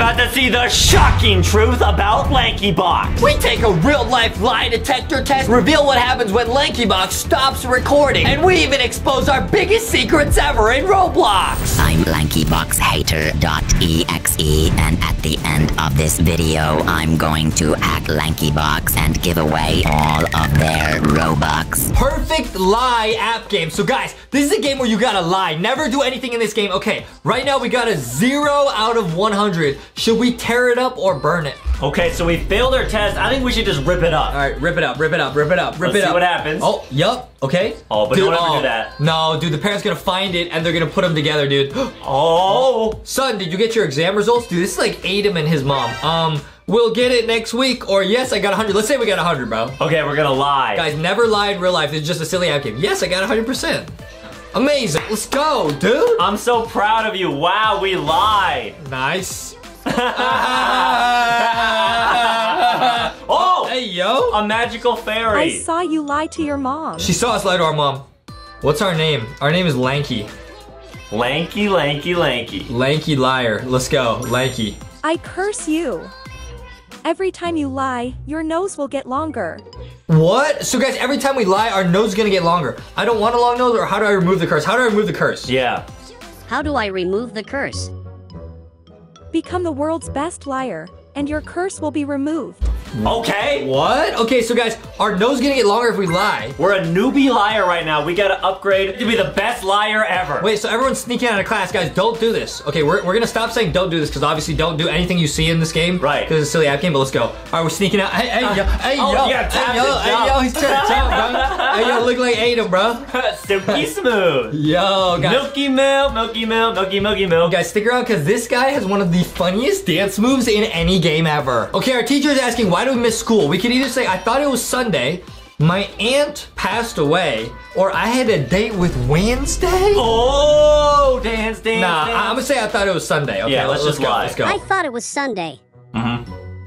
about to see the shocking truth about Lankybox. We take a real-life lie detector test, reveal what happens when Lankybox stops recording, and we even expose our biggest secrets ever in Roblox. I'm LankyboxHater.exe, and at the end of this video, I'm going to hack Lankybox and give away all of their Robux. Perfect lie app game. So guys, this is a game where you gotta lie. Never do anything in this game. Okay, right now we got a 0 out of 100. Should we tear it up or burn it? Okay, so we failed our test. I think we should just rip it up. All right, rip it up. Let's see what happens. Oh, yup. Okay. Oh, but dude, don't ever do that. No, dude, the parents gonna find it and they're gonna put them together, dude. Oh. Son, did you get your exam results? Dude, this is like Adam and his mom. We'll get it next week, or yes, I got 100. Let's say we got 100, bro. Okay, we're gonna lie. Guys, never lie in real life. It's just a silly app game. Yes, I got 100%. Amazing. Let's go, dude. I'm so proud of you. Wow, we lied. Nice. Oh! Hey, yo! A magical fairy. I saw you lie to your mom. She saw us lie to our mom. What's our name? Our name is Lanky. Lanky, Lanky, Lanky. Lanky liar. Let's go, Lanky. I curse you. Every time you lie, your nose will get longer. What? So guys, every time we lie, our nose is gonna get longer. I don't want a long nose, or how do I remove the curse? How do I remove the curse? Yeah. How do I remove the curse? Become the world's best liar, and your curse will be removed. Okay. What? Okay, so guys, our nose is gonna get longer if we lie. We're a newbie liar right now. We gotta upgrade to be the best liar ever. Wait, so everyone's sneaking out of class. Guys, don't do this. Okay, we're gonna stop saying don't do this, because obviously don't do anything you see in this game. Right. Because it's a silly app game, but let's go. All right, we're sneaking out. Hey, yo, he's trying to jump, bro. Hey, yo, look like Adam, bro. Silky smooth. Yo, guys. Milky milk. Guys, stick around, because this guy has one of the funniest dance moves in any game ever. Okay, our teacher is asking, why do we miss school? We could either say, I thought it was Sunday, my aunt passed away, or I had a date with Wednesday? Oh, dance. Nah, I'm gonna say I thought it was Sunday. Okay, yeah, let's just go. I thought it was Sunday.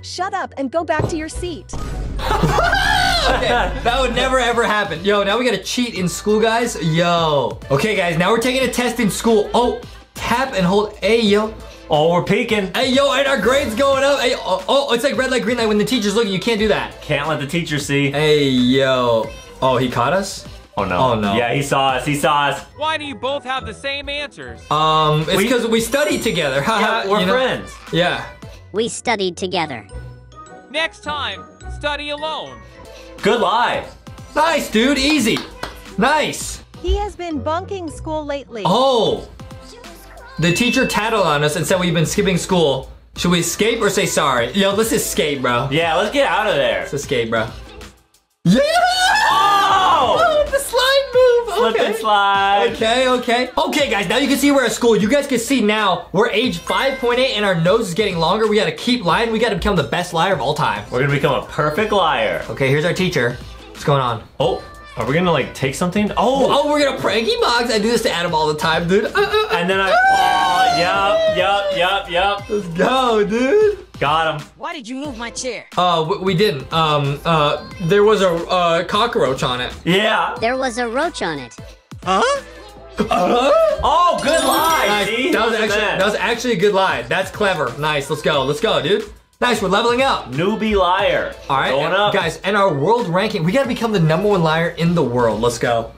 Shut up and go back to your seat. Okay, that would never ever happen. Yo, now we gotta cheat in school, guys. Yo. Okay, guys, now we're taking a test in school. Oh, tap and hold. Hey, yo. Oh, we're peeking. Hey, yo, and our grade's going up. Hey, oh, it's like red light, green light. When the teacher's looking, you can't do that. Can't let the teacher see. Hey, yo. Oh, he caught us? Oh, no. Oh, no. Yeah, he saw us. Why do you both have the same answers? It's because we studied together. Yeah, we're friends. Yeah. We studied together. Next time, study alone. Good lie. Nice, dude. Easy. Nice. He has been bunking school lately. Oh. The teacher tattled on us and said we've been skipping school. Should we escape or say sorry? Yo, let's escape, bro. Yeah, let's get out of there. Let's escape, bro. Yeah! Oh! The slide move. Okay. Slip and slide. Okay. Okay, guys, now you can see we're at school. You guys can see now we're age 5.8 and our nose is getting longer. We gotta keep lying. We gotta become the best liar of all time. We're gonna become a perfect liar. Okay, here's our teacher. What's going on? Oh. Are we gonna like take something? Oh, we're gonna pranky box. I do this to Adam all the time, dude. And then I, yup. Let's go, dude. Got him. Why did you move my chair? We didn't. There was a cockroach on it. Yeah. There was a roach on it. Huh? Oh, good lie. Nice. See? That was actually a good lie. That's clever. Nice. Let's go, dude. Nice, we're leveling up. Newbie liar. All right, going up. Guys, and our world ranking, we gotta become the #1 liar in the world. Let's go.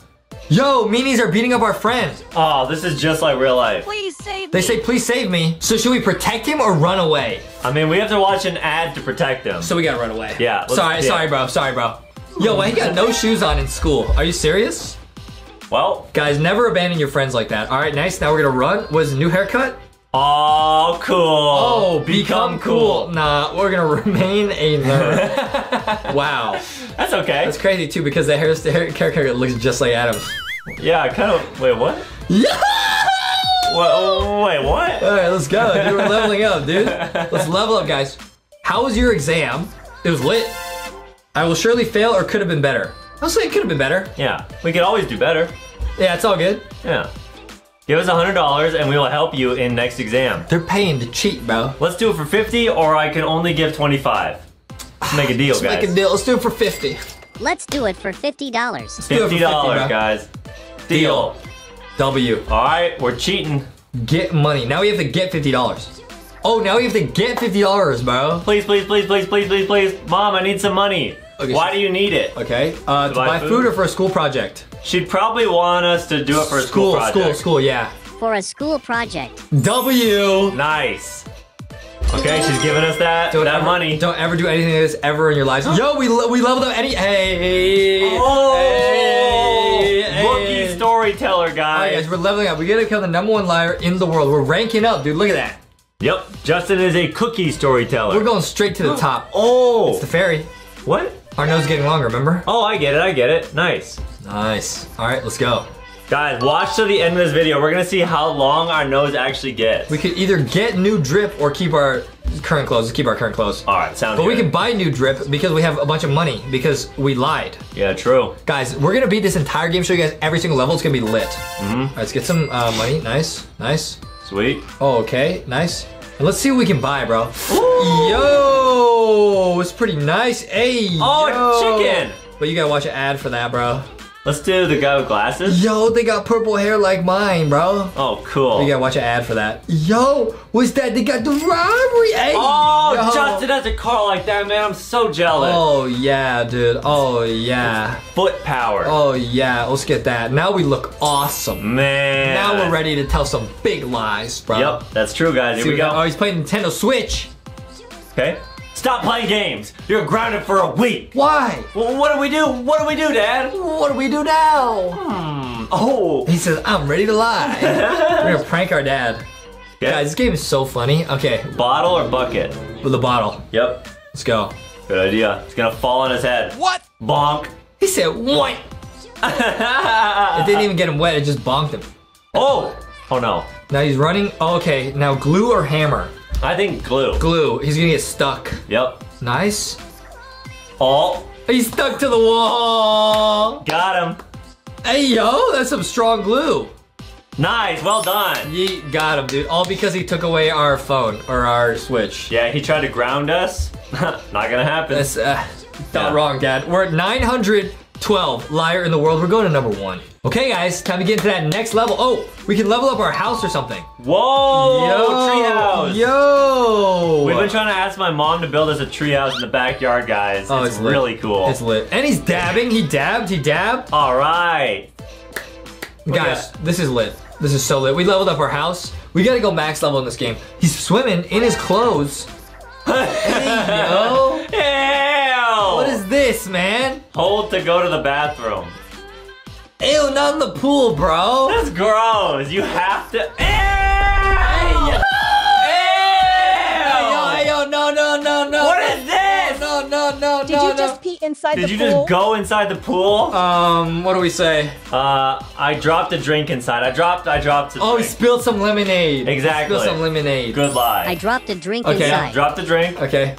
Yo, meanies are beating up our friends. Oh, this is just like real life. Please save me. They say, please save me. So should we protect him or run away? I mean, we have to watch an ad to protect him. So we gotta run away. Yeah. Sorry, bro. Yo, I got no shoes on in school. Are you serious? Well. Guys, never abandon your friends like that. All right, nice, now we're gonna run. What is the new haircut? Oh, cool. Oh, become cool. Nah, we're gonna remain a nerd. Wow. That's okay. That's crazy too, because the haircut looks just like Adam's. Yeah, kind of. Wait, what? Yeah! Wait, what? All right, let's go, dude. We're leveling up, dude. Let's level up, guys. How was your exam? It was lit. I will surely fail, or could have been better. I'll say it could have been better. Yeah, we could always do better. Yeah, it's all good. Yeah. Give us $100 and we will help you in next exam. They're paying to cheat, bro. Let's do it for 50, or I can only give 25. Let's make a deal, guys. Let's do it for 50. Let's do it for $50. $50, guys. Deal. W. All right, we're cheating. Get money. Now we have to get $50. Oh, now we have to get $50, bro. Please, please, please, please, please, please, please. Mom, I need some money. Okay, why do you need it? Okay, to buy food or for a school project? She'd probably want us to do it for a school project. School, yeah. For a school project. W. Nice. Okay, she's giving us that money. Don't ever do anything like this ever in your lives. Yo, we leveled up Hey. Oh. Hey. Rookie storyteller, guys. All right, guys, we're leveling up. We gotta become the #1 liar in the world. We're ranking up, dude. Look at that. Yep, Justin is a cookie storyteller. We're going straight to the top. Oh. It's the fairy. What? Our nose is getting longer, remember? Oh, I get it, I get it. Nice. Nice. All right, let's go. Guys, watch till the end of this video. We're gonna see how long our nose actually gets. We could either get new drip or keep our current clothes. Keep our current clothes. All right, sounds good. But we can buy new drip because we have a bunch of money because we lied. Yeah, true. Guys, we're gonna beat this entire game. Show you guys every single level. It's gonna be lit. Mm-hmm. All right, let's get some money. Nice, nice. Sweet. Oh, okay, nice. And let's see what we can buy, bro. Ooh. Yo, it's pretty nice. Hey, oh, chicken. But you gotta watch an ad for that, bro. Let's do the guy with glasses. Yo, they got purple hair like mine, bro. Oh, cool. You gotta watch an ad for that. Yo, what's that? They got the robbery. Hey, oh, yo. Justin has a car like that, man. I'm so jealous. Oh, yeah, dude. Oh, yeah. Foot power. Oh, yeah. Let's get that. Now we look awesome. Man. Now we're ready to tell some big lies, bro. Yep, that's true, guys. Here we go. Oh, he's playing Nintendo Switch. Okay. Stop playing games. You're grounded for a week. Why? Well, what do we do? What do we do, Dad? What do we do now? Hmm. Oh. He says, I'm ready to lie. We're gonna prank our dad. Okay. Guys, this game is so funny. Okay. Bottle or bucket? With a bottle. Yep. Let's go. Good idea. It's gonna fall on his head. What? Bonk. He said, what? It didn't even get him wet. It just bonked him. Oh. Oh, no. Now he's running. Oh, okay. Now glue or hammer? I think glue. Glue. He's gonna get stuck. Yep. Nice. Oh. He's stuck to the wall. Got him. Hey, yo, that's some strong glue. Nice. Well done. Ye got him, dude. All because he took away our phone or our Switch. Yeah, he tried to ground us. Not gonna happen. That's not wrong, Dad. We're at 912 liar in the world. We're going to #1. Okay, guys, time to get into that next level. Oh, we can level up our house or something. Whoa, treehouse. Yo. We've been trying to ask my mom to build us a treehouse in the backyard, guys. Oh, it's really cool. It's lit. And he's dabbing. He dabbed. He dabbed. All right. Guys, this is lit. This is so lit. We leveled up our house. We got to go max level in this game. He's swimming in his clothes. Hey, yo. Ew. What is this, man? Hold to go to the bathroom. Ew, not in the pool, bro. That's gross. You have to. Ew! Ew! Ew! Ew! No, no, no, no. What is this? No, no, no, no. Did you just pee inside the pool? Did you just go inside the pool? What do we say? I dropped a drink inside. I dropped a drink. Oh, he spilled some lemonade. Exactly. He spilled some lemonade. Good lie. I dropped a drink inside. Dropped a drink. Okay.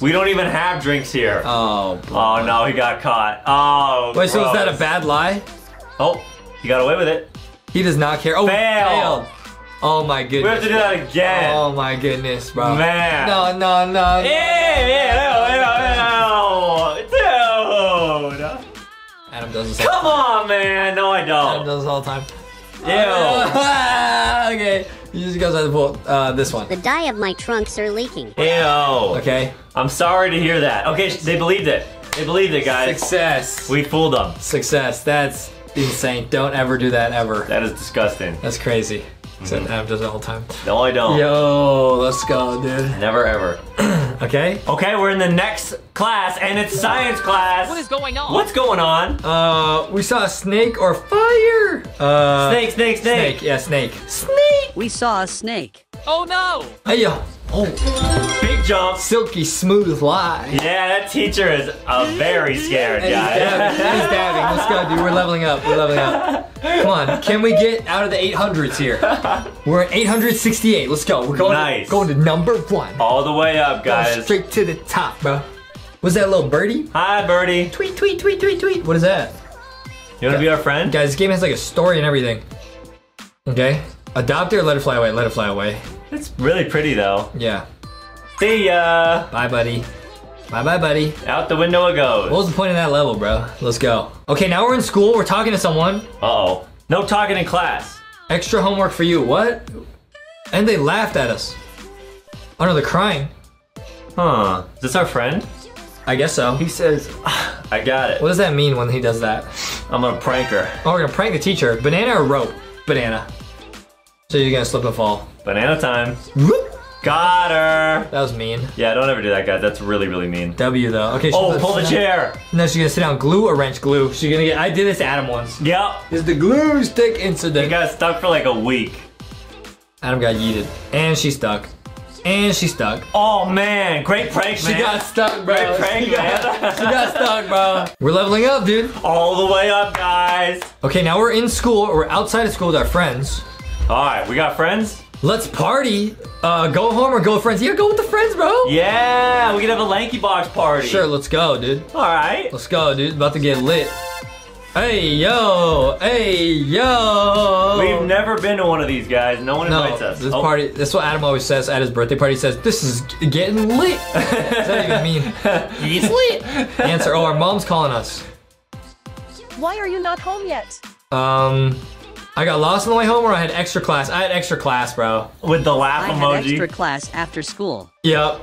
We don't even have drinks here. Oh, bro. Oh, no, he got caught. Oh, wait, gross. So is that a bad lie? Oh, he got away with it. He does not care. Oh, failed. Oh my goodness. We have to do that again. Oh my goodness, bro. Man. No, no, no. Yeah, dude. Adam does this all the time. Come on, man. No, I don't. Adam does this all the time. Ew. Oh, no. Okay. You just goes out of the pool. This one. The dye of my trunks are leaking. Ew. Okay. I'm sorry to hear that. Okay, they believed it. They believed it, guys. Success. We fooled them. Success. That's insane. Don't ever do that, ever. That is disgusting. That's crazy. Except Adam does it all the time. No, I don't. Yo, let's go, dude. Never, ever. Okay. Okay, we're in the next class, and it's science class. What is going on? What's going on? We saw a snake or fire. Snake, snake, snake. Snake, yeah, snake. Snake. We saw a snake. Oh, no. Hey, yo. Oh. Big jump. Silky smooth lie. Yeah, that teacher is very scared, guys. He's dabbing. Let's go, dude. We're leveling up. We're leveling up. Come on. Can we get out of the 800s here? We're at 868. Let's go. We're going, going to #1. All the way up, guys. Going straight to the top, bro. What's that little birdie? Hi, birdie. Tweet, tweet, tweet, tweet, tweet. What is that? You want to be our friend? Guys, this game has like a story and everything. Okay. Adopt it or let it fly away. Let it fly away. It's really pretty, though. Yeah. See ya. Bye, buddy. Bye-bye, buddy. Out the window it goes. What was the point of that level, bro? Let's go. Okay, now we're in school. We're talking to someone. Uh-oh. No talking in class. Extra homework for you. What? And they laughed at us. Oh no, they're crying. Huh, is this our friend? I guess so. He says, I got it. What does that mean when he does that? I'm gonna prank her. Oh, we're gonna prank the teacher. Banana or rope? Banana. So you're gonna slip and fall. Banana time. Whoop. Got her! That was mean. Yeah, don't ever do that, guys. That's really, really mean. W though. Okay. Oh, pull the chair! No, she's gonna sit down. Glue or wrench? Glue. She's gonna get. I did this to Adam once. Yep. It's the glue stick incident. He got stuck for like a week. Adam got yeeted, and she's stuck, and she's stuck. Oh man, great prank, man. She got stuck, bro. Great prank, man. She got stuck, bro. We're leveling up, dude. All the way up, guys. Okay, now we're in school. Or we're outside of school with our friends. All right, we got friends. Let's party. Go home or go with friends? Yeah, go with the friends, bro. Yeah, we can have a Lankybox party. Sure, let's go, dude. All right. Let's go, dude. About to get lit. Hey, yo. Hey, yo. We've never been to one of these, guys. No one invites us. This party, that's what Adam always says at his birthday party. He says, this is getting lit. What does that even mean? He's lit. Answer, oh, our mom's calling us. Why are you not home yet? I got lost on the way home, or I had extra class. I had extra class, bro. With the laugh emoji. I had extra class after school. Yep.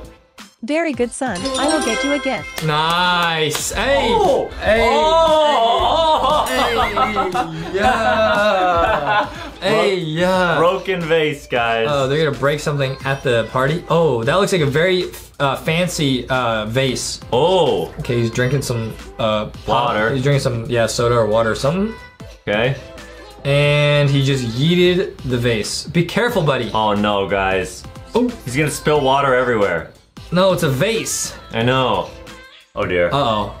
Very good, son. I will get you a gift. Nice. Hey. Oh. Hey. Oh. Hey. Yeah. Hey. Yeah. Broken vase, guys. Oh, they're gonna break something at the party. Oh, that looks like a very fancy vase. Oh. Okay, he's drinking some water. He's drinking some soda or water or something. Okay. And he just yeeted the vase. Be careful, buddy. Oh no, guys. Oh. He's gonna spill water everywhere. No, it's a vase. I know. Oh dear. Uh-oh.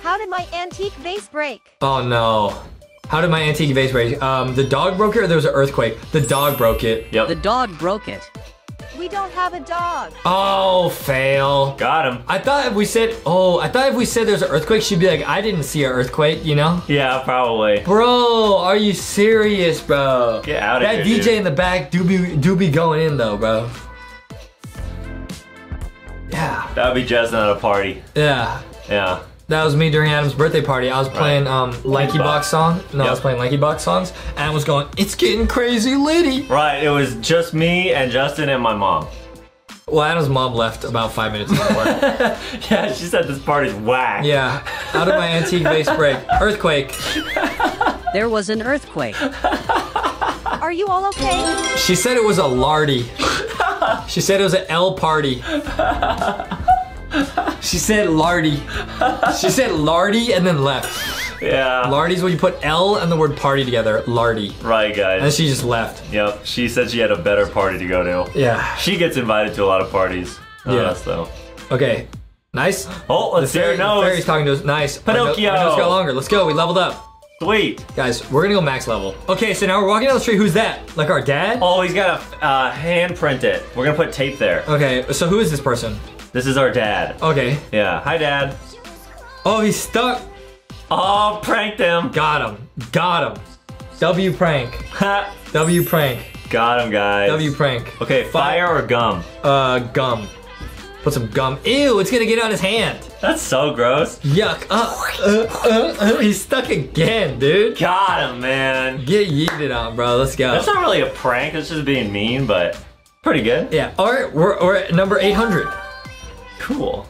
How did my antique vase break? Oh no. How did my antique vase break? The dog broke it, or there was an earthquake? The dog broke it. Yep. The dog broke it. We don't have a dog. Oh, fail. Got him. I thought if we said, I thought if we said there's an earthquake, she'd be like, I didn't see an earthquake, you know? Yeah, probably. Bro, are you serious, bro? Get out of here, dude. That DJ in the back do be going in, though, bro. Yeah. That would be Jasmine at a party. Yeah. Yeah. That was me during Adam's birthday party. I was playing Lankybox song. No, yep. I was playing Lankybox songs. Adam was going, it's getting crazy litty. Right, it was just me and Justin and my mom. Well, Adam's mom left about 5 minutes before. Yeah, she said this party's whack. Yeah, out of my antique vase break. Earthquake. There was an earthquake. Are you all okay? She said it was a lardy. She said it was an L party. She said lardy. She said lardy and then left. Yeah. Lardy's when you put L and the word party together. Lardy. Right, guys. And she just left. Yep. She said she had a better party to go to. Yeah. She gets invited to a lot of parties. Not us, though. Okay. Nice. Oh, let's hear it. The fairy's talking to us. Nice. Pinocchio. Our nose got longer. Let's go. We leveled up. Sweet. Guys, we're gonna go max level. Okay, so now we're walking down the street. Who's that? Like our dad? Oh, he's gotta hand print it. We're gonna put tape there. Okay, so who is this person? This is our dad. Okay. Yeah, hi, Dad. Oh, he's stuck. Oh, pranked him. Got him. Got him. W prank. Ha. W prank. Got him, guys. W prank. Okay, fire or gum? Gum. Put some gum. Ew, it's gonna get on his hand. That's so gross. Yuck. He's stuck again, dude. Got him, man. Get yeeted on, bro. Let's go. That's not really a prank. That's just being mean, but pretty good. Yeah. All right, we're at number 800. Cool.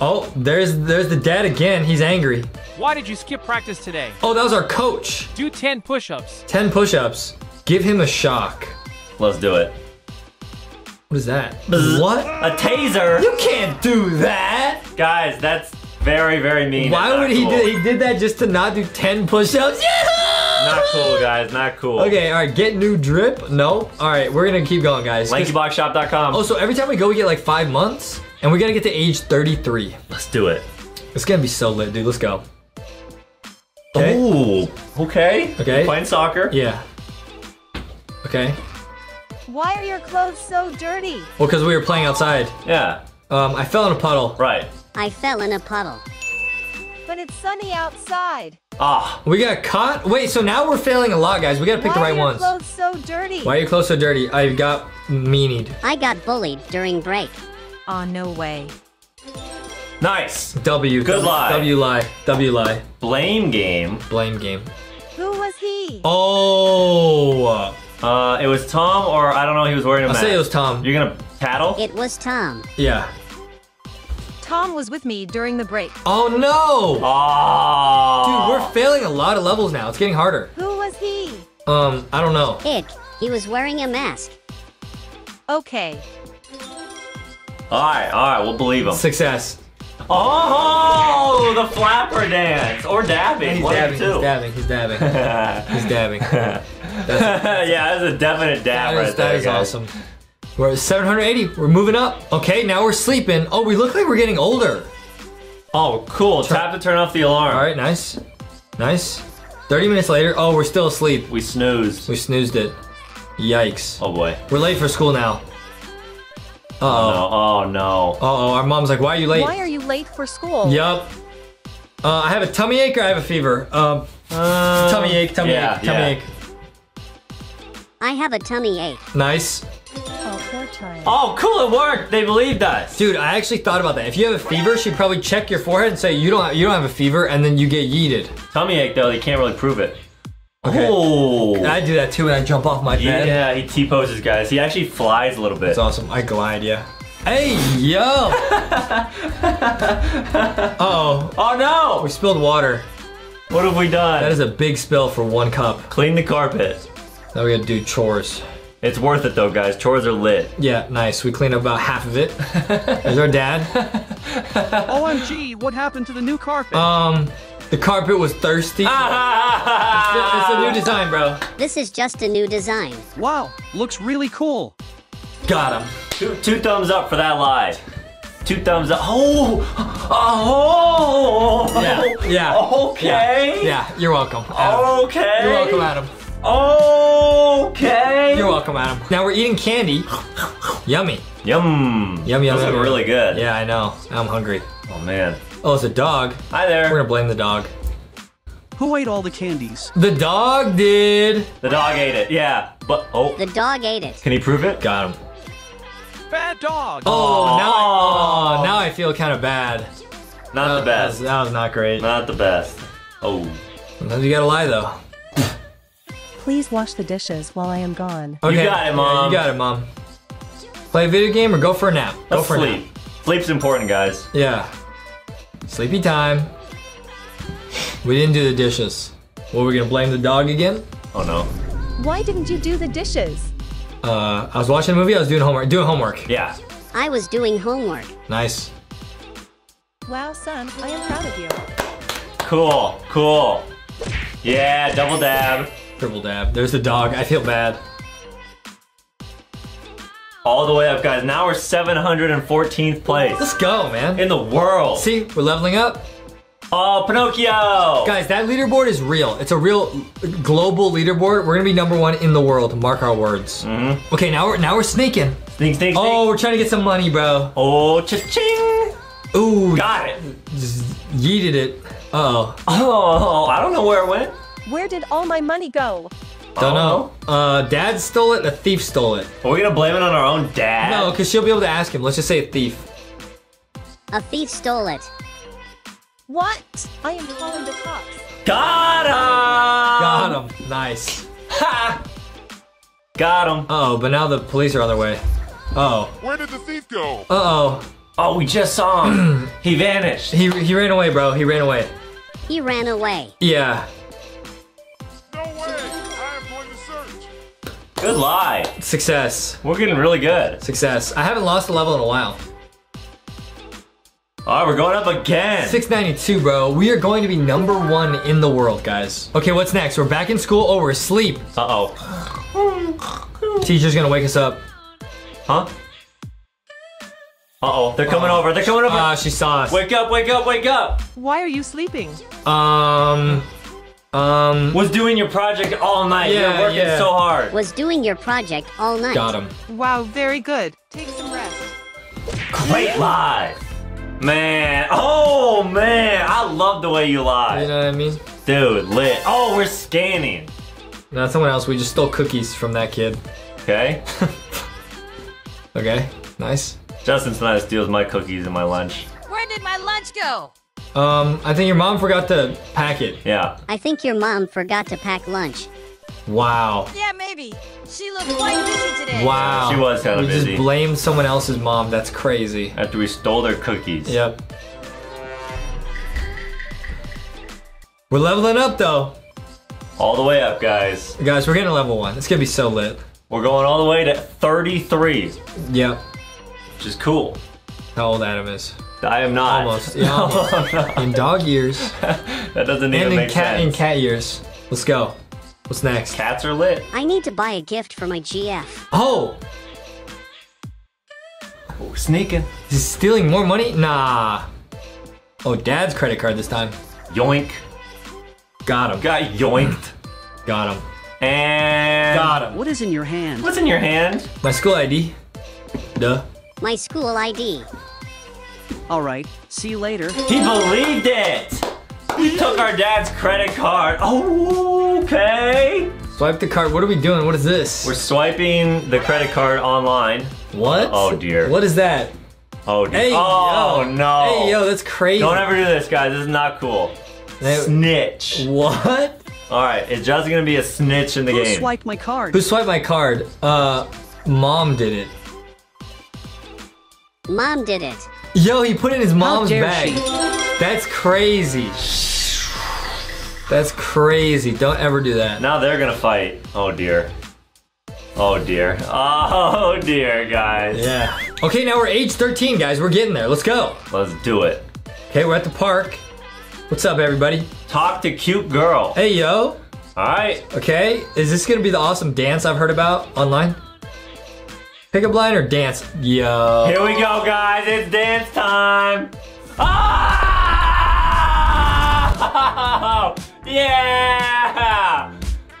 Oh, there's the dad again. He's angry. Why did you skip practice today? Oh, that was our coach. Do 10 push-ups. 10 push-ups. Give him a shock. Let's do it. What is that? What? A taser. You can't do that. Guys, that's very, very mean. Why would he do? He did that just to not do 10 push-ups? Yahoo! Not cool, guys. Not cool. Okay, all right. Get new drip. No. All right, we're going to keep going, guys. Lankyboxshop.com. Oh, so every time we go, we get like 5 months? And we got to get to age 33. Let's do it. It's going to be so lit, dude. Let's go. Okay. Ooh. Okay. Okay. You're playing soccer. Yeah. Okay. Why are your clothes so dirty? Well, because we were playing outside. Yeah. I fell in a puddle. Right. I fell in a puddle. But it's sunny outside. Ah. We got caught? Wait, so now we're failing a lot, guys. We got to pick the right ones. Why are your clothes so dirty? Why are your clothes so dirty? I got meanied. I got bullied during break. Aw, no way. Nice. W. Good lie. W lie. W lie. Blame game. Blame game. Who was he? Oh. It was Tom, or I don't know, he was wearing a mask. I'll say it was Tom. You're gonna paddle? It was Tom. Yeah. Tom was with me during the break. Oh no! Oh. Dude, we're failing a lot of levels now. It's getting harder. Who was he? I don't know. Ick. He was wearing a mask. Okay. Alright, we'll believe him. Success. Oh, the flapper dance. Or dabbing. He's dabbing. He's dabbing. Yeah, that's a definite dab right there. That is awesome. We're at 780. We're moving up. Okay, now we're sleeping. Oh, we look like we're getting older. Oh, cool. Tap to turn off the alarm. Alright, nice. Nice. 30 minutes later. Oh, we're still asleep. We snoozed. We snoozed it. Yikes. Oh, boy. We're late for school now. Uh-oh. Oh, no. Uh-oh, our mom's like, why are you late? Why are you late for school? Yup. I have a tummy ache or I have a fever? Tummy ache. I have a tummy ache. Nice. Oh, poor child. Oh, cool, it worked. They believed us. Dude, I actually thought about that. If you have a fever, she'd probably check your forehead and say, you don't have a fever, and then you get yeeted. Tummy ache, though, they can't really prove it. Okay. Oh, I do that too when I jump off my bed. Yeah, he T-poses, guys. He actually flies a little bit. That's awesome. I glide, yeah. Hey, yo! Uh-oh. Oh, no! We spilled water. What have we done? That is a big spill for one cup. Clean the carpet. Now we gotta do chores. It's worth it, though, guys. Chores are lit. Yeah, nice. We cleaned up about half of it. There's our dad. OMG, what happened to the new carpet? The carpet was thirsty. It's a new design, bro. This is just a new design. Wow, looks really cool. Got him. Two thumbs up for that lie. Two thumbs up. Oh. Yeah. Okay. Yeah, you're welcome, Adam. Okay. You're welcome, Adam. Okay. You're welcome, Adam. Now we're eating candy. Yummy. Yum. Yum, yum. Those are really good. Yeah, I know. I'm hungry. Oh, man. Oh, it's a dog. Hi there. We're gonna blame the dog. Who ate all the candies? The dog did. The dog ate it, yeah. But oh. The dog ate it. Can he prove it? Got him. Bad dog. Oh, now I feel kind of bad. Not the best. That was not great. Not the best. Oh. Sometimes you gotta lie, though. Please wash the dishes while I am gone. Okay. You got it, Mom. Yeah, you got it, Mom. Play a video game or go for a nap? Go for a nap. Sleep's important, guys. Yeah. Sleepy time. We didn't do the dishes. What, we're gonna blame the dog again? Oh no. Why didn't you do the dishes? I was watching a movie, I was doing homework. Yeah. I was doing homework. Nice. Wow, son, I am proud of you. Cool. Yeah, double dab. Triple dab. There's the dog, I feel bad. All the way up, guys. Now we're 714th place. Let's go, man. In the world. See, we're leveling up. Oh, Pinocchio. Guys, that leaderboard is real. It's a real global leaderboard. We're gonna be #1 in the world. Mark our words. Mm-hmm. Okay, now we're sneaking. Sneak. Oh, we're trying to get some money, bro. Oh, cha-ching. Ooh. Got it. Just yeeted it. Uh-oh. Oh, I don't know where it went. Where did all my money go? Don't know. Dad stole it, a thief stole it. Are we gonna blame it on our own dad? No, because she'll be able to ask him. Let's just say a thief. A thief stole it. What? I am calling the cops. Got him. Nice. Ha! Got him. Uh-oh, but now the police are on their way. Uh-oh. Where did the thief go? Uh-oh. Oh, we just saw him. He vanished. He ran away, bro. He ran away. He ran away. Yeah. Good lie. Success. We're getting really good. Success. I haven't lost a level in a while. Alright, we're going up again. 692, bro. We are going to be #1 in the world, guys. Okay, what's next? We're back in school. Oh, we're asleep. Uh-oh. Teacher's gonna wake us up. Huh? Uh-oh. They're coming over. They're coming over. She saw us. Wake up, wake up, wake up. Why are you sleeping? Was doing your project all night. Yeah, you're working so hard. Was doing your project all night. Got him. Wow, very good. Take some rest. Great lie. Man. Oh, man. I love the way you lie. You know what I mean? Dude, lit. Oh, we're scanning. No, someone else. We just stole cookies from that kid. Okay. Okay. Nice. Justin tonight steals my cookies and my lunch. Where did my lunch go? I think your mom forgot to pack it. Yeah. I think your mom forgot to pack lunch. Wow. Yeah, maybe. baby. She looked quite busy today. Wow. She was kind of busy. We just blamed someone else's mom. That's crazy. After we stole their cookies. Yep. We're leveling up, though. All the way up, guys. Guys, we're getting to level 1. It's going to be so lit. We're going all the way to 33. Yep. Which is cool. How old Adam is. I am not. Almost. Yeah, almost. Oh, no. In dog years. That doesn't even make sense. And in cat years. Let's go. What's next? Cats are lit. I need to buy a gift for my GF. Oh! Oh, sneaking. Is he stealing more money? Nah. Oh, Dad's credit card this time. Yoink. Got him. Got yoinked. Got him. And... got him. What is in your hand? What's in your hand? My school ID. Duh. My school ID. All right. See you later. He believed it. He took our dad's credit card. Oh, okay. Swipe the card. What are we doing? What is this? We're swiping the credit card online. What? Oh, dear. What is that? Oh, dear. Hey, oh, yo. No. Hey, yo, that's crazy. Don't ever do this, guys. This is not cool. Snitch. What? All right, it's just gonna be a snitch in the game. Who swiped my card? Who swiped my card? Mom did it. Mom did it. Yo, he put it in his mom's bag. How dare she? That's crazy. That's crazy. Don't ever do that. Now they're gonna fight. Oh dear. Oh dear. Oh dear, guys. Yeah. Okay, now we're age 13, guys. We're getting there. Let's go. Let's do it. Okay, we're at the park. What's up, everybody? Talk to cute girl. Hey, yo. All right. Okay, is this gonna be the awesome dance I've heard about online? Pick up line or dance? Yo. Here we go, guys. It's dance time. Oh! Yeah!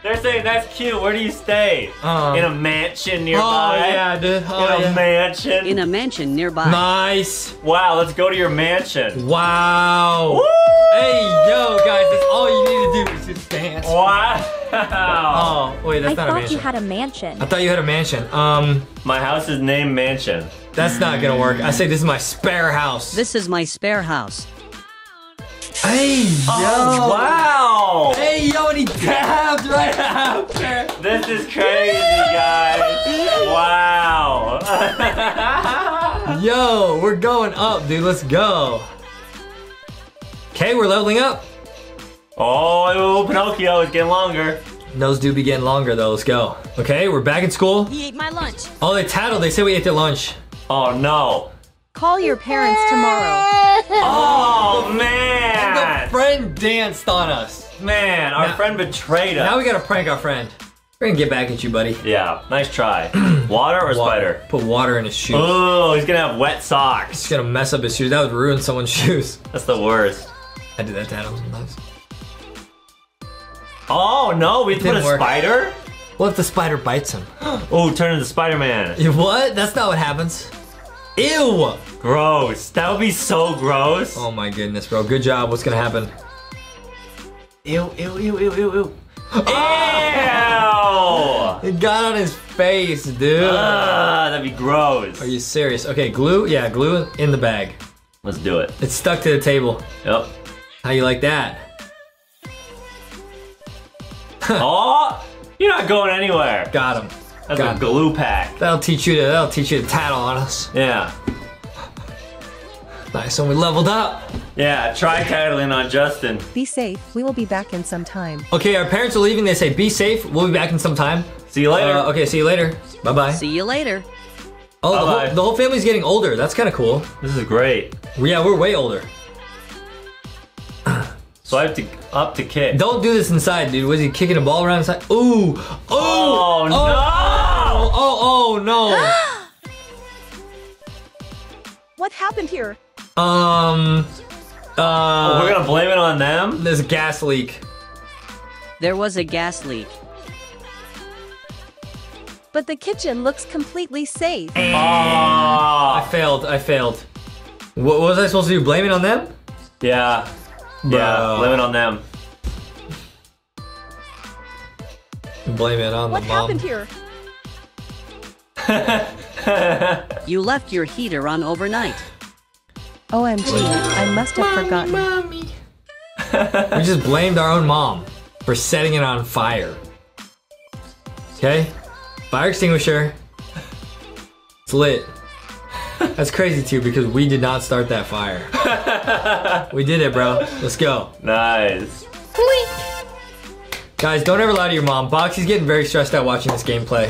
They're saying that's cute. Where do you stay? In a mansion nearby. Oh, yeah, dude. Oh, in a mansion. In a mansion nearby. Nice. Wow, let's go to your mansion. Wow. Woo! Hey, yo, guys, that's all you need to do is just dance. Wow. Oh, wait, that's not a mansion. I thought you had a mansion. I thought you had a mansion. My house is named Mansion. That's not going to work. I say this is my spare house. This is my spare house. Hey, yo. Oh, wow. Hey, yo, and he tapped right after. This is crazy, guys. Wow. Yo, we're going up, dude. Let's go. Okay, we're leveling up. Oh, Pinocchio is getting longer. Those do be getting longer, though. Let's go. Okay, we're back at school. He ate my lunch. Oh, they tattled. They said we ate their lunch. Oh, no. Call your parents tomorrow. Oh, man. And the friend danced on us. Man, our friend betrayed us. Now we gotta prank our friend. We're gonna get back at you, buddy. Yeah, nice try. Water or spider? Put water in his shoes. Oh, he's gonna have wet socks. He's gonna mess up his shoes. That would ruin someone's shoes. That's the worst. I do that to Adam sometimes. Oh, no, we put a spider? What if the spider bites him? Oh, turn into Spider-Man. What? That's not what happens. Ew! Gross. That would be so gross. Oh my goodness, bro. Good job. What's gonna happen? Ew, ew, ew, ew, ew, ew. Ew! It got on his face, dude. That'd be gross. Are you serious? Okay, glue. Yeah, glue in the bag. Let's do it. It's stuck to the table. Yep. How you like that? Oh! You're not going anywhere. Got him. That's a glue pack. That'll teach you to tattle on us. Yeah. Nice, and we leveled up. Yeah, try tattling on Justin. Be safe. We will be back in some time. Okay, our parents are leaving. They say, be safe. We'll be back in some time. See you later. Okay, see you later. Bye-bye. See you later. Oh, bye-bye. The whole family's getting older. That's kind of cool. This is great. Yeah, we're way older. So I have to up to kick. Don't do this inside, dude. Was he kicking a ball around inside? Ooh. Ooh. Oh, no. Oh, no. What happened here? Oh, we're gonna blame it on them? There's a gas leak. There was a gas leak. But the kitchen looks completely safe. Oh, I failed. What was I supposed to do? Blame it on them? Yeah. Bro. Yeah, blame it on them. Blame it on the mom. What happened here? You left your heater on overnight. OMG, I must have forgotten. Mommy. We just blamed our own mom for setting it on fire. Okay, fire extinguisher. It's lit. That's crazy too, because we did not start that fire. We did it, bro. Let's go. Nice. Bleak. Guys, don't ever lie to your mom. Boxy's getting very stressed out watching this gameplay.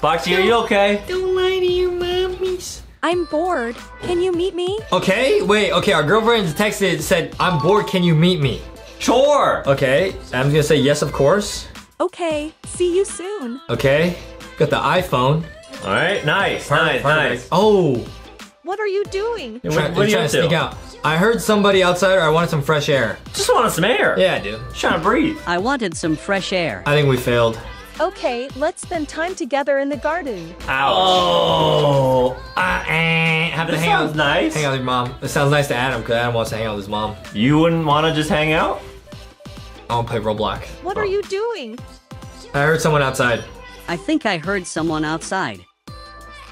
Boxy, are you okay? Don't lie to your mommies. I'm bored. Can you meet me? Okay, wait, okay, our girlfriend texted and said, I'm bored, can you meet me? Sure. Okay, Adam's gonna say yes, of course. Okay, see you soon. Okay, got the iPhone. All right, nice, perfect, nice, perfect. Nice. Oh. What are you doing? What are you trying to sneak out? I heard somebody outside, or I wanted some fresh air. Just wanted some air. Yeah, dude. Just trying to breathe. I wanted some fresh air. I think we failed. Okay, let's spend time together in the garden. Ouch. Oh. Hang out with your mom. It sounds nice to Adam, because Adam wants to hang out with his mom. You wouldn't want to just hang out? I want to play Roblox. What are you doing? I heard someone outside. I think I heard someone outside.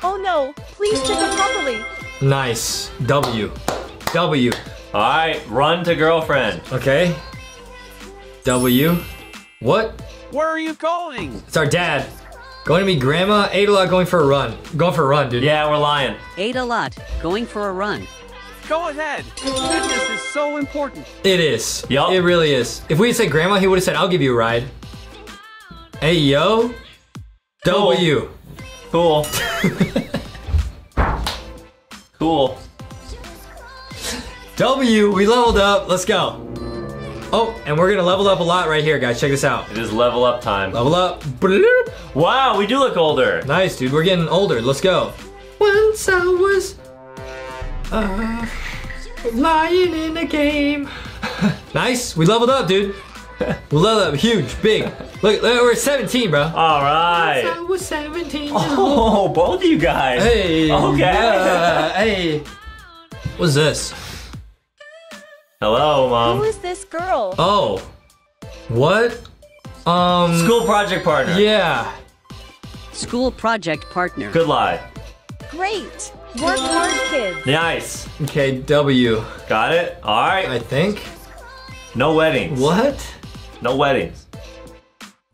Oh no, please pick up properly. Nice. W. W. All right, run to girlfriend. Okay. W. What? Where are you going? It's our dad. Going to meet grandma. Ate a lot, going for a run. Going for a run, dude. Yeah, we're lying. Ate a lot, going for a run. Go ahead. Fitness is so important. It is. Yup. It really is. If we had said grandma, he would have said, I'll give you a ride. Hey, yo. Cool. W. Cool. Cool. W, we leveled up. Let's go. Oh, and we're gonna level up a lot right here, guys. Check this out. It is level up time. Level up. Wow, we do look older. Nice, dude. We're getting older. Let's go. Once I was lying in a game. Nice. We leveled up, dude. We leveled up. Huge. Big. Look, we're 17, bro. All right. Once I was 17. Oh, both of you guys. Hey. Okay. Hey. What's this? Hello, Mom. Who is this girl? Oh. What? School project partner. Yeah. School project partner. Good lie. Great. Work hard, kids. Nice. Okay, W. Got it? All right. I think. No weddings. What? No weddings.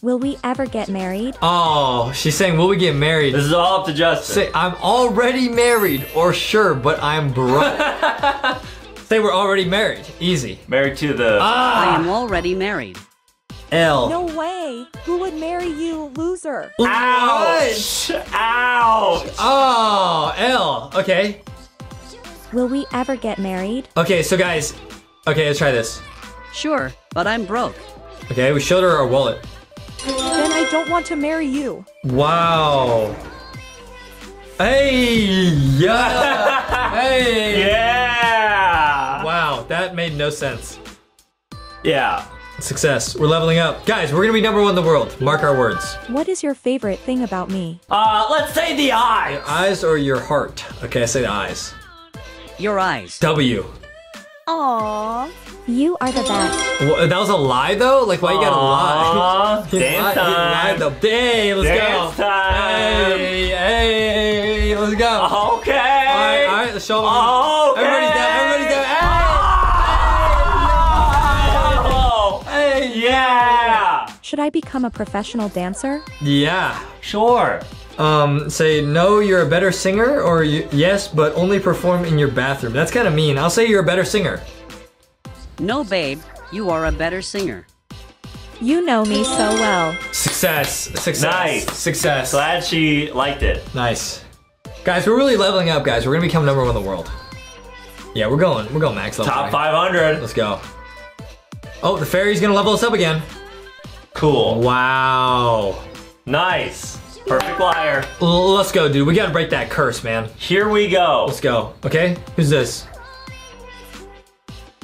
Will we ever get married? Oh, she's saying, will we get married? This is all up to Justin. Say, I'm already married, or sure, but I'm broke. They were already married. Easy. Married to the... Ah! I am already married. L. No way. Who would marry you, loser? Ouch! Ouch! Oh, L. Okay. Will we ever get married? Okay, so guys. Okay, let's try this. Sure, but I'm broke. Okay, we showed her our wallet. Then I don't want to marry you. Wow. Hey! Yeah! Hey! Yeah! Wow, that made no sense. Yeah. Success. We're leveling up. Guys, we're going to be #1 in the world. Mark our words. What is your favorite thing about me? Let's say the eyes. Your eyes or your heart? Okay, I say the eyes. Your eyes. W. Aww. You are the best. Well, that was a lie, though? Like, why you gotta lie? Dance time. Hey, let's go. Dance time. Hey, hey, let's go. Okay. All right, let's show them. Okay. Everybody's down. Everybody's down. Yeah! Should I become a professional dancer? Yeah, sure. Say no, you're a better singer, or yes, but only perform in your bathroom. That's kind of mean. I'll say you're a better singer. No, babe, you are a better singer. You know me so well. Success. Success. Nice. Success. Glad she liked it. Nice. Guys, we're really leveling up, guys. We're gonna become #1 in the world. Yeah, we're going. We're going max level. Top 500. Let's go. Oh, the fairy's gonna level us up again. Cool. Wow. Nice. Perfect liar. Let's go, dude. We gotta break that curse, man. Here we go. Let's go. Okay, who's this?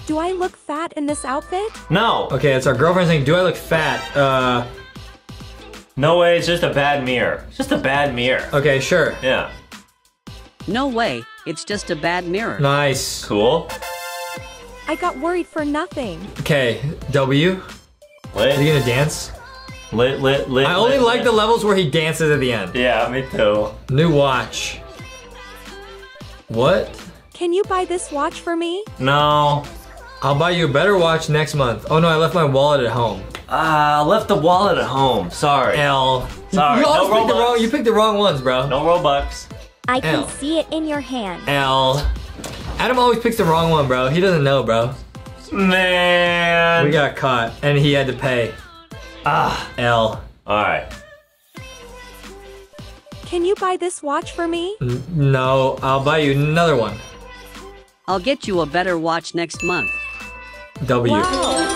Do I look fat in this outfit? No. Okay, it's our girlfriend saying, do I look fat? No way, it's just a bad mirror. It's just a bad mirror. Okay, sure. Yeah. No way, it's just a bad mirror. Nice. Cool. I got worried for nothing. Okay, W. Lit. Are you gonna dance? Lit. I only like the levels where he dances at the end. Yeah, me too. New watch. What? Can you buy this watch for me? No. I'll buy you a better watch next month. Oh no, I left my wallet at home. I left the wallet at home. Sorry. L. Sorry, you picked the wrong ones, bro. No Robux. I can see it in your hand. Adam always picks the wrong one, bro. He doesn't know, bro. Man. We got caught, and he had to pay. Ah, L. All right. Can you buy this watch for me? No, I'll buy you another one. I'll get you a better watch next month. W. Wow.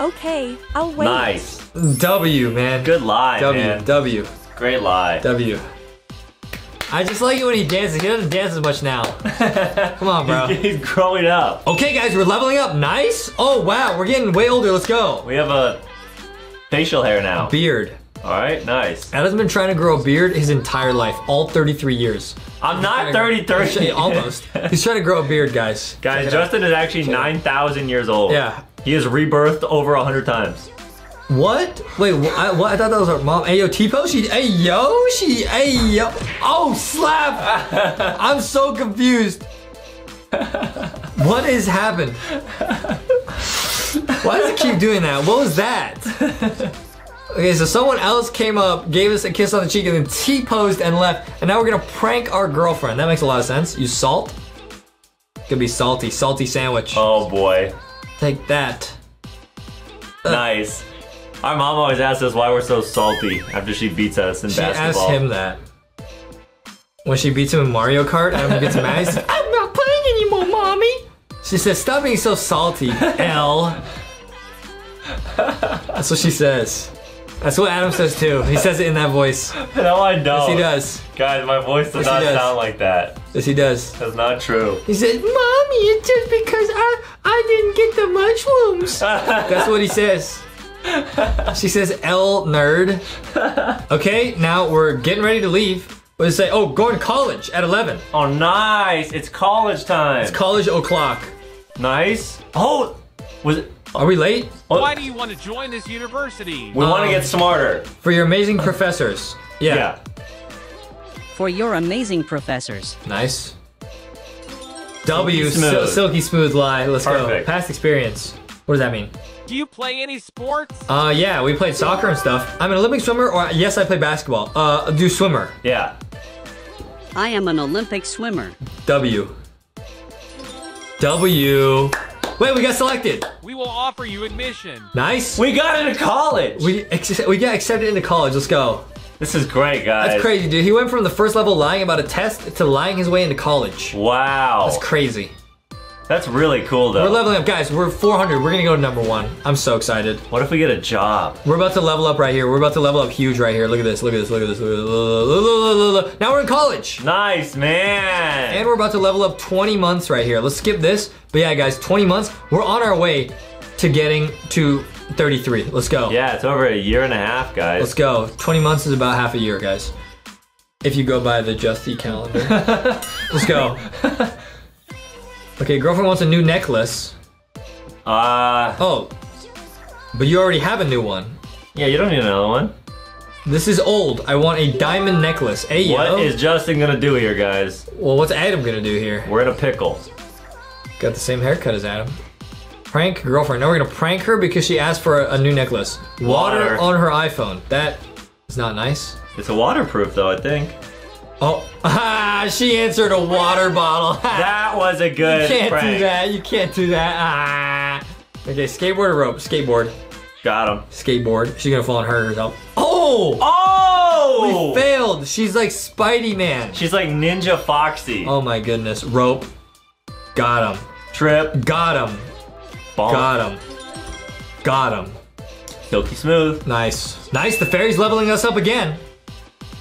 Okay, I'll wait. Nice. W, man. Good lie, man. W. Great lie. W. I just like it when he dances. He doesn't dance as much now. Come on, bro. He's growing up. Okay, guys, we're leveling up. Nice. Oh, wow. We're getting way older. Let's go. We have a facial hair now. Beard. All right, nice. Adam's been trying to grow a beard his entire life, all 33 years. I'm not 33. Almost. He's trying to grow a beard, guys. Guys, Justin is actually 9,000 years old. Yeah. He has rebirthed over 100 times. What? Wait, what? I thought that was our mom. Ayo, Tipo? Ayo. Oh, slap! I'm so confused. What has happened? Why does it keep doing that? What was that? Okay, so someone else came up, gave us a kiss on the cheek, and then T-posed and left. And now we're gonna prank our girlfriend. That makes a lot of sense. Use salt. Could be salty. Salty sandwich. Oh, boy. Take that. Nice. Our mom always asks us why we're so salty after she beats us in basketball. She asked him that. When she beats him in Mario Kart, Adam gets mad. He says, I'm not playing anymore, mommy. She says, stop being so salty, L. That's what she says. That's what Adam says too. He says it in that voice. No, I don't. Yes, he does. Guys, my voice does not sound like that. Yes, he does. That's not true. He said, mommy, it's just because I didn't get the mushrooms. That's what he says. She says, L nerd. Okay, now we're getting ready to leave. We'll say, oh, going to college at 11. Oh, nice. It's college time. It's college o'clock. Nice. Oh, was it? Are we late? Why do you want to join this university? We want to get smarter. For your amazing professors. Yeah. For your amazing professors. Nice. W, silky smooth lie. Let's go. Past experience. What does that mean? Do you play any sports? Yeah, we played soccer and stuff. I'm an Olympic swimmer, or yes, I play basketball. Do swimmer. Yeah. I am an Olympic swimmer. W. W. Wait, we got selected. We will offer you admission. Nice. We got into college. We got accepted into college. Let's go. This is great, guys. That's crazy, dude. He went from the first level lying about a test to lying his way into college. Wow. That's crazy. That's really cool, though. We're leveling up, guys. We're 400. We're gonna go to #1. I'm so excited. What if we get a job? We're about to level up right here. We're about to level up huge right here. Look at this. Look at this. Look at this. Look at this. Now we're in college. Nice, man. And we're about to level up 20 months right here. Let's skip this. But yeah, guys, 20 months. We're on our way to getting to 33. Let's go. Yeah, it's over a year and a half, guys. Let's go. 20 months is about half a year, guys. If you go by the Justy calendar. Let's go. Okay, girlfriend wants a new necklace. Oh. But you already have a new one. Yeah, you don't need another one. This is old. I want a diamond necklace. Ayo. What is Justin gonna do here, guys? Well, what's Adam gonna do here? We're in a pickle. Got the same haircut as Adam. Prank girlfriend. Now we're gonna prank her because she asked for a new necklace. Water on her iPhone. That is not nice. It's a waterproof though, I think. Oh, she answered a water bottle. That was a good prank. You can't do that, you can't do that. Okay, skateboard or rope? Skateboard. Got him. Skateboard. She's gonna fall and hurt herself. Oh! Oh! We failed. She's like Spidey Man. She's like Ninja Foxy. Oh my goodness. Rope. Got him. Trip. Got him. Bonk. Got him. Got him. Silky smooth. Nice. Nice, the fairy's leveling us up again.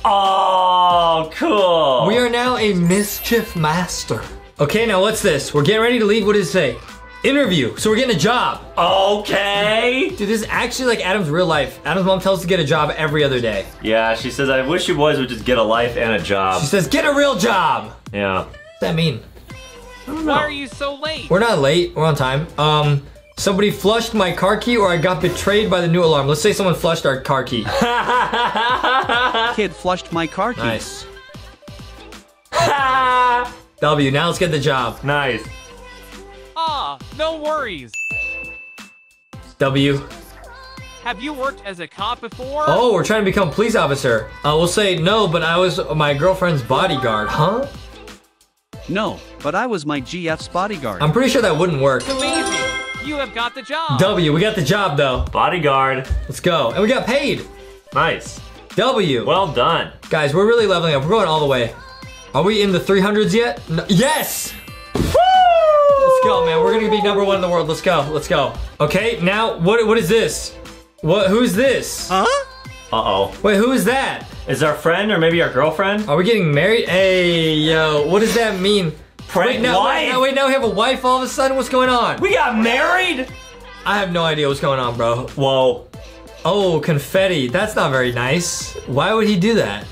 Oh, cool. We are now a mischief master. Okay, now what's this? We're getting ready to leave. What does it say? Interview. So we're getting a job. Okay. Dude, this is actually like Adam's real life. Adam's mom tells us to get a job every other day. Yeah, she says, I wish you boys would just get a life and a job. She says, get a real job. Yeah. What does that mean? I don't know. Why are you so late? We're not late. We're on time. Somebody flushed my car key or I got betrayed by the new alarm. Let's say someone flushed our car key. Kid flushed my car key. Nice. W, now let's get the job. Nice. Ah, no worries. W. Have you worked as a cop before? Oh, we're trying to become police officer. We'll say no, but I was my girlfriend's bodyguard, huh? No, but I was my GF's bodyguard. I'm pretty sure that wouldn't work. It's amazing. You have got the job. W, we got the job though. Bodyguard. Let's go. And we got paid. Nice. W. Well done. Guys, we're really leveling up. We're going all the way. Are we in the 300s yet? No. Yes! Woo! Let's go, man. We're gonna be #1 in the world. Let's go. Let's go. Okay, now what is this? What? Who's this? Huh? Uh-oh. Wait, who is that? Is our friend or maybe our girlfriend? Are we getting married? Hey, yo, what does that mean? Prank wife? Wait, now we have a wife all of a sudden? What's going on? We got married? I have no idea what's going on, bro. Whoa. Oh, confetti. That's not very nice. Why would he do that?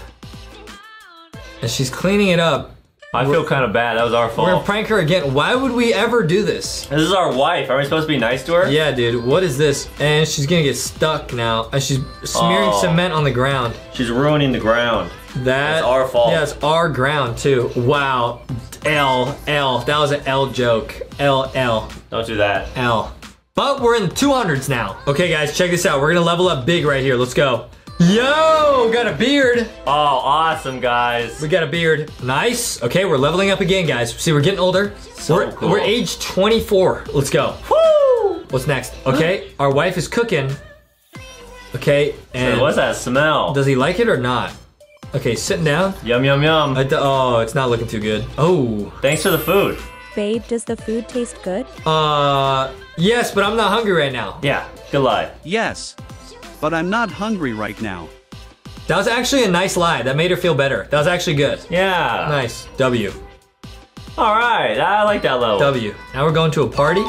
And she's cleaning it up. I feel kind of bad. That was our fault. We're gonna prank her again. Why would we ever do this? This is our wife. Are we supposed to be nice to her? Yeah, dude. What is this? And she's gonna get stuck now. And she's smearing cement on the ground. She's ruining the ground. That's our fault. Yeah, it's our ground too. Wow. L. L. That was an L joke. L. L. Don't do that. L. But we're in the 200s now. Okay, guys, check this out. We're gonna level up big right here. Let's go. Yo, got a beard. Oh, awesome, guys. We got a beard. Nice. Okay, we're leveling up again, guys. See, we're getting older. So cool. We're age 24. Let's go. Woo! What's next? Okay, our wife is cooking. Okay, and... So what's that smell? Does he like it or not? Okay, sitting down. Yum, yum, yum. Oh, it's not looking too good. Oh. Thanks for the food. Babe, does the food taste good? Yes, but I'm not hungry right now. Yeah, good lie. Yes, but I'm not hungry right now. That was actually a nice lie. That made her feel better. That was actually good. Yeah. Nice. W. All right, I like that level. W. Now we're going to a party.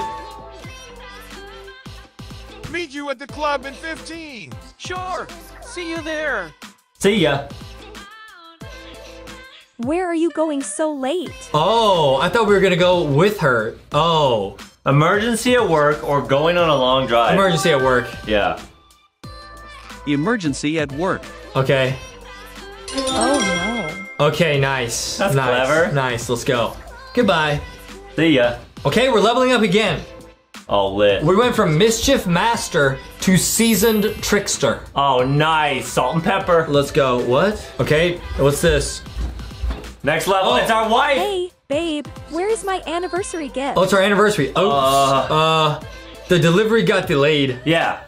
Meet you at the club in 15. Sure. See you there. See ya. Where are you going so late? Oh, I thought we were gonna go with her. Oh. Emergency at work or going on a long drive. Emergency at work. Yeah. Emergency at work. Okay. Oh no. Okay, nice. That's nice. Clever. Nice, let's go. Goodbye. See ya. Okay, we're leveling up again. All lit. We went from Mischief Master to Seasoned Trickster. Oh, nice. Salt and pepper. Let's go. What? Okay, what's this? Next level, it's our wife. Hey, babe, where is my anniversary gift? Oh, it's our anniversary. Oops. The delivery got delayed. Yeah.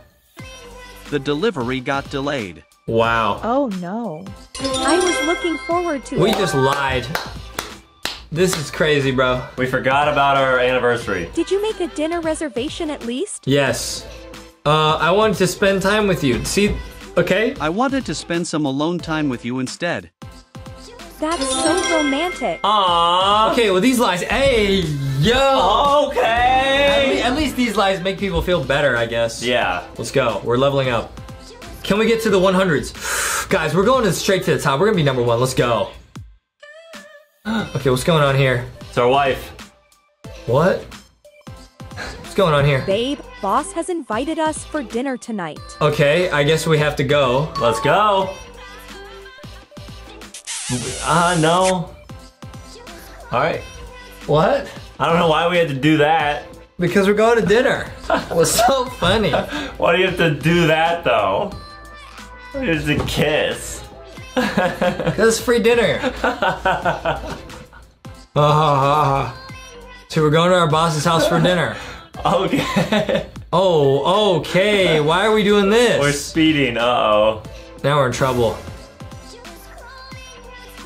The delivery got delayed. Wow. Oh no. I was looking forward to it. We just lied. This is crazy, bro. We forgot about our anniversary. Did you make a dinner reservation at least? Yes. I wanted to spend time with you. See, okay. I wanted to spend some alone time with you instead. That's so romantic. Aww. Okay, well these lies, hey, yo. Okay. At least these lies make people feel better, I guess. Yeah. Let's go, we're leveling up. Can we get to the 100s? Guys, we're going straight to the top. We're gonna be #1, let's go. Okay, what's going on here? It's our wife. What? What's going on here? Babe, boss has invited us for dinner tonight. Okay, I guess we have to go. Let's go. No. All right. What? I don't know why we had to do that. Because we're going to dinner. It was so funny. Why do you have to do that though? It's a kiss. That's free dinner. So we're going to our boss's house for dinner. Okay. Oh, okay. Why are we doing this? We're speeding. Uh-oh. Now we're in trouble.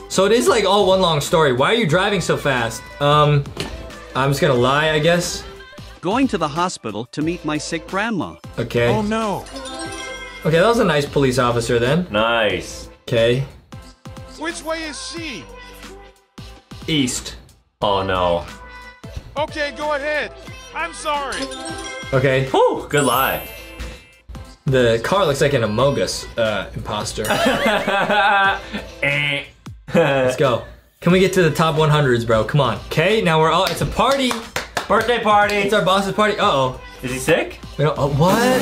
So it is like all one long story. Why are you driving so fast? I'm just gonna lie, I guess. Going to the hospital to meet my sick grandma. Okay. Oh no. Okay, that was a nice police officer then. Nice. Okay. Which way is she? East. Oh no. Okay, go ahead. I'm sorry. Okay. Whew, good lie. The car looks like an Among Us imposter. Let's go. Can we get to the top 100s, bro? Come on. Okay, now we're all, it's a party. Birthday party. It's our boss's party. Uh-oh. Is he sick? We don't, what?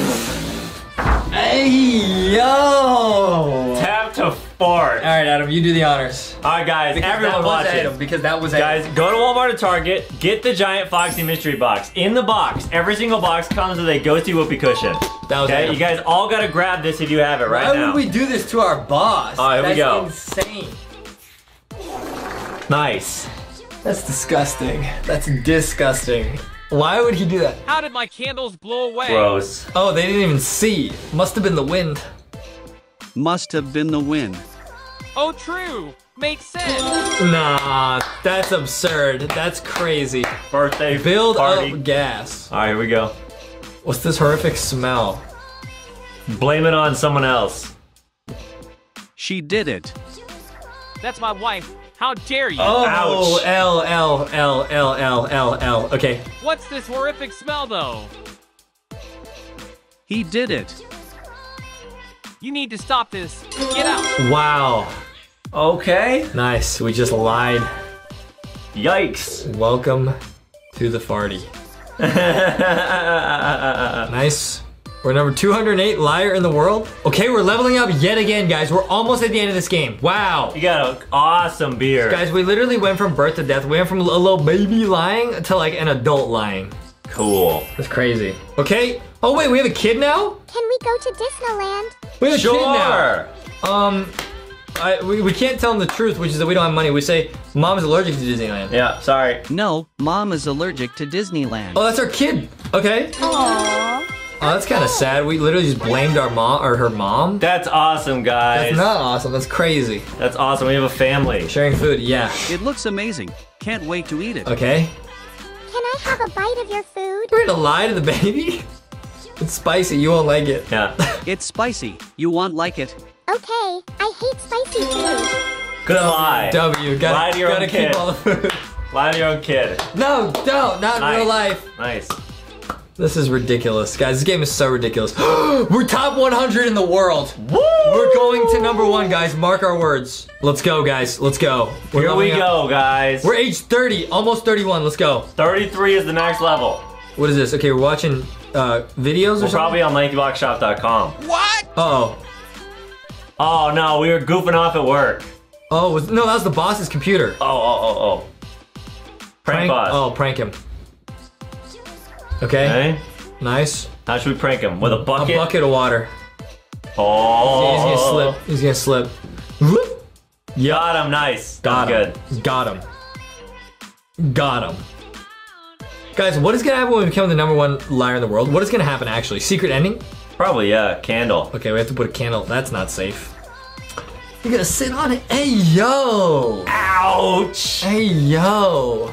Hey, yo. Tap to bars. All right, Adam, you do the honors. All right, guys, because everyone watching. Because that was Adam. Guys, go to Walmart or Target, get the giant Foxy mystery box. In the box, every single box comes with a Ghosty whoopee cushion. That was Adam. You guys all gotta grab this if you have it right now. Why would we do this to our boss? All right, here we go. That's insane. Nice. That's disgusting. That's disgusting. Why would he do that? How did my candles blow away? Gross. Oh, they didn't even see. Must have been the wind. Must have been the wind. Oh, true. Makes sense. Nah, that's absurd. That's crazy. Birthday build party. Up gas. All right, here we go. What's this horrific smell? Blame it on someone else. She did it. That's my wife. How dare you? Oh, ouch. L. Okay. What's this horrific smell, though? He did it. You need to stop this. Get out. Wow. Okay. Nice. We just lied. Yikes. Welcome to the party. Nice. We're number 208 liar in the world. Okay, we're leveling up yet again, guys. We're almost at the end of this game. Wow. You got an awesome beard. Guys, we literally went from birth to death. We went from a little baby lying to like an adult lying. Cool. That's crazy. Okay. Oh, wait, we have a kid now? Can we go to Disneyland? We have a kid now. We can't tell him the truth, which is that we don't have money. We say, Mom is allergic to Disneyland. Yeah, sorry. No, Mom is allergic to Disneyland. Oh, that's our kid. Okay. Aww. Oh, that's kind of sad. We literally just blamed our mom or her mom. That's awesome, guys. That's not awesome. That's crazy. That's awesome. We have a family. Sharing food, yeah. It looks amazing. Can't wait to eat it. Okay. Can I have a bite of your food? We're gonna lie to the baby? It's spicy. You won't like it. Yeah. It's spicy. You won't like it. Okay. I hate spicy food. Good lie. W. Gotta keep all the food. Lie to your own kid. No, don't. Not in real life. Nice. This is ridiculous, guys. This game is so ridiculous. We're top 100 in the world. Woo! We're going to number 1, guys. Mark our words. Let's go, guys. Let's go. Here we go, guys. We're age 30, almost 31. Let's go. 33 is the next level. What is this? Okay, we're watching videos or something? We're probably on Lankyboxshop.com. What? Uh-oh. Oh, no. We were goofing off at work. Oh, no. That was the boss's computer. Oh. Prank boss. Oh, prank him. Okay. Nice. How should we prank him? With a bucket? A bucket of water. Oh. He's gonna slip. Whoop. Yep. Got him. Nice. Got him. Guys, what is gonna happen when we become the number 1 liar in the world? What is gonna happen actually? Secret ending? Probably, yeah. Candle. Okay, we have to put a candle. That's not safe. You're gonna sit on it. Hey, yo. Ouch. Hey, yo.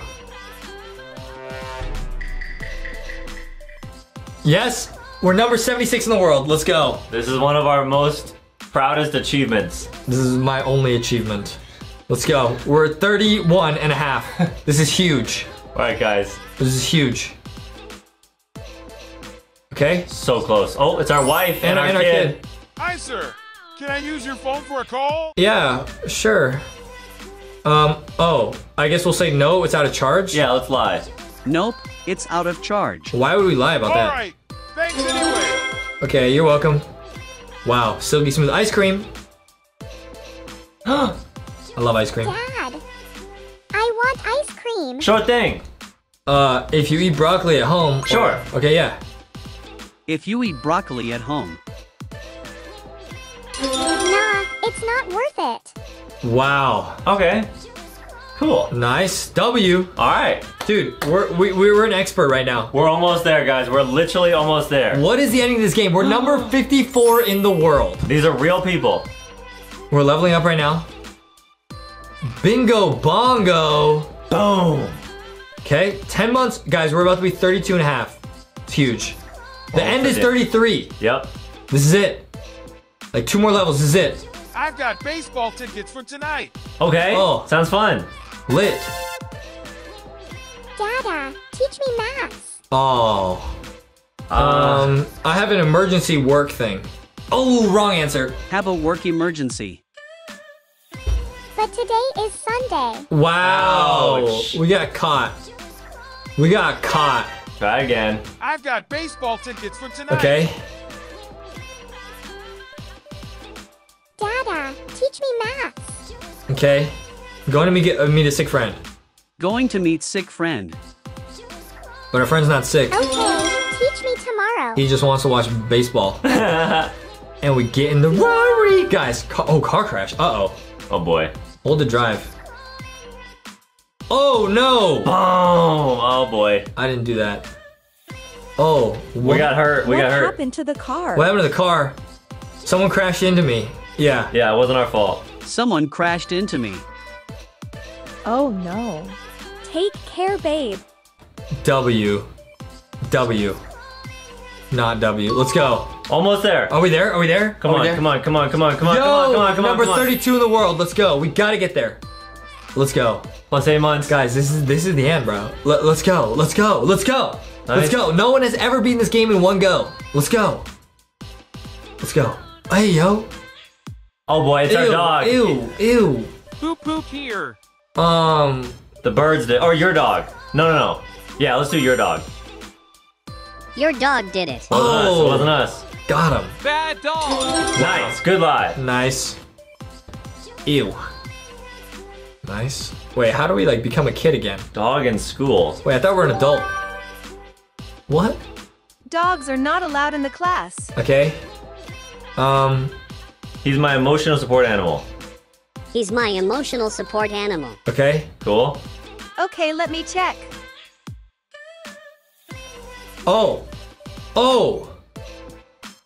Yes, we're number 76 in the world. Let's go. This is one of our most proudest achievements. This is my only achievement. Let's go. We're 31 and a half. This is huge. All right, guys. This is huge. Okay. So close. Oh, it's our wife and our kid. Hi, sir. Can I use your phone for a call? Yeah, sure. Oh, I guess we'll say no, it's out of charge? Yeah, let's lie. Nope, it's out of charge. Why would we lie about that? All right, thanks anyway. Okay, you're welcome. Wow, silky smooth ice cream. I love ice cream. Dad, I want ice cream. Sure thing. If you eat broccoli at home. Sure. Okay, yeah. If you eat broccoli at home. Nah, it's not worth it. Wow. Okay. Cool. Nice. W. All right. Dude, we're an expert right now. We're almost there, guys. We're literally almost there. What is the ending of this game? We're number 54 in the world. These are real people. We're leveling up right now. Bingo bongo. Boom. Okay. 10 months. Guys, we're about to be 32 and a half. It's huge. The end is 33. Yep. This is it. Like 2 more levels. This is it. I've got baseball tickets for tonight. Okay. Oh, sounds fun. Lit. Dada, teach me maths. Oh. I have an emergency work thing. Oh, wrong answer. Have a work emergency. But today is Sunday. Wow. Ouch. We got caught. We got caught. Try again. I've got baseball tickets for tonight. Okay. Dada, teach me maths. Okay. Going to meet a sick friend. Going to meet sick friend. But our friend's not sick. Okay, teach me tomorrow. He just wants to watch baseball. And we get in the Rari! Guys, car crash. Uh-oh. Oh boy. Hold the drive. Oh no! Oh boy. I didn't do that. Oh. We got hurt. What happened to the car? What happened to the car? Someone crashed into me. Yeah. Yeah, it wasn't our fault. Someone crashed into me. Oh no. Take care, babe. W. W. Not W. Let's go. Almost there. Are we there? Are we there? Come on, come on, come on, come on, come on, come on, come on, come on. Number 32 in the world. Let's go. We gotta get there. Let's go. Plus 8 months. Guys, this is the end, bro. Let's go. Let's go. Let's go. Let's go. No one has ever beaten this game in one go. Let's go. Let's go. Hey, yo. Oh boy, it's our dog. Ew, ew. Poop, poop here. The birds did. Or your dog. No, no, no. Yeah, let's do your dog. Your dog did it. Oh, wasn't us. Got him. Bad dog. Nice. Good lie. Nice. Ew. Nice. Wait, how do we like become a kid again? Dog in school. Wait, I thought we were an adult. What? Dogs are not allowed in the class. Okay. He's my emotional support animal. He's my emotional support animal. Okay. Cool. Okay, let me check. Oh, oh,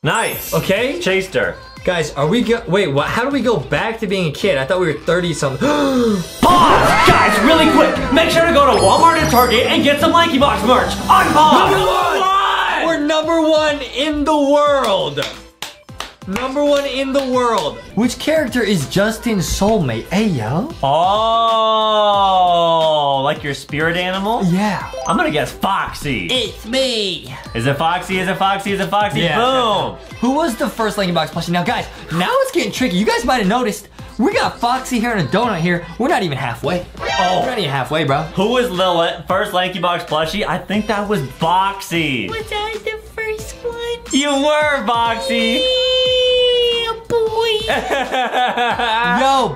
nice. Okay, chased her. Guys, are we go? Wait, what? How do we go back to being a kid? I thought we were 30 something. Pause, guys, really quick. Make sure to go to Walmart and Target and get some Lankybox merch. On pause. Number 1. We're number 1 in the world. Number 1 in the world. Which character is Justin's soulmate? Hey, yo. Oh, like your spirit animal? Yeah. I'm gonna guess Foxy. It's me. Is it Foxy? Is it Foxy? Is it Foxy? Yeah. Boom. Who was the first Lankybox plushie? Now, guys, now it's getting tricky. You guys might have noticed we got Foxy here and a donut here. We're not even halfway. Oh. We're not even halfway, bro. Who was the first Lankybox plushie? I think that was Boxy. Was I the first one? You were, Boxy. Yo,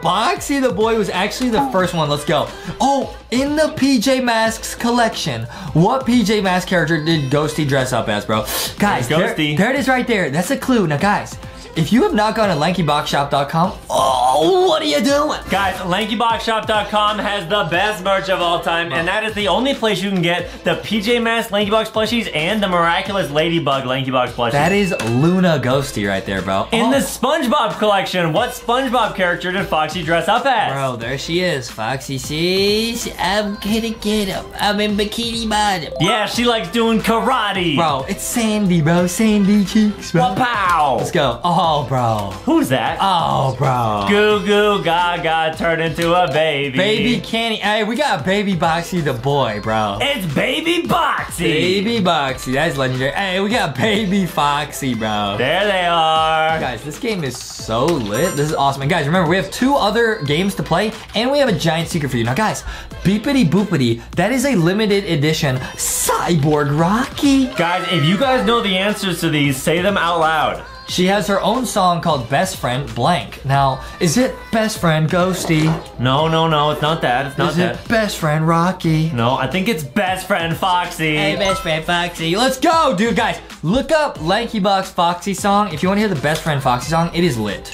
Boxy the Boy was actually the first one. Let's go. Oh, in the PJ Masks collection, what PJ Masks character did Ghosty dress up as, bro? Guys, there it is right there. That's a clue. Now, guys, if you have not gone to Lankyboxshop.com, oh, what are you doing? Guys, Lankyboxshop.com has the best merch of all time, and that is the only place you can get the PJ Masks Lankybox plushies and the Miraculous Ladybug Lankybox plushies. That is Luna Ghosty right there, bro. In the SpongeBob collection, what SpongeBob character did Foxy dress up as? Bro, there she is. Foxy says, I'm gonna get him. I'm in Bikini Bottom. Yeah, she likes doing karate. Bro, it's Sandy, bro. Sandy cheeks, bro. Pow! Let's go. Oh, bro. Who's that? Oh, bro. Goo goo gaga turned into a baby. Baby Candy. Hey, we got Baby Boxy the Boy, bro. It's Baby Boxy. Baby Boxy. That's legendary. Hey, we got Baby Foxy, bro. There they are. Guys, this game is so lit. This is awesome. And guys, remember, we have 2 other games to play, and we have a giant secret for you. Now, guys, Beepity Boopity, that is a limited edition Cyborg Rocky. Guys, if you guys know the answers to these, say them out loud. She has her own song called Best Friend Blank. Now, is it Best Friend Ghosty? No, no, no, it's not that. It's not that. Is it Best Friend Rocky? No, I think it's Best Friend Foxy. Hey, Best Friend Foxy. Let's go, dude. Guys, look up Lankybox Foxy song. If you want to hear the Best Friend Foxy song, it is lit.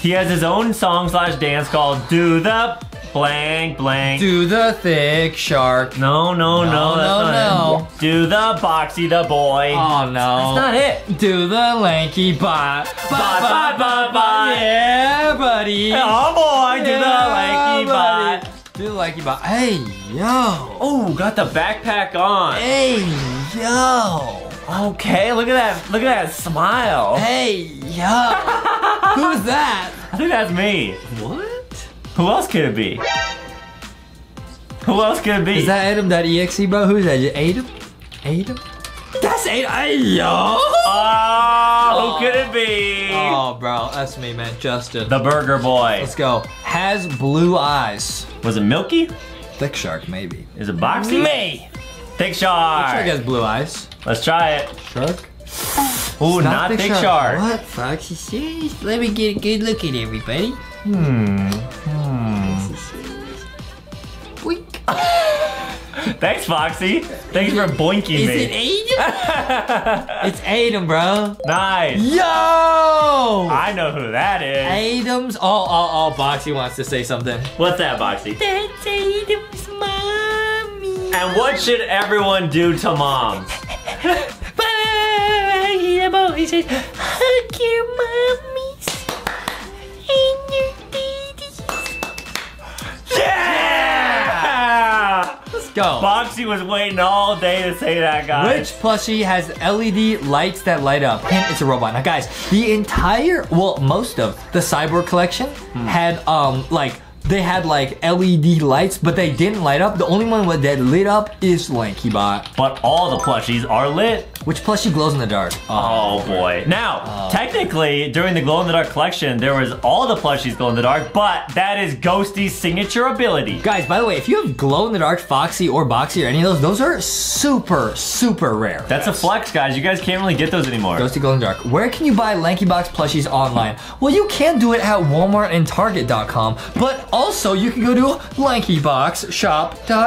He has his own song / dance called Do the Blank Blank. Do the Thick Shark. No, no, no, no. Do the Boxy the Boy. Oh, no. That's not it. Do the Lanky Bot. Bot, bot, bot, bot. Yeah, buddy. Oh, boy. Do the Lanky Bot. Do the Lanky Bot. Hey, yo. Oh, got the backpack on. Hey, yo. Okay, look at that. Look at that smile. Hey, yo. Who's that? I think that's me. What? Who else could it be? Who else could it be? Is that Adam.exe, bro? Who's that? Adam? Adam? That's Adam. Hey, yo. Oh, who could it be? Oh, bro. That's me, man. Justin. The Burger Boy. Let's go. Has blue eyes. Was it Milky? Thick Shark, maybe. Is it Boxy? Me. Thick Shark. Thick Shark has blue eyes. Let's try it. Shark. Oh, not Thick Shark. What, Foxy? Serious? Let me get a good look at everybody. Boink. Thanks, Foxy. Thanks for boinking me. Is it Adam? It's Adam, bro. Nice. Yo! I know who that is. Adam's. Oh, Boxy wants to say something. What's that, Boxy? That's Adam's mommy. And what should everyone do to moms? He says, hug your mommies and your daddies. Yeah! Let's go. Boxy was waiting all day to say that, guys. Which plushie has LED lights that light up? Hint, it's a robot. Now, guys, the entire, well, most of the Cyborg collection had, they had like LED lights, but they didn't light up. The only one that lit up is Lankybot. But all the plushies are lit. Which plushie glows in the dark? Oh boy. Now, technically, during the glow in the dark collection, there was all the plushies glow in the dark, but that is Ghosty's signature ability. Guys, by the way, if you have glow in the dark Foxy or Boxy or any of those are super, super rare. That's a flex, guys. You guys can't really get those anymore. Ghosty glow in the dark. Where can you buy Lankybox plushies online? Well, you can do it at Walmart and Target.com, but also, you can go to Lankyboxshop.com.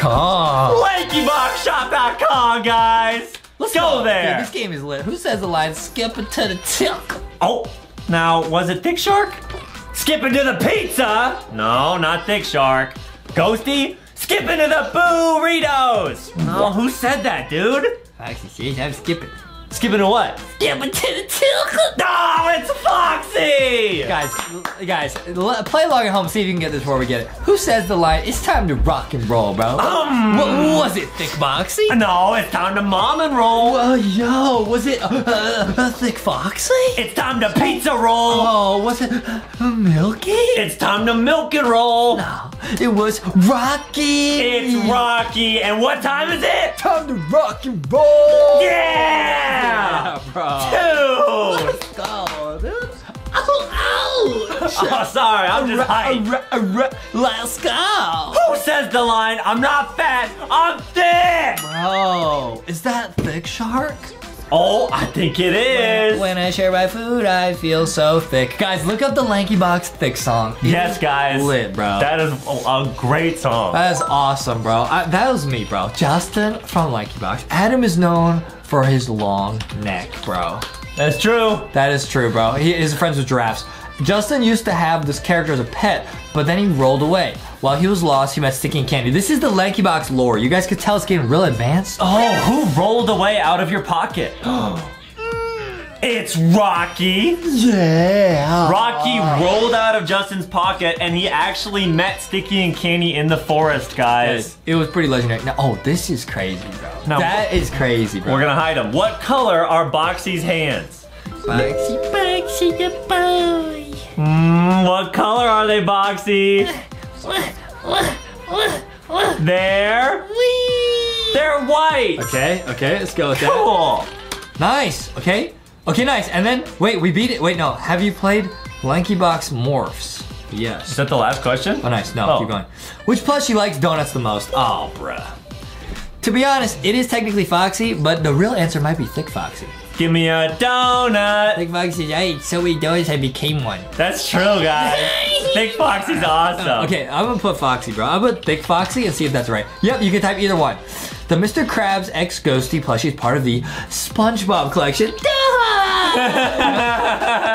Lankyboxshop.com, guys. Let's go there. Dude, this game is lit. Who says the line, skip it to the tick? Oh, now, was it Thick Shark? Skip into the pizza? No, not Thick Shark. Ghosty, skip into the burritos. No, who said that, dude? Actually, I'm skipping. Skipping to what? Skipping to the tilt. No, it's Foxy! Guys, play along at home, see if you can get this before we get it. Who says the line, it's time to rock and roll, bro? Was it Thick Boxy? No, it's time to mom and roll. Was it Thick Foxy? It's time to pizza roll. Oh, was it Milky? It's time to milk and roll. No, it was Rocky. It's Rocky, and what time is it? Time to rock and roll. Yeah! Yeah, bro. Dude. Let's go, dude. Oh, sorry, I'm just hyped. Let's go. Who says the line, I'm not fat, I'm thick? Bro, is that Thick Shark? Oh, I think it is. When I share my food, I feel so thick. Guys, look up the Lankybox Thick song. Yes, guys. Lit, bro. That is a great song. That is awesome, bro. That was me, bro. Justin from Lankybox. Adam is known for his long neck, bro. That's true. That is true, bro. He is friends with giraffes. Justin used to have this character as a pet, but then he rolled away. While he was lost, he met Sticky and Candy. This is the Lankybox lore. You guys could tell it's getting real advanced. Oh, who rolled away out of your pocket? It's Rocky. Yeah. Rocky rolled out of Justin's pocket, and he actually met Sticky and Candy in the forest, guys. It was pretty legendary. Now, oh, this is crazy, bro. Now, that is crazy, bro. We're gonna hide them. What color are Boxy's hands? Boxy the boy. What color are they, Boxy? They're... Wee. They're white. Okay, let's go with that. Cool. Nice, okay, nice. And then, wait, we beat it. Wait, no, have you played Lankybox Morphs? Yes. Is that the last question? Oh, nice, keep going. Which plushie likes donuts the most? Oh, bruh. To be honest, it is technically Foxy, but the real answer might be Thick Foxy. Give me a donut. Thick Foxy says, I ate so many donuts I became one. That's true, guys. Thick Foxy's awesome. Okay, I'm gonna put Foxy, bro. I'm gonna put Thick Foxy and see if that's right. Yep, you can type either one. The Mr. Krabs X Ghosty plushie is part of the SpongeBob collection.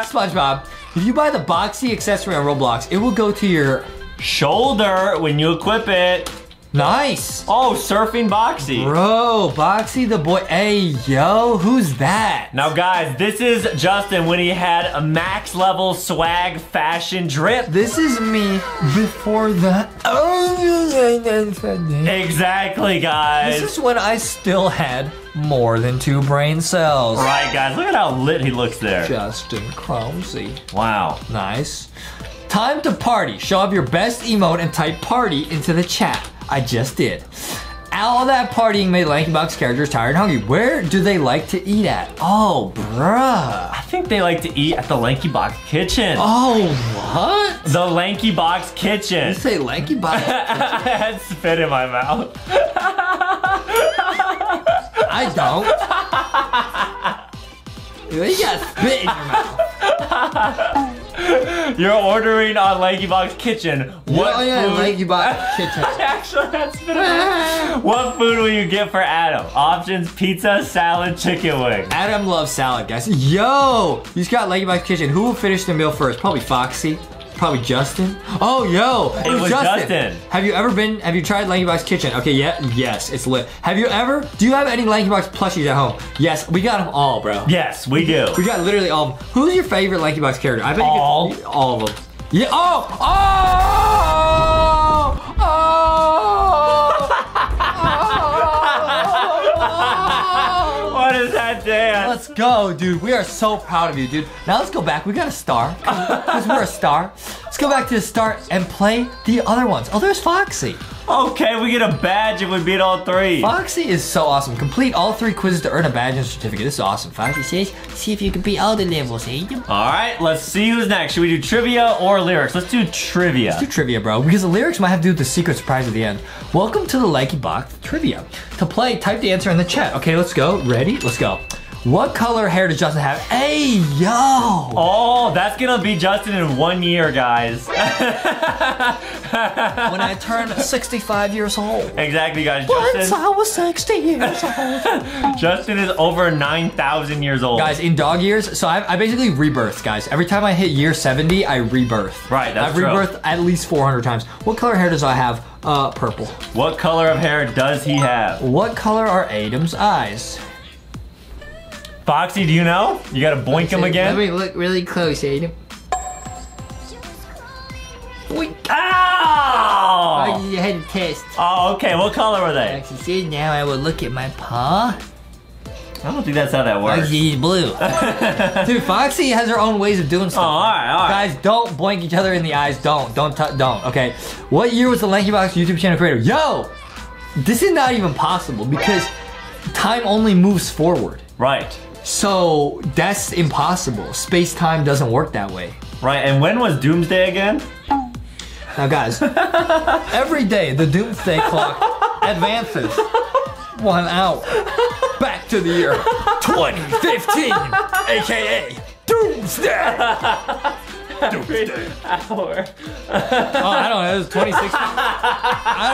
SpongeBob. If you buy the Boxy accessory on Roblox, it will go to your shoulder when you equip it. Nice. Oh, surfing Boxy. Bro, Boxy the boy. Hey, yo, who's that? Now, guys, this is Justin when he had a max level swag fashion drip. This is me before that. Exactly, guys. This is when I still had more than 2 brain cells. Right, guys, look at how lit he looks there. Justin Cromsey. Wow. Nice. Time to party. Show up your best emote and type party into the chat. I just did. All that partying made Lankybox characters tired and hungry. Where do they like to eat at? Oh, bruh. I think they like to eat at the Lankybox Kitchen. Oh, what? The Lankybox Kitchen. You say Lankybox Kitchen? I had spit in my mouth. I don't. You got spit in your mouth. You're ordering on Lankybox Kitchen. What food? Lankybox Kitchen. Actually, that's spit. What food will you get for Adam? Options: pizza, salad, chicken wings. Adam loves salad, guys. Yo, you just got Lankybox Kitchen. Who will finish the meal first? Probably Foxy. Probably Justin. Oh, yo, it was Justin. Have you ever been? Have you tried Lankybox Kitchen? Okay, yeah, yes, it's lit. Have you ever? Do you have any Lankybox plushies at home? Yes, we got them all, bro. Yes, we do. We got literally all of them. Who's your favorite Lankybox character? I bet all of them. Yeah. Oh, oh, oh, oh. What is that dance? Let's go, dude. We are so proud of you, dude. Now let's go back. We got a star, because we're a star. Let's go back to the start and play the other ones. Oh, there's Foxy. Okay, we get a badge if we beat all three. Foxy is so awesome. Complete all three quizzes to earn a badge and certificate. This is awesome. Foxy says, see if you can beat all the levels, eh? All right, let's see who's next. Should we do trivia or lyrics? Let's do trivia. Let's do trivia, bro, because the lyrics might have to do with the secret surprise at the end. Welcome to the Lankybox trivia. To play, type the answer in the chat. Okay, let's go. Ready? Let's go. What color hair does Justin have? Hey, yo! Oh, that's gonna be Justin in 1 year, guys. When I turn 65 years old. Exactly, guys. Justin, once I was 60 years old. Justin is over 9,000 years old. Guys, in dog years, so I basically rebirth, guys. Every time I hit year 70, I rebirth. Right, that's true. I rebirth at least 400 times. What color hair does I have? Purple. What color of hair does he have? What color are Adam's eyes? Foxy, do you know? You gotta boink him again? Let me look really close, Aiden. Boink. Ow! I had a test. Oh, okay. What color were they? Foxy said, now I will look at my paw. I don't think that's how that works. Foxy's blue. Dude, Foxy has her own ways of doing stuff. Oh, all right. Guys, don't boink each other in the eyes. Don't. Okay. What year was the Lankybox YouTube channel created? Yo! This is not even possible because time only moves forward. Right. So that's impossible. Space-time doesn't work that way. Right, and when was Doomsday again? Now guys, every day the Doomsday clock advances 1 hour back to the year 2015, AKA Doomsday. Hour. Oh, I don't know. It was 2016. I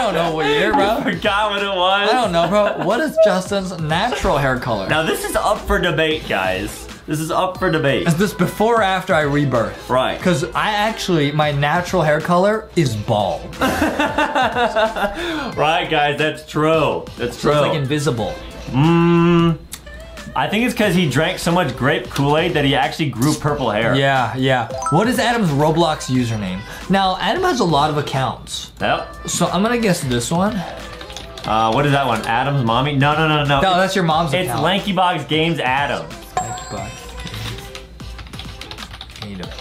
don't know what year, bro. I forgot what it was. I don't know, bro. What is Justin's natural hair color? Now, this is up for debate, guys. This is up for debate. Is this before or after I rebirth? Right. Because I actually, my natural hair color is bald. Right, guys. That's true. That's true. It's like invisible. I think it's because he drank so much grape Kool-Aid that he actually grew purple hair. Yeah, yeah. What is Adam's Roblox username? Now, Adam has a lot of accounts. Yep. So I'm gonna guess this one. What is that one? Adam's mommy? No. No, that's your mom's account. It's Lankybox Games Adam. Lankybox Games Adam.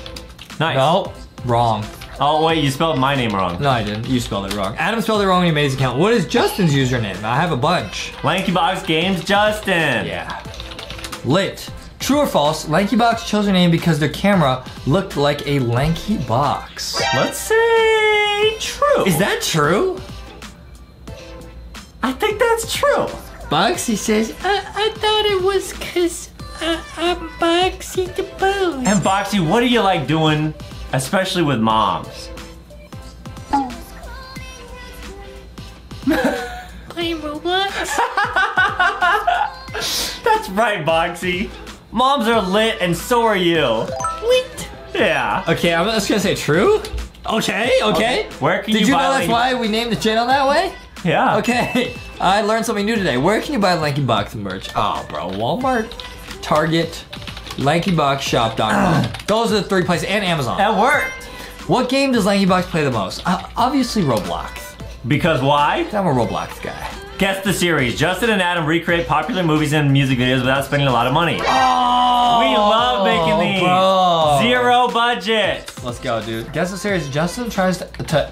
Nice. No, wrong. Oh, wait, you spelled my name wrong. No, I didn't. You spelled it wrong. Adam spelled it wrong when he made his account. What is Justin's username? I have a bunch. Lankybox Games Justin. Yeah. Lit. True or false, Lankybox chose her name because their camera looked like a lanky box. Let's say true. Is that true? I think that's true. Boxy says, I thought it was because I'm Boxy the Boy. And Boxy, what do you like doing, especially with moms? Playing Roblox? That's right, Boxy. Moms are lit, and so are you. Lit. Yeah. Okay, I'm just gonna say true. Okay. Where can you buy? Did you know that's why we named the channel that way? Yeah. Okay. I learned something new today. Where can you buy Lankybox merch? Oh, bro, Walmart, Target, Lankyboxshop.com. Those are the three places, and Amazon. That worked. What game does Lankybox play the most? Obviously, Roblox. Because why? I'm a Roblox guy. Guess the series. Justin and Adam recreate popular movies and music videos without spending a lot of money. Oh, we love making these. Bro. Zero budget. Let's go, dude. Guess the series. Justin tries to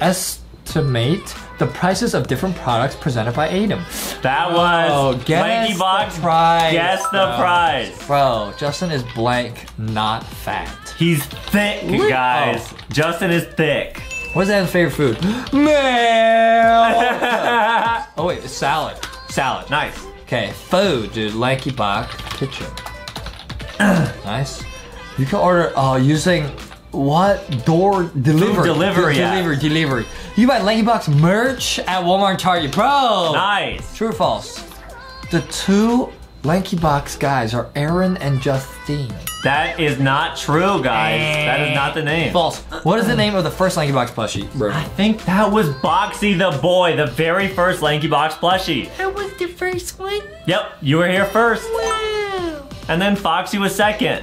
estimate the prices of different products presented by Adam. That was Lankybox. Guess the prize. Bro, Justin is blank, not fat. He's thick, guys. Oh. Justin is thick. What's Adam's favorite food? Mail! Oh wait, salad. Nice. Okay, food, dude. Lankybox Kitchen. Nice. You can order using what? Door delivery. Food delivery. Delivery. You buy Lankybox merch at Walmart and Target, bro. Nice. True or false? The two Lankybox guys are Aaron and Justine. That is not true, guys. That is not the name. False. What is the name of the first Lankybox plushie, bro? I think that was Boxy the Boy, the very first Lankybox plushie. That was the first one? Yep, you were here first. Wow. And then Foxy was second.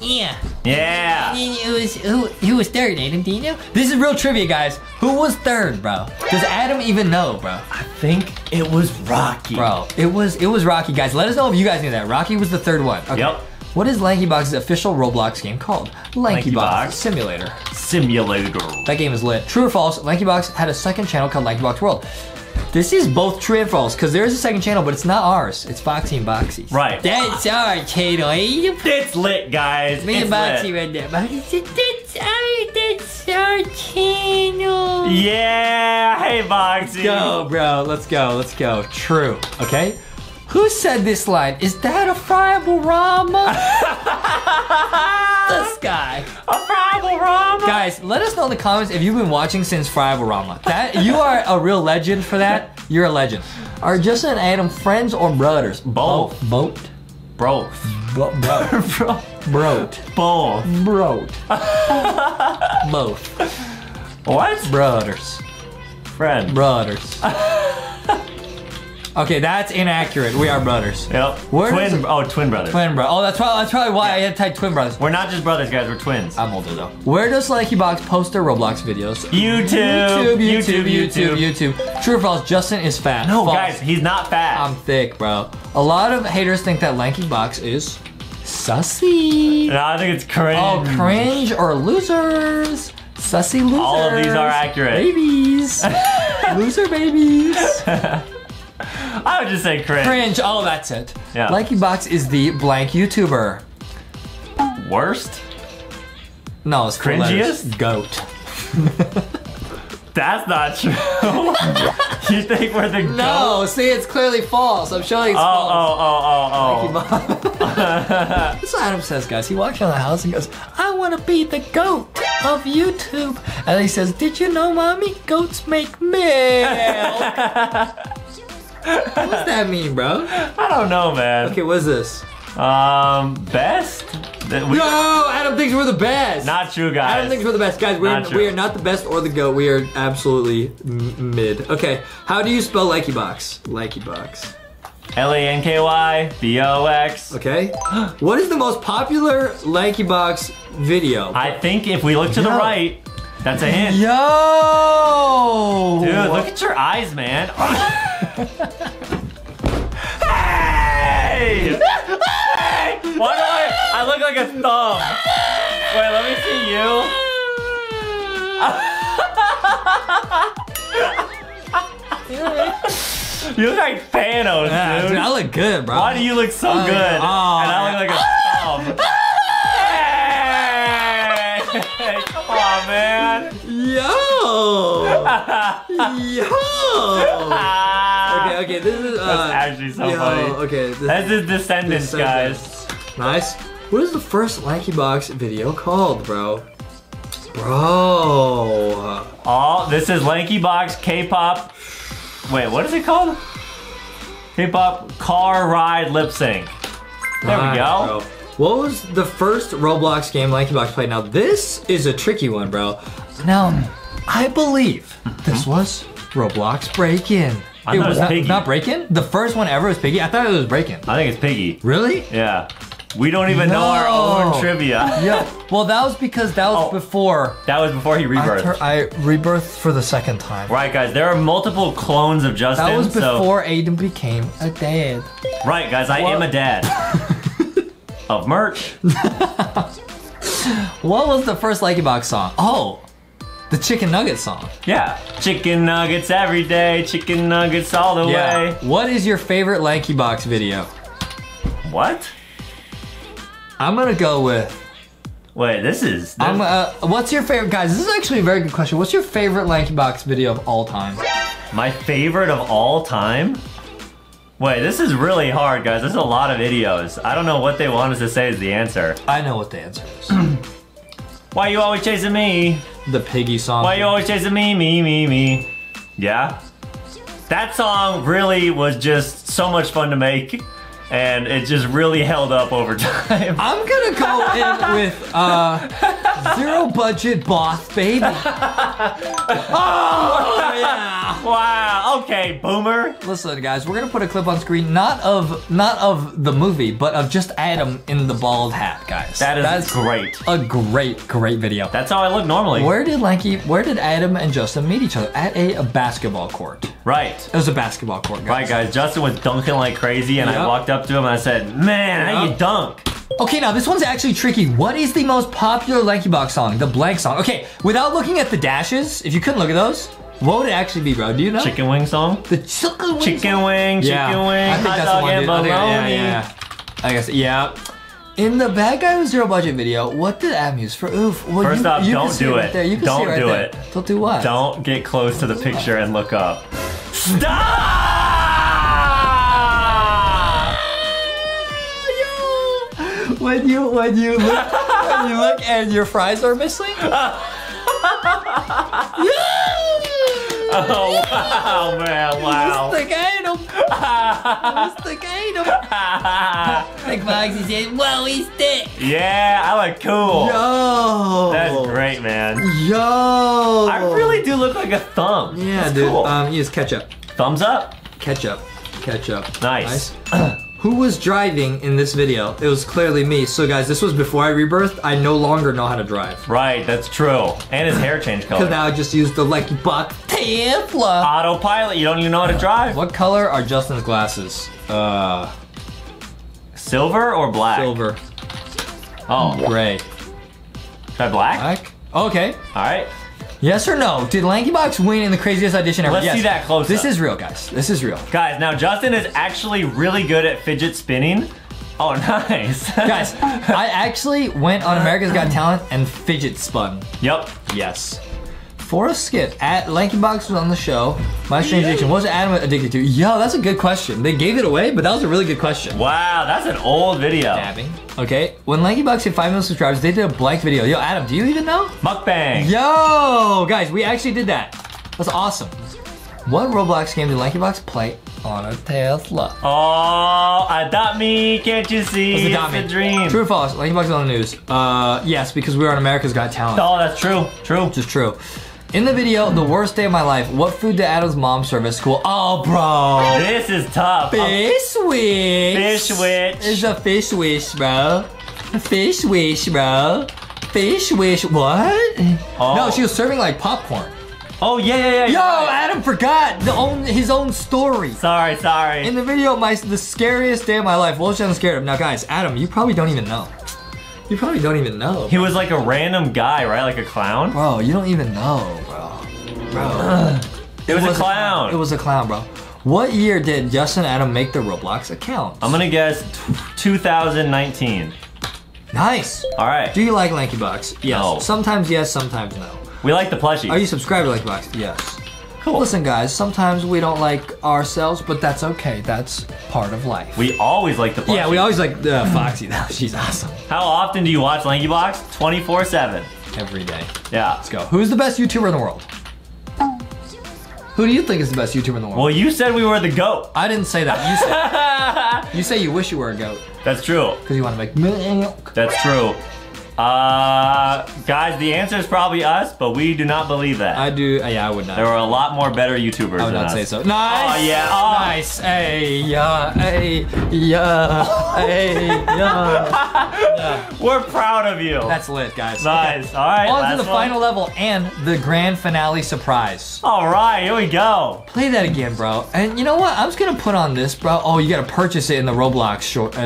Yeah. Yeah. Who was third, Adam? Do you know? This is real trivia, guys. Who was third, bro? Does Adam even know, bro? I think it was Rocky. Bro, it was Rocky, guys. Let us know if you guys knew that. Rocky was the third one. Okay. Yep. What is Lankybox's official Roblox game called? Lankybox Simulator. That game is lit. True or false? Lankybox had a second channel called Lankybox World. This is both true and false, because there is a second channel, but it's not ours. It's Foxy and Boxy. Right. That's our channel. It's lit, guys. It's me and Boxy right there. That's our channel. Yeah. Hey, Boxy. Let's go, bro. Let's go. Let's go. True. Okay. Who said this line? Is that a friable rama? This guy. A friable rama? Guys, let us know in the comments if you've been watching since friable rama. That you are a real legend for that. You're a legend. Are Justin and Adam friends or brothers? Both. Both. Both. Both. Both. Both. Both. Both. What? Brothers. Friends. Brothers. Okay, that's inaccurate. We are brothers. Yep. Twin brothers. Twin brothers. Oh, that's probably why I had to type twin brothers. We're not just brothers, guys. We're twins. I'm older, though. Where does Lankybox post their Roblox videos? YouTube. True or false? Justin is fat. No, false. Guys, he's not fat. I'm thick, bro. A lot of haters think that Lankybox is sussy. No, I think it's cringe. Oh, cringe or losers. Sussy losers. All of these are accurate. Babies. Loser babies. I would just say cringe. Cringe, oh, that's it. Yeah. Lankybox is the blank YouTuber. Worst? No, it's cringiest? Goat. That's not true. You think we're the goat? No, see, it's clearly false. I'm showing it's false. That's what Adam says, guys. He walks around the house and goes, I want to be the goat of YouTube. And then he says, did you know, mommy, goats make milk? What does that mean, bro? I don't know, man. Okay, what's this? Best? No, Adam thinks we're the best. Not true, guys. Adam thinks we're the best. Guys, we are not the best or the goat. We are absolutely mid. Okay, how do you spell Lankybox? Lankybox. L-A-N-K-Y-B-O-X. Okay. What is the most popular Lankybox video? I think if we look to the right, that's a hint. Yo! Dude, look at your eyes, man. Hey! Hey! Why do I look like a thumb? Wait, let me see you. You look like Thanos, dude. I look good, bro. Why do you look so good? And I look like a thumb. Hey, come on, man. Yo. Okay, this is. That's actually so funny. Okay, this is Descendants, guys. Nice. What is the first Lankybox video called, bro? Bro. Oh, this is Lankybox K-pop. Wait, what is it called? K-pop car ride lip sync. There we go. Bro. What was the first Roblox game Lankybox played? Now, this is a tricky one, bro. Now, I believe this was Roblox Break-In. It was Piggy. Not Break-In? The first one ever was Piggy? I thought it was Break-In. I think it's Piggy. Really? Yeah. We don't even know our own trivia. Yeah. Well, that was because that was before. That was before he rebirthed. I rebirthed for the second time. Right, guys. There are multiple clones of Justin. That was before Aiden became a dad. Right, guys. I am a dad. Of merch. What was the first Lankybox song? Oh, the Chicken Nuggets song. Yeah, chicken nuggets every day, chicken nuggets all the way. What is your favorite Lankybox video? What? I'm gonna go with. Wait, this is. What's your favorite, guys? This is actually a very good question. What's your favorite Lankybox video of all time? My favorite of all time? Wait, this is really hard, guys. There's a lot of videos. I don't know what they want us to say is the answer. I know what the answer is. Why you always chasing me? The Piggy song. Why you always chasing me, me? Yeah? That song really was just so much fun to make, and it just really held up over time. I'm gonna go in with zero budget boss baby. Oh yeah! Wow. Okay, boomer. Listen, guys, we're gonna put a clip on screen, not of the movie, but of just Adam in the bald hat, guys. That's great. A great video. That's how I look normally. Where did Adam and Justin meet each other? At a basketball court. Right. It was a basketball court, guys. Right, guys. Justin was dunking like crazy, and I walked up to him and I said, "Man, how you dunk?" Okay, now this one's actually tricky. What is the most popular Lankybox song? The blank song. Okay, without looking at the dashes, if you couldn't look at those, what would it actually be, bro? Do you know? Chicken wing song? The chicken wing. Chicken wing, chicken wing. I think that's the one, dude. I guess, yeah. In the Bad Guy with Zero Budget video, what did Adam use for oof? Well, first off, don't do it. Don't do it. Don't do what? Don't get close to the picture and look up. Stop! When you look and your fries are missing? Oh wow, man, wow. Mr. Gator. Like Boxy said, well, he's thick. Yeah, I look cool. Yo. That's great, man. Yo. I really do look like a thumb. Yeah, that's dude. Cool. Use ketchup. Thumbs up. Ketchup. Nice. Who was driving in this video? It was clearly me. So guys, this was before I rebirthed. I no longer know how to drive. Right, that's true. And his hair changed color. Because now I just used the Lankybox Timpla. Autopilot, you don't even know how to drive. What color are Justin's glasses? Silver or black? Silver. Oh. Gray. Try black? Okay. All right. Yes or no? Did Lankybox win in the craziest audition ever? Let's see that close up. This is real, guys. This is real. Guys, now Justin is actually really good at fidget spinning. Oh, nice. Guys, I actually went on America's Got Talent and fidget spun. Yep. Yes. For a skit, at Lankybox was on the show. My strange addiction. What was Adam addicted to? Yo, that's a good question. They gave it away, but that was a really good question. Wow, that's an old video. Dabbing. Okay, when Lankybox hit 5 million subscribers, they did a blank video. Yo, Adam, do you even know? Mukbang. Yo, guys, we actually did that. That's awesome. What Roblox game did Lankybox play on a Tesla? Oh, Adopt Me, can't you see? It's a dream. True or false? Lankybox is on the news. Yes, because we were on America's Got Talent. Oh, that's true. True. Just true. In the video, the worst day of my life, what food did Adam's mom serve at school? Oh, bro. This is tough. Fish wish. It's a fish wish, bro. Fish wish, what? Oh. No, she was serving like popcorn. Oh, yeah. Yo, Adam forgot his own story. Sorry. In the video, the scariest day of my life, what was Adam scared of? Now, guys, Adam, you probably don't even know. You probably don't even know. He was like a random guy, right? Like a clown? Bro, you don't even know, bro. It was a clown. It was a clown, bro. What year did Justin and Adam make the Roblox account? I'm gonna guess 2019. Nice. All right. Do you like Lankybox? Yes. No. Sometimes yes, sometimes no. We like the plushies. Are you subscribed to Lankybox? Yes. Cool. Listen, guys, sometimes we don't like ourselves, but that's okay. That's part of life. We always like the Foxy. Yeah, we always like the Foxy. She's awesome. How often do you watch Lankybox? 24/7. Every day. Yeah. Let's go. Who's the best YouTuber in the world? Who do you think is the best YouTuber in the world? Well, you said we were the GOAT. I didn't say that. You said. You say you wish you were a GOAT. That's true. Because you want to make milk. That's true. Guys, the answer is probably us, but we do not believe that. I do, yeah, I would not. There were a lot more better YouTubers than us. I would not say so. Nice! Oh, yeah, oh. Nice! Hey, yeah, hey, yeah, hey, yeah. We're proud of you. That's lit, guys. Nice, okay. All right, on to the final level and the grand finale surprise. All right, here we go. Play that again, bro. And you know what? I'm just gonna put on this, bro. Oh, you gotta purchase it in the Roblox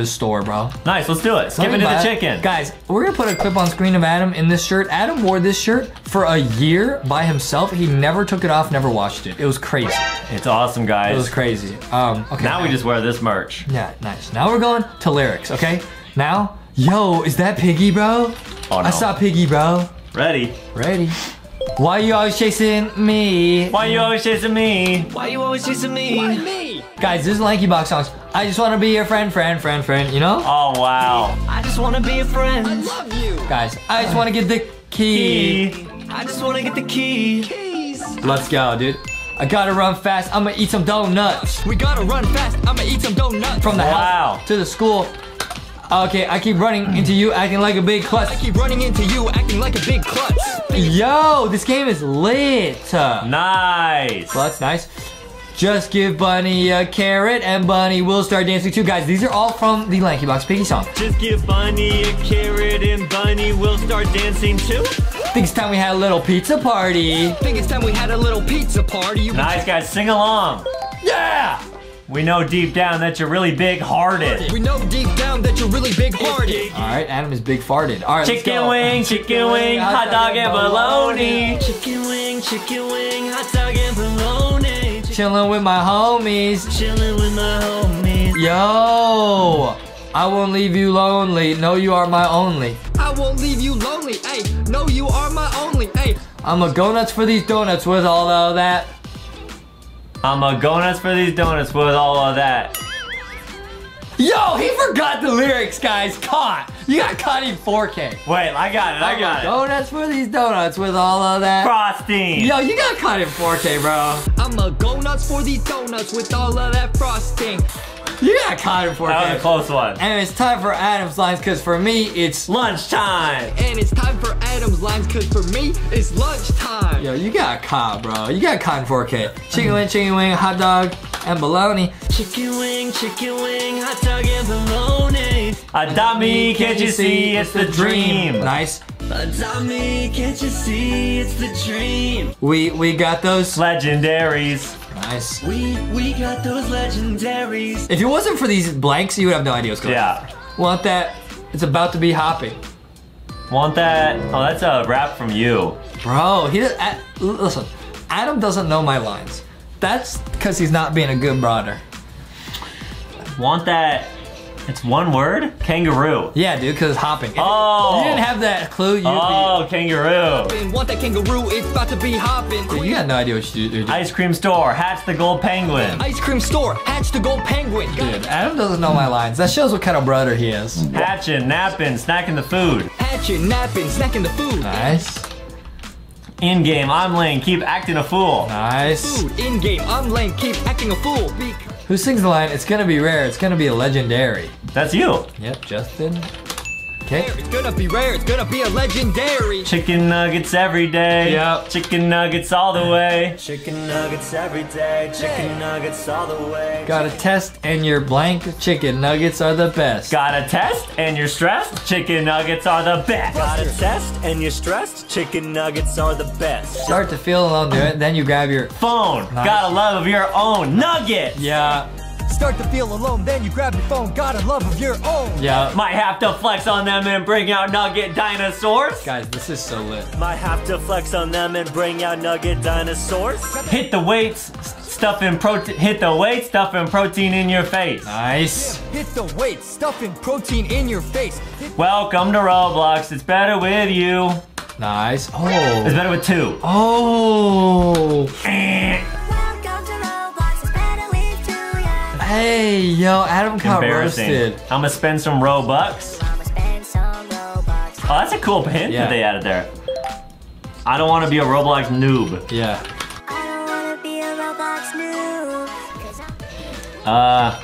store, bro. Nice, let's do it. Skip it to the chicken. Guys, we're gonna put a clip on screen of Adam in this shirt. Adam wore this shirt for a year by himself. He never took it off, never washed it. It was crazy. It's awesome, guys. It was crazy. Okay. Now we just wear this merch. Yeah, nice. Now we're going to lyrics, okay? Now, yo, is that Piggy, bro? Oh, no. I saw Piggy, bro. Ready. Why you always chasing me? Why you always chasing me? Why you always chasing me? Why me? Guys, this is Lankybox songs. I just want to be your friend, you know? Oh, wow. I just want to be your friend. I love you. Guys, I just want to get the key. I just want to get the key. Keys. Let's go, dude. I gotta run fast, I'ma eat some donuts. We gotta run fast, I'ma eat some donuts. From the house to the school. Okay, I keep running into you, acting like a big klutz. I keep running into you, acting like a big klutz. Yo, this game is lit. Nice. Well, that's nice. Just give Bunny a carrot and Bunny will start dancing too. Guys, these are all from the Lankybox Piggy song. Just give Bunny a carrot and Bunny will start dancing too. I think it's time we had a little pizza party. Nice, guys, sing along. Yeah! We know deep down that you're really big-hearted. All right, Adam is big-farted. All right, chicken wing, hot dog and bologna. Chicken wing, hot dog and bologna. Chillin' with my homies. Yo, I won't leave you lonely. No, you are my only. I won't leave you lonely, hey. No, you are my only, hey. I'ma go nuts for these donuts with all of that. Yo, he forgot the lyrics, guys. Caught. You got caught in 4K. Wait, I got it. I'ma go nuts for these donuts with all of that. Frosting. Yo, you got caught in 4K, bro. I'ma go nuts for these donuts with all of that frosting. You got caught in 4K. That was a close one. And it's time for Adam's lines, because for me, it's lunchtime. Yo, you got caught, bro. You got caught in 4K. Chicken wing, hot dog, and bologna. Chicken wing, hot dog, and bologna. Adopt me, can't you see? It's the dream. Nice. Adopt me, can't you see? It's the dream. We got those legendaries. Nice. We got those legendaries. If it wasn't for these blanks, you would have no idea what's going on. Yeah. Want that? It's about to be hopping. Want that? Oh, that's a rap from you. Bro, he doesn't. Listen, Adam doesn't know my lines. That's because he's not being a good brother. Want that? It's one word? Kangaroo. Yeah, dude, because it's hopping. Oh. You didn't have that clue. Kangaroo. Want that kangaroo? It's about to be hopping. Dude, you got no idea what you're doing. Ice cream store, hatch the gold penguin. Dude, Adam doesn't know my lines. That shows what kind of brother he is. Hatchin', nappin', snacking the food. Nice. In game, I'm lame, keep acting a fool. Nice. In game, I'm lame, keep acting a fool. Who sings the line, it's gonna be rare, it's gonna be a legendary? That's you. Yep, Justin. Okay. It's gonna be rare, it's gonna be a legendary. Chicken nuggets every day. Yep. Chicken nuggets all the way. Chicken nuggets every day. Chicken nuggets all the way. Got a test and you're blank. Chicken nuggets are the best. Got a test and you're stressed. Chicken nuggets are the best. Got a test and you're stressed. Chicken nuggets are the best. Start to feel alone, do it. Then you grab your phone. Nice. Got a love of your own. Nuggets. Yeah. Start to feel alone, then you grab your phone. Got a love of your own. Yeah. Might have to flex on them and bring out nugget dinosaurs. Guys, this is so lit. Might have to flex on them and bring out nugget dinosaurs. Hit the weights, stuffing protein. In your face. Nice. Hit the weights, stuffing protein in your face. Welcome to Roblox. It's better with you. Nice. Oh. It's better with two. Oh. Hey, yo, Adam got roasted. I'ma spend some Robux. Oh, that's a cool hint that they added there. I don't want to be a Roblox noob. Yeah. I don't want to be a Roblox noob.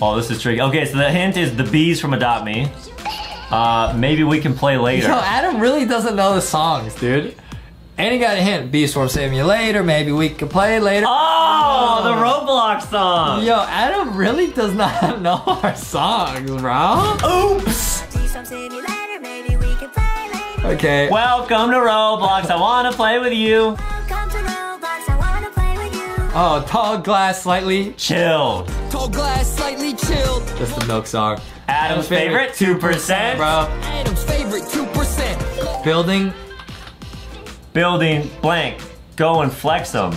Oh, this is tricky. Okay, so the hint is the bees from Adopt Me. Maybe we can play later. Yo, Adam really doesn't know the songs, dude. And he got a hint. Beast Swarm Save Me Later. Maybe we can play it later. Oh, the Roblox song. Yo, Adam really does not know our songs, bro. Oops. Okay. Welcome to Roblox. I want to play with you. Oh, tall glass, slightly chilled. That's the milk song. Adam's favorite, 2%. Bro. Adam's favorite, 2%. Building. Building blank. Go and flex them.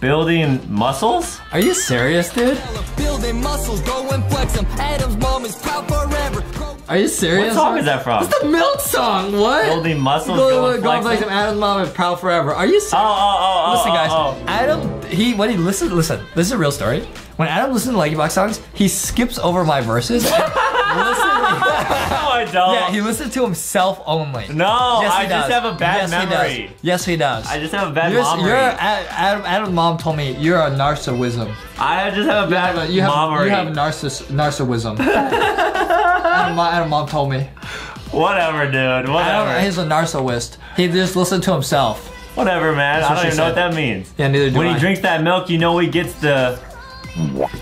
Building muscles? Are you serious, dude? Building muscles, go and flex them. Adam's mom is proud forever. Are you serious? What song is that from? It's the milk song. What? Building muscles, go and flex them. Adam's mom is proud forever. Are you serious? Oh, oh, oh, oh. Listen, guys. Adam Listen, this is a real story. When Adam listens to Lankybox songs, he skips over my verses. No, I don't. Yeah, he listens to himself only. No, yes, I just have a bad memory. Yes, he does. I just have a bad memory. Adam's mom told me you're a narcissism. I just have a bad memory. You have narcissism. Adam's mom told me. Whatever, dude. Whatever. Adam, he's a narcissist. He just listens to himself. Whatever, man. I don't even know what that means. Yeah, neither do I. When he drinks that milk, you know he gets the... When he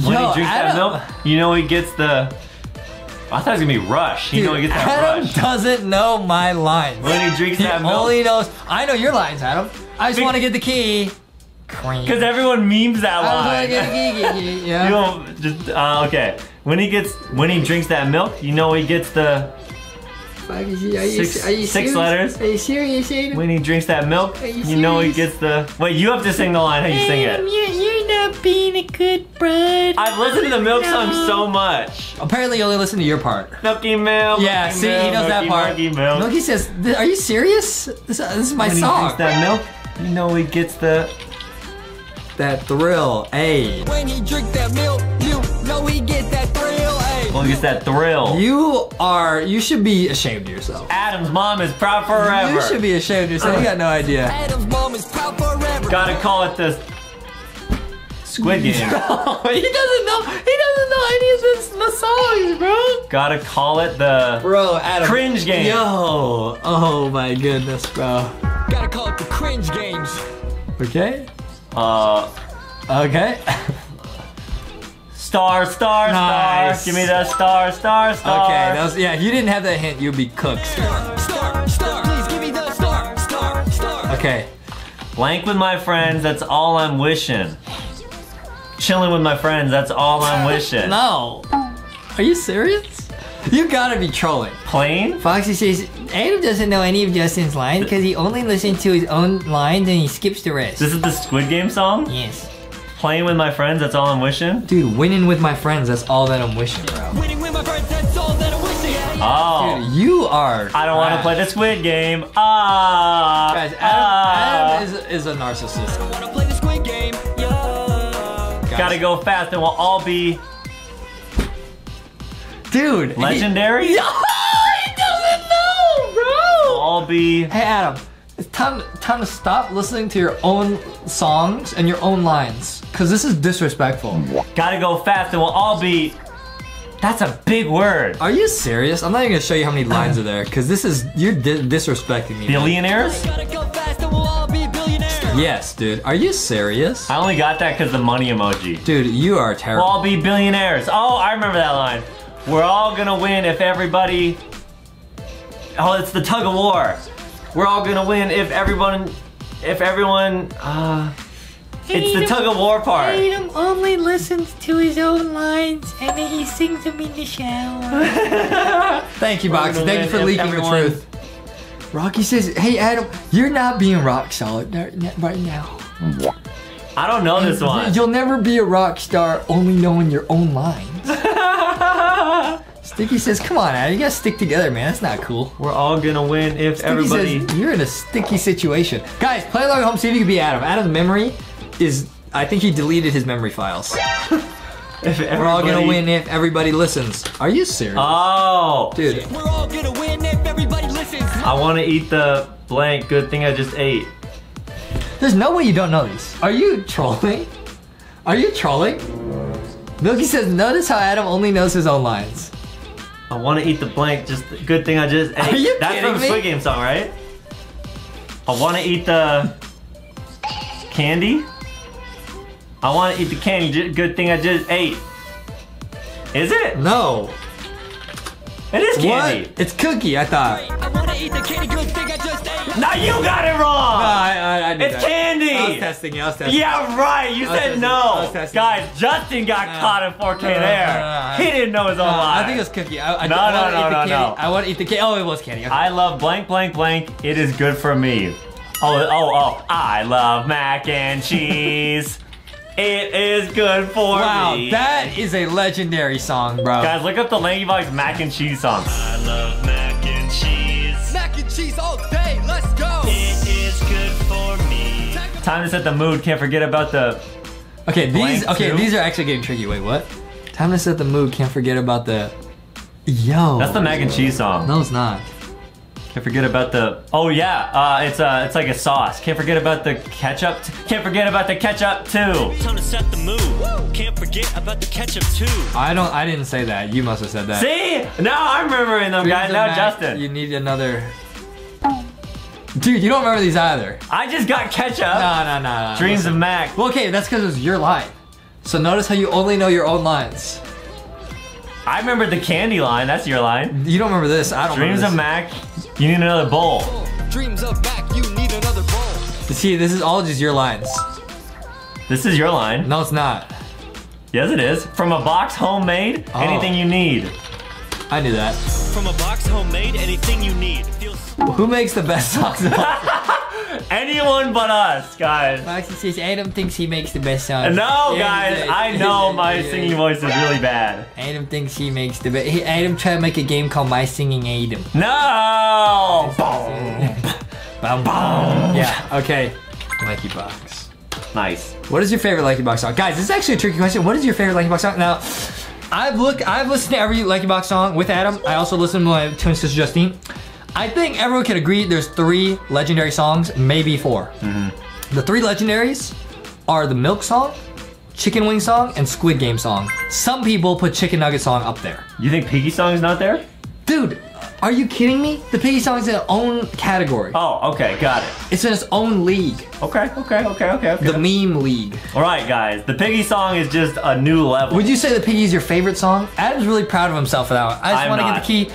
drinks that milk, you know he gets the... I thought it was gonna be Rush. You know he gets that Rush. Adam doesn't know my lines. When he drinks that milk. He only knows... I know your lines, Adam. I just want to get the key. Because everyone memes that line. I just want to get the key. Yeah. You don't just... okay. When he drinks that milk, you know he gets the... Six letters. Are you serious, Adam? When he drinks that milk, you know he gets the... Wait, you have to sing the line how you sing it. You're not being a good bride. I've listened to the milk song so much. Apparently you only listen to your part. Milky Milk. Yeah, see, he knows that part. Milky says, are you serious? This is my song. When he drinks that milk, you know he gets the... That thrill, ayy. When he drinks that milk, you know he gets that thrill, ayy. Well, he gets that thrill. You should be ashamed of yourself. Adam's mom is proud forever. You should be ashamed of yourself, you got no idea. Adam's mom is proud forever. Gotta call it the Squid Game. No, he doesn't know any of the songs, bro. Gotta call it the Cringe Game. Yo, oh my goodness, bro. Gotta call it the Cringe Games. Okay. Okay. Star. Give me the star. Okay, that was, yeah, if you didn't have that hint, you'd be cooked. Star, please give me the star. Okay. Blank with my friends, that's all I'm wishing. Chilling with my friends, that's all I'm wishing. No. Are you serious? You gotta be trolling. Plain? Foxy says, Adam doesn't know any of Justin's lines because he only listens to his own lines and he skips the rest. This is the Squid Game song? Yes. Playing with my friends, that's all I'm wishing? Dude, winning with my friends, that's all that I'm wishing, bro. Winning with my friends, that's all that I'm wishing. Oh. Dude, you are trash. I don't want to play the Squid Game. Ah. Guys, Adam is a narcissist. I don't want to play the Squid Game. Yeah. Gotta go fast and we'll all be... Dude. Legendary? He doesn't know, bro. I'll be... Hey, Adam. It's time to stop listening to your own songs and your own lines. Because this is disrespectful. Gotta go fast and we'll all be... That's a big word. Are you serious? I'm not even going to show you how many lines are there. Because this is... You're disrespecting me. Billionaires? Gotta go fast and we'll all be billionaires. Yes, dude. Are you serious? I only got that because the money emoji. Dude, you are terrible. We'll all be billionaires. Oh, I remember that line. We're all gonna win if everybody... Oh, it's the tug of war. We're all gonna win if everyone... It's the tug of war part. Adam only listens to his own lines and then he sings them in the shower. Thank you, Boxy. Thank you for leaking the truth. Rocky says, hey, Adam, you're not being rock solid right now. I don't know this one. You'll never be a rock star only knowing your own lines. Sticky says, come on, Adam, you gotta stick together, man. That's not cool. We're all gonna win if everybody... Says, you're in a sticky situation. Guys, play along at home, see if you can be Adam. Adam's memory is... I think he deleted his memory files. We're all gonna win if everybody listens. Are you serious? Oh! Dude. We're all gonna win if everybody listens. I wanna eat the blank good thing I just ate. There's no way you don't know these. Are you trolling? Are you trolling? Milky says, notice how Adam only knows his own lines. I want to eat the blank, just the good thing I just ate. Are you That's from the Squid Game song, right? I want to eat the candy. I want to eat the candy, good thing I just ate. Is it? No. It is candy. What? It's cookie, I thought. I want to eat the candy, good thing I just ate. No, you got it wrong. No, I did. It's candy. I was testing you, Yeah, right, you said no. Guys, Justin got caught in 4K there. He didn't know his own line. I think it was cookie. No. I want to eat the candy. Oh, it was candy. Okay. I love blank, blank, blank. It is good for me. Oh. I love mac and cheese. It is good for me. Wow, that is a legendary song, bro. Guys, look up the Lankybox mac and cheese song. I love mac and cheese. Mac and cheese all day, let's go. It is good for me. Time to set the mood. Can't forget about the. Okay, these. Okay, too. These are actually getting tricky. Wait, what? Time to set the mood. Can't forget about the. Yo. That's the mac and cheese song. No, it's not. Can't forget about the. Oh yeah, it's like a sauce. Can't forget about the ketchup. Can't forget about the ketchup too. Time to set the mood. Can't forget about the ketchup too. I didn't say that. You must have said that. See? Now I'm remembering them, guys. Now Justin. You need another. Dude, you don't remember these either. I just got ketchup. No. Dreams of Mac. Well, okay, that's because it was your line. So notice how you only know your own lines. I remember the candy line. That's your line. You don't remember this. I don't remember this. Dreams of Mac. You need another bowl. Dreams of Mac. You need another bowl. See, this is all just your lines. This is your line. No, it's not. Yes, it is. From a box homemade, anything you need. I knew that. From a box homemade, anything you need. Who makes the best socks? Anyone but us, guys. Boxy says Adam thinks he makes the best songs. No, guys, I know my singing voice is really bad. Adam thinks he makes the best. Adam tried to make a game called My Singing Adam. No! Boom! Boom! Boom! Yeah, okay. Lankybox. Nice. What is your favorite Lankybox song? Guys, this is actually a tricky question. What is your favorite Lankybox song? Now, I've listened to every Lankybox song with Adam. I also listened to my twin sister Justine. I think everyone can agree there's 3 legendary songs, maybe 4. The 3 legendaries are the milk song, chicken wing song, and Squid Game song. Some people put chicken nugget song up there. You think Piggy song is not there? Dude, are you kidding me? The Piggy song is in its own category. Oh, okay, got it. It's in its own league. Okay. The meme league. All right, guys, the Piggy song is just a new level. Would you say the Piggy is your favorite song? Adam's really proud of himself for that one. I just want to get the key.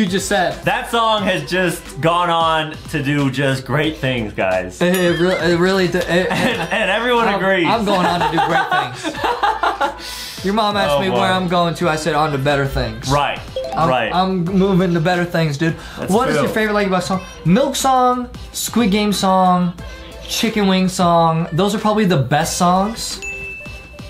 You just said. That song has just gone on to do just great things, guys. And everyone agrees. I'm going on to do great things. Your mom asked me where I'm going to. I said on to better things. Right. I'm moving to better things, dude. What is your favorite Lankybox song? Milk song, Squid Game song, chicken wing song. Those are probably the best songs.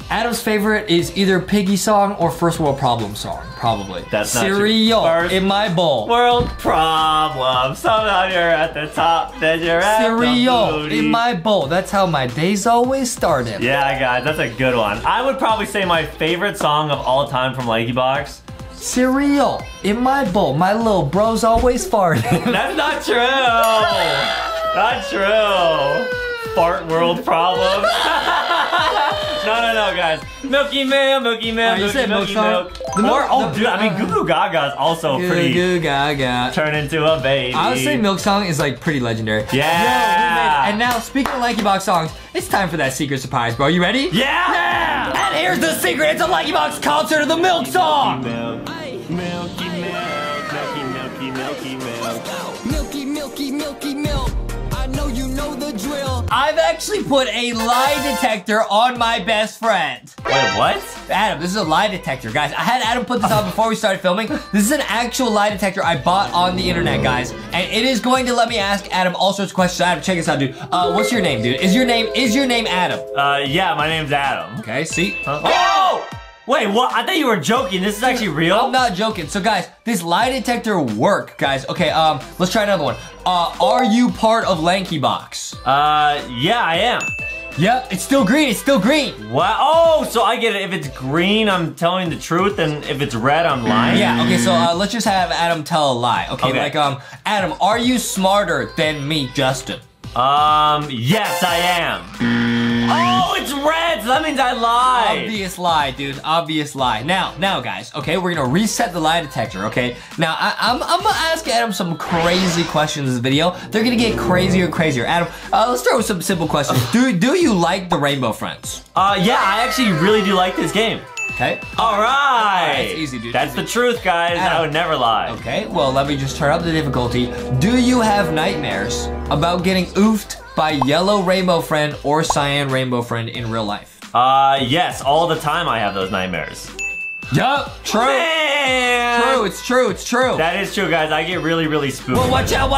Adam's favorite is either Piggy song or First World Problem song, probably. That's not cereal in my bowl. World problem. Somehow you're at the top, then you're at the booty. Cereal in my bowl. That's how my days always started. Yeah, guys, that's a good one. I would probably say my favorite song of all time from Lankybox. Cereal in my bowl. My little bro's always farting. That's not true. Not true. Fart world problem. No, guys. Milky Milk. Dude, I mean, Goo Goo Gaga's also pretty. Goo Goo Gaga. Turn into a baby. I would say Milk Song is like pretty legendary. Yeah. And now, speaking of Lankybox songs, it's time for that secret surprise, bro. You ready? Yeah. And here's the secret. It's a Lankybox concert of the Milk Song. Milky Milk. I know you know the drill. I've actually put a lie detector on my best friend. Wait, what? Adam, this is a lie detector, guys. I had Adam put this on before we started filming. This is an actual lie detector I bought on the internet, guys. And it is going to let me ask Adam all sorts of questions. Adam, check this out, dude. What's your name, dude? Is your name Adam? Yeah, my name's Adam. Okay, see? Huh? Oh! Wait, what? I thought you were joking. This is actually real? I'm not joking. So, guys, this lie detector worked, guys. Okay, let's try another one. Are you part of Lankybox? Yeah, I am. Yep, it's still green. Wow. Oh, so I get it. If it's green, I'm telling the truth, and if it's red, I'm lying. Yeah, okay, so let's just have Adam tell a lie. Okay, like, Adam, are you smarter than me, Justin? Yes, I am. Oh, it's red, so that means I lied. Obvious lie, dude, obvious lie. Now, guys, okay, we're gonna reset the lie detector, okay? Now, I'm gonna ask Adam some crazy questions in this video. They're gonna get crazier and crazier. Adam, let's start with some simple questions. Do you like the Rainbow Friends? Yeah, I actually really do like this game. Okay. All right. It's easy, dude. That's the truth, guys. Adam. I would never lie. Okay, well, let me just turn up the difficulty. Do you have nightmares about getting oofed by Yellow Rainbow Friend or Cyan Rainbow Friend in real life? Yes, all the time I have those nightmares. Yup, true. Man. It's true. That is true, guys. I get really, really spooked. Well, watch out.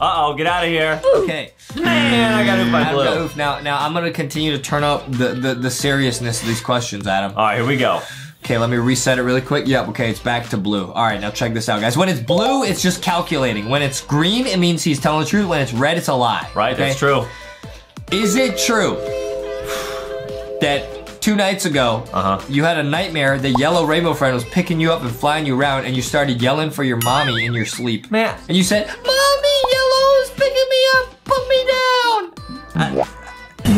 Uh-oh, get out of here. Okay. Man, I got oofed by Blue. Now, I'm gonna continue to turn up the seriousness of these questions, Adam. All right, here we go. Okay, let me reset it really quick. Yep, okay, it's back to blue. All right, now check this out, guys. When it's blue, it's just calculating. When it's green, it means he's telling the truth. When it's red, it's a lie. Right, okay? That's true. Is it true that 2 nights ago, you had a nightmare that Yellow Rainbow Friend was picking you up and flying you around and you started yelling for your mommy in your sleep? Man. And you said, "Mommy, Yellow is picking me up, put me down."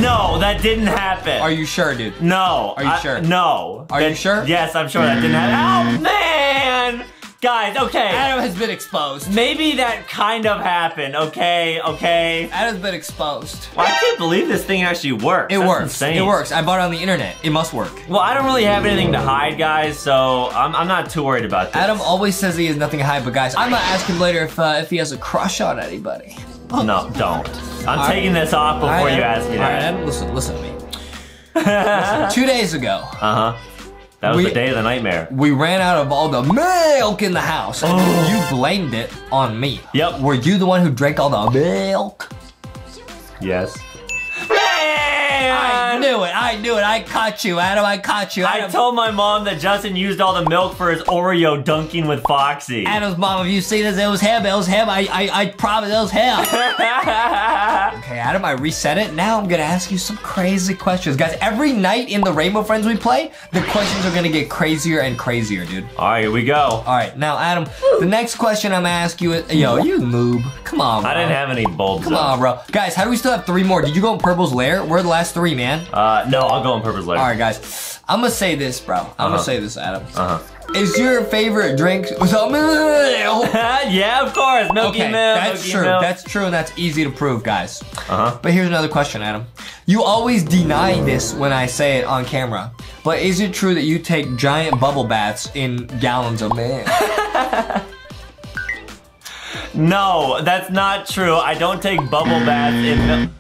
No, that didn't happen. Are you sure, dude? No. Are you sure? No. Are you sure? Yes, I'm sure that didn't happen. Oh, man! Guys, okay. Adam has been exposed. Maybe that kind of happened, okay? Okay. Adam's been exposed. Well, I can't believe this thing actually works. It works. Insane. It works. I bought it on the internet. It must work. Well, I don't really have anything to hide, guys, so I'm not too worried about this. Adam always says he has nothing to hide, but guys, I'm gonna ask him later if he has a crush on anybody. Oh, no, don't. I'm taking this off before you ask me that. Adam, listen to me. Listen, 2 days ago. That was the day of the nightmare. We ran out of all the milk in the house. And you blamed it on me. Yep. Were you the one who drank all the milk? Yes. Man! I knew it. I knew it. I caught you, Adam. I caught you, Adam. I told my mom that Justin used all the milk for his Oreo dunking with Foxy. Adam's mom, if you see this, it was him. It was him. I promise it was him. Okay, Adam, I reset it. Now I'm going to ask you some crazy questions. Guys, every night in the Rainbow Friends we play, the questions are going to get crazier and crazier, dude. All right, here we go. All right, now, Adam, the next question I'm going to ask you is, yo, you noob. Come on, bro. I didn't have any bulbs. Come on, bro. Guys, how do we still have 3 more? Did you go in Purple's lair? Where are the last 3, man? No, I'll go on Purple's later. All right, guys. I'm gonna say this, bro. I'm gonna say this, Adam. Is your favorite drink? Yeah, of course. Milky Milk. That's true. That's true, and that's easy to prove, guys. But here's another question, Adam. You always deny this when I say it on camera, but is it true that you take giant bubble baths in gallons of milk? No, that's not true. I don't take bubble baths in milk.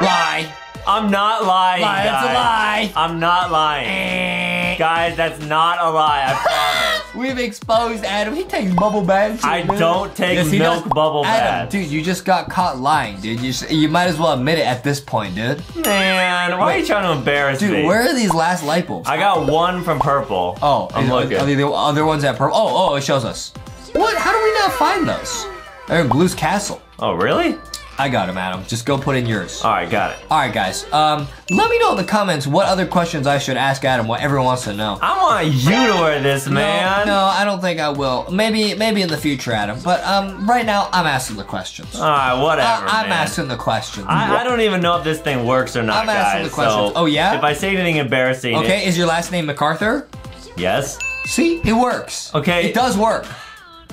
Lie. I'm not lying, guys. That's a lie. I'm not lying. Guys, that's not a lie, I promise. We've exposed Adam. He takes bubble baths. I don't take milk bubble baths. Adam, dude, you just got caught lying, dude. You might as well admit it at this point, dude. Man, why are you trying to embarrass me? Dude, where are these last light bulbs? I got one from Purple. Oh, I'm looking. Are the other ones at Purple? Oh, it shows us. What? How do we not find those? They're in Blue's castle. Oh, really? I got him, Adam. Just go put in yours. All right, got it. All right, guys. Let me know in the comments what other questions I should ask Adam. What everyone wants to know. I want you to wear this, man. No, I don't think I will. Maybe in the future, Adam. But right now, I'm asking the questions. All right, whatever. I'm asking the questions. I don't even know if this thing works or not, guys. I'm asking the questions. Oh yeah. If I say anything embarrassing. Okay. Is your last name MacArthur? Yes. See, it works. Okay. It does work.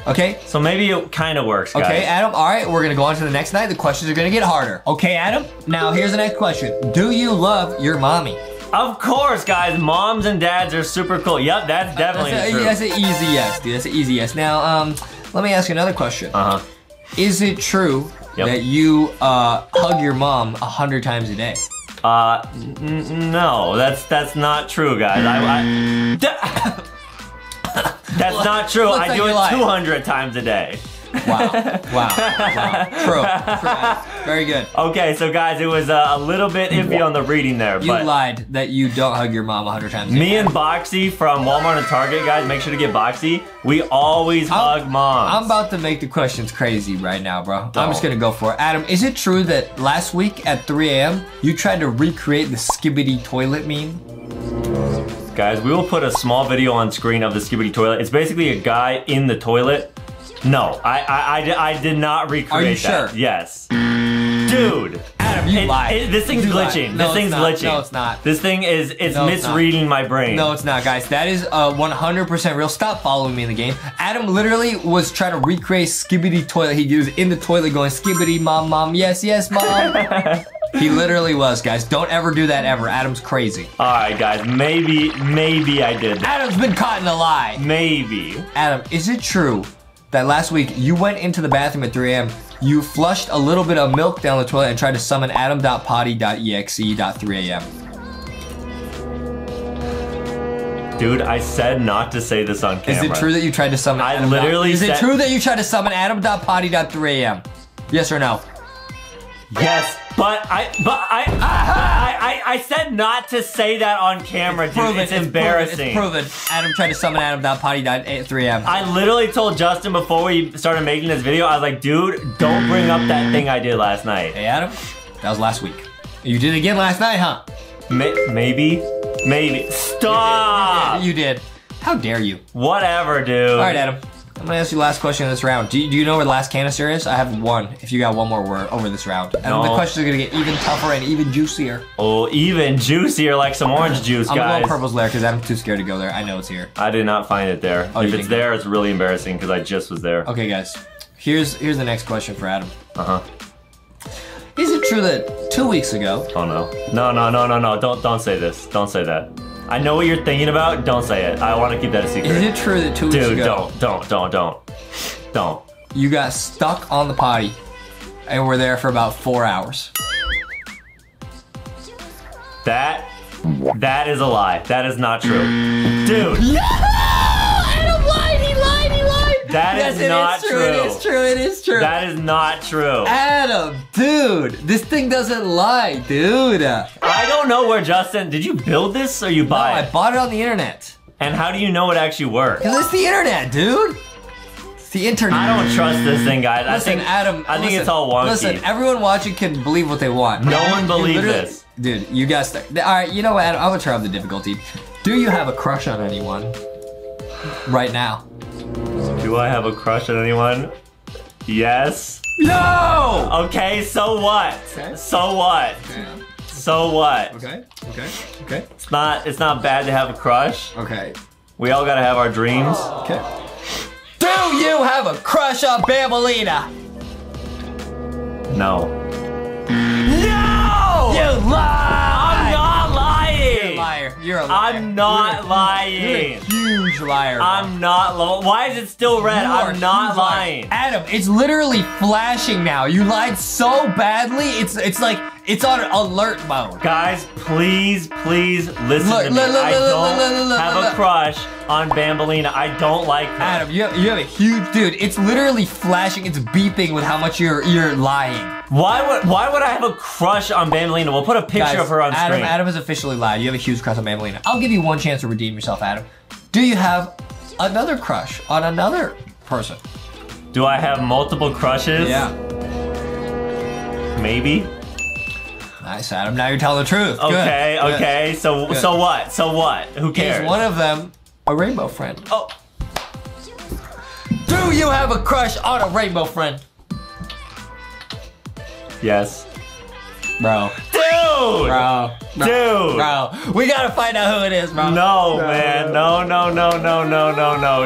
Okay. So maybe it kind of works, guys. Okay, Adam. All right, we're going to go on to the next night. The questions are going to get harder. Okay, Adam. Now, here's the next question. Do you love your mommy? Of course, guys. Moms and dads are super cool. Yep, that's definitely true. That's an easy yes, dude. That's an easy yes. Now, let me ask you another question. Is it true that you hug your mom 100 times a day? No, that's not true, guys. That's not true. I do it 200 times a day. Wow. Wow. True. Very good. Okay, so guys, it was a little bit iffy on the reading there. You lied that you don't hug your mom 100 times a day. Me and Boxy from Walmart and Target, guys, make sure to get Boxy. We always hug moms. I'm about to make the questions crazy right now, bro. I'm just going to go for it. Adam, is it true that last week at 3 a.m. you tried to recreate the Skibbity Toilet meme? Guys, we will put a small video on screen of the Skibbity Toilet. It's basically a guy in the toilet. No, I did not recreate that. Are you sure? Yes. Dude. Adam, you lied. This thing's glitching. No, this thing's glitching. No, it's not. This thing is misreading my brain. No, it's not, guys. That is 100% real. Stop following me in the game. Adam literally was trying to recreate Skibbity Toilet. He was in the toilet going, "Skibbity, mom, mom, yes, yes, mom." He literally was, guys. Don't ever do that ever. Adam's crazy. All right, guys. Maybe I did. Adam's been caught in a lie. Maybe. Adam, is it true that last week you went into the bathroom at 3 a.m., you flushed a little bit of milk down the toilet and tried to summon adam.potty.exe.3am? Dude, I said not to say this on camera. Is it true that you tried to summon Adam? I literally said... Is it true that you tried to summon adam.potty.3am? Yes or no? Yes. But I said not to say that on camera, dude. It's embarrassing. It's proven. Adam tried to summon Adam.potty.3am. I literally told Justin before we started making this video, I was like, dude, don't bring up that thing I did last night. Hey, Adam, that was last week. You did again last night, huh? Maybe. Stop! You did. How dare you? Whatever, dude. All right, Adam. I'm gonna ask you the last question of this round. Do you know where the last canister is? I have one. If you got one more word over this round, and the questions are gonna get even tougher and even juicier. Oh, even juicier, like some orange juice, guys. I'm gonna go on Purple's lair because I'm too scared to go there. I know it's here. I did not find it there. Oh, if it's there, it's really embarrassing because I just was there. Okay, guys. Here's the next question for Adam. Uh huh. Is it true that 2 weeks ago? Oh no! No! Don't say this. Don't say that. I know what you're thinking about. Don't say it. I want to keep that a secret. Is it true that 2 weeks ago? Dude, don't. You got stuck on the potty and were there for about 4 hours. That is a lie. That is not true. Dude. No! Adam lied. He lied. That is not true. It is true. That is not true. Adam, dude. This thing doesn't lie, dude. I don't know where Justin, did you build this or you buy it? No, I bought it on the internet. And how do you know it actually works? Because it's the internet, dude. It's the internet. I don't trust this thing, guys. Listen, Adam, I think it's all wonky. Listen, everyone watching can believe what they want. No one believes this. Dude, you got stuck. All right, you know what, Adam, I'm gonna try out the difficulty. Do you have a crush on anyone right now? Do I have a crush on anyone? Yes. No! Okay, so what? Okay. So what? Okay. So what? Okay. It's not bad to have a crush. Okay. We all gotta have our dreams. Okay. Do you have a crush on Bambolina? No. No! You lie! I'm not lying! You're a liar. You're a liar. I'm not lying. You're a huge liar. Bro. I'm not lying. Why is it still red? I'm not lying. Adam, it's literally flashing now. You lied so badly, it's like it's on alert mode. Guys, please listen to me. I don't have a crush on Bambolina. I don't like her. Adam, you have a huge dude. It's literally flashing. It's beeping with how much you're lying. Why would I have a crush on Bambolina? We'll put a picture of her on screen. Adam has officially lied. You have a huge crush on Bambolina. I'll give you one chance to redeem yourself, Adam. Do you have another crush on another person? Do I have multiple crushes? Yeah. Maybe. Nice, Adam. Now you're telling the truth. Okay, good. Okay. So what? Who cares? Is one of them a rainbow friend? Oh. Do you have a crush on a rainbow friend? Yes. Bro. Dude! Bro. We gotta find out who it is, bro. No, man. No,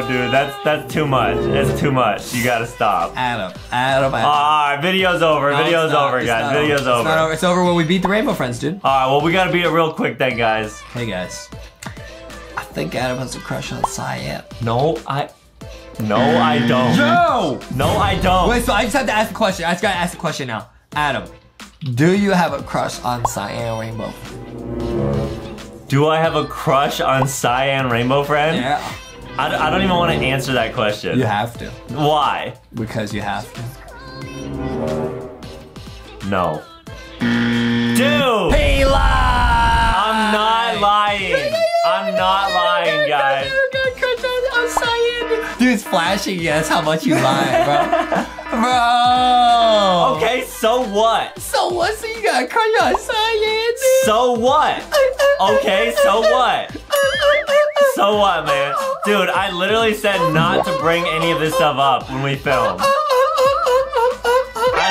dude. That's too much. It's too much. You gotta stop. Adam. Alright, video's over. Video's over, guys. It's over when we beat the Rainbow Friends, dude. Alright, well, we gotta beat it real quick then, guys. Hey, guys. I think Adam has a crush on Cyan. No, I don't. Yo! No, I don't. Wait, so I just have to ask the question. I just gotta ask the question now. Adam, do you have a crush on Cyan Rainbow? Do I have a crush on Cyan Rainbow Friend? Yeah. I don't even want to answer that question. You have to. Why? Because you have to. No. Dude! He lied! I'm not lying. I'm not lying, guys. Dude's flashing you. That's how much you lie, bro. Bro. Okay, so what? So what? So you got crush on Cyan? So what? Okay, so what? So what, man? Dude, I literally said not to bring any of this stuff up when we filmed.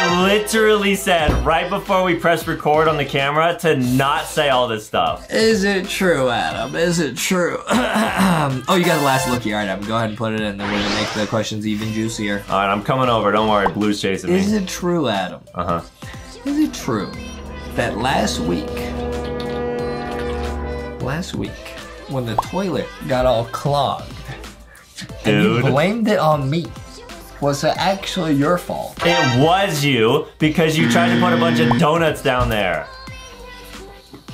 I literally said right before we pressed record on the camera to not say all this stuff. Is it true, Adam? Is it true? Oh, you got the last lookie. All right, Adam, go ahead and put it in. Then we're going to make the questions even juicier. All right, I'm coming over. Don't worry. Blue's chasing me. Is it true, Adam? Is it true that last week, when the toilet got all clogged, and you blamed it on me? Was it actually your fault? It was you, because you tried to put a bunch of donuts down there.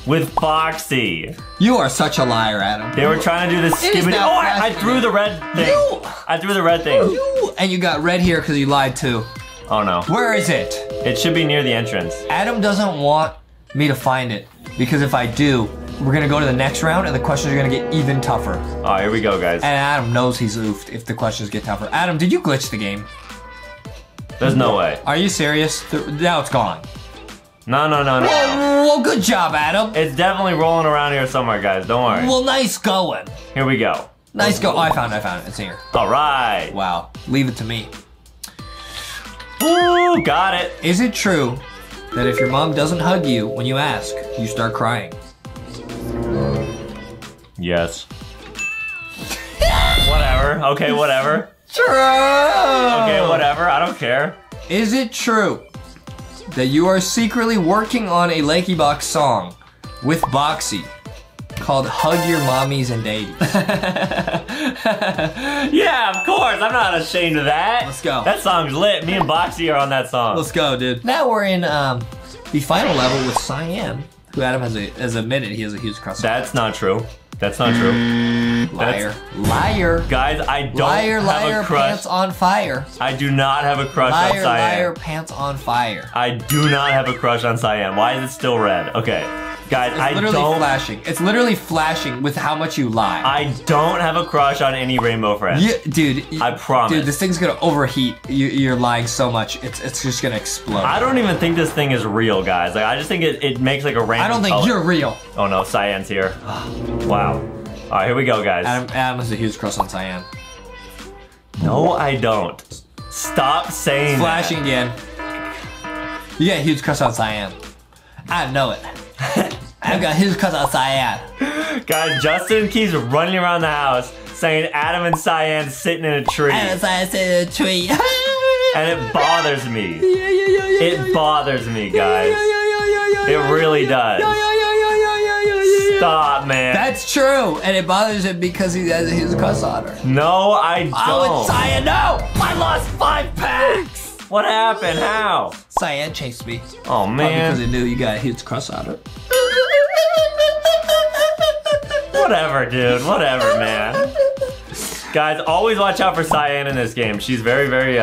With Foxy. You are such a liar, Adam. They were trying to do this stupid. Oh, I threw the red thing. And you got red here because you lied too. Oh no. Where is it? It should be near the entrance. Adam doesn't want me to find it, because if I do, we're gonna go to the next round and the questions are gonna get even tougher. Oh, here we go, guys. And Adam knows he's oofed if the questions get tougher. Adam, did you glitch the game? There's no way. Are you serious? Now it's gone. No. Well, good job, Adam. It's definitely rolling around here somewhere, guys. Don't worry. Well, nice going. Here we go. Nice go. Oh, I found it. It's here. All right. Wow. Leave it to me. Ooh, got it. Is it true that if your mom doesn't hug you when you ask, you start crying? Yes. Whatever. Okay, whatever. True. Okay, whatever. I don't care. Is it true that you are secretly working on a Lankybox song with Boxy called Hug Your Mommies and Daddies? Yeah, of course. I'm not ashamed of that. Let's go. That song's lit. Me and Boxy are on that song. Let's go, dude. Now we're in the final level with Cyan, who Adam has admitted he has a huge crush on. That's not true. That's not true. Liar. Liar. Guys, I don't have a crush. Liar, pants on fire. I do not have a crush on Cyan. Liar, pants on fire. I do not have a crush on Cyan. Why is it still red? Okay. Guys, I don't. It's literally flashing. It's literally flashing with how much you lie. I don't have a crush on any Rainbow Friends. Yeah, dude. I promise. Dude, this thing's gonna overheat. You're lying so much. It's just gonna explode. I don't even think this thing is real, guys. Like, I just think it makes like a random. I don't think you're real. Oh no, Cyan's here. Wow. All right, here we go, guys. Adam has a huge crush on Cyan. No, I don't. Stop saying. It's flashing that. Again. You got a huge crush on Cyan. I know it. I've got his cuz on Cyan. Guys, Justin keeps running around the house saying Adam and Cyan sitting in a tree. Adam and Cyan sitting in a tree. And it bothers me. It bothers me, guys. It really does. Stop, man. That's true. And it bothers him because he has his cuss on her. No, I don't. Oh, it's Cyan. No! I lost 5 packs! What happened? How? Cyan chased me. Oh, man. Probably because he knew you got a huge crush on her. Whatever, dude. Whatever, man. Guys, always watch out for Cyan in this game. She's very, very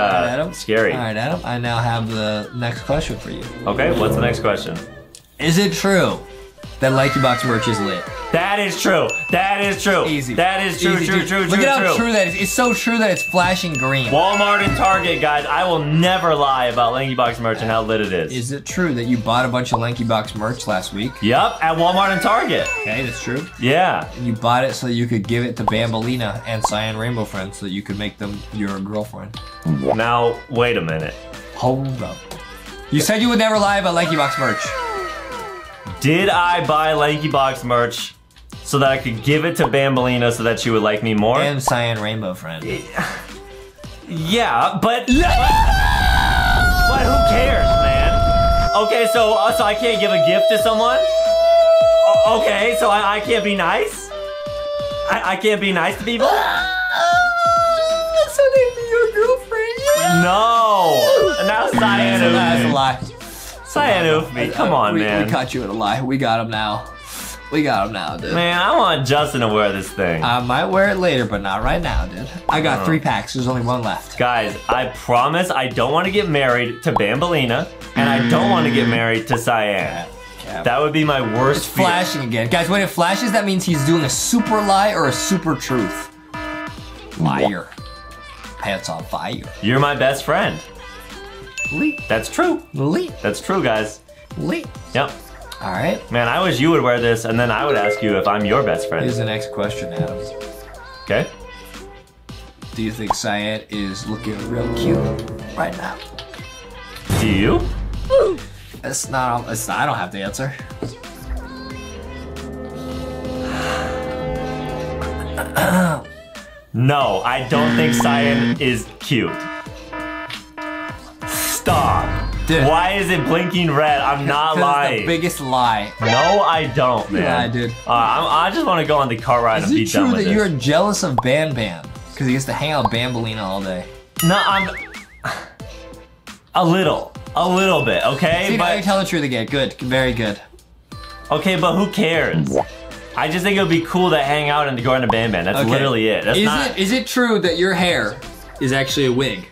scary. All right, Adam. I now have the next question for you. Okay, what's the next question? Is it true that Lankybox merch is lit? That is true. That is true. Easy. That is true. Easy, true. Look at how true that is. It's so true that it's flashing green. Walmart and Target, guys. I will never lie about Lankybox merch and how lit it is. Is it true that you bought a bunch of Lankybox merch last week? Yep, at Walmart and Target. Okay, that's true. Yeah. And you bought it so you could give it to Bambolina and Cyan Rainbow Friends so that you could make them your girlfriend. Now, wait a minute. Hold up. You said you would never lie about Lankybox merch. Did I buy Lankybox merch so that I could give it to Bambolina so that she would like me more? And Cyan Rainbow Friend. Yeah, but who cares, man? Okay, so I can't give a gift to someone? Okay, so I can't be nice? I can't be nice to people? So they be your girlfriend? Yeah. No! And now Cyan oofed me. That's a lie. Cyan oofed me, come on, man. We caught you in a lie, we got him now. We got him now, dude. Man, I want Justin to wear this thing. I might wear it later, but not right now, dude. I got 3 packs. There's only 1 left. Guys, I promise I don't want to get married to Bambolina, and I don't want to get married to Cyan. Yeah. That would be my worst fear. It's flashing again. Guys, when it flashes, that means he's doing a super lie or a super truth. Liar. Pants on fire. You're my best friend. Lee. That's true. Lee. That's true, guys. Lee. Yep. All right. Man, I wish you would wear this, and then I would ask you if I'm your best friend. Here's the next question, Adam. Okay. Do you think Cyan is looking real cute right now? Do you? It's not. I don't have the answer. No, I don't think Cyan is cute. Stop. Dude. Why is it blinking red? I'm not lying. That's the biggest lie. No, I don't, man. Yeah, I did. I just want to go on the car ride and be done with it. Is it true that you're jealous of Ban Ban? Because he gets to hang out with Bambolina all day. No, I'm... A little bit, okay? See, but... now you're telling the truth again. Good. Very good. Okay, but who cares? I just think it would be cool to hang out in the Garten of Banban. That's okay. Literally it. That's Is it true that your hair is actually a wig?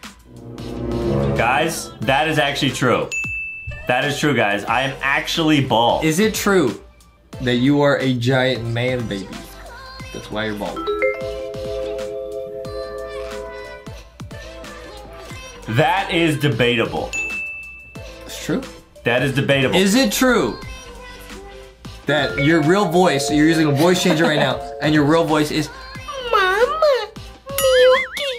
Guys, that is actually true. That is true, guys. I am actually bald. Is it true that you are a giant man baby? That's why you're bald. That is debatable. It's true. That is debatable. Is it true that your real voice, you're using a voice changer right now, and your real voice is Mama Milky,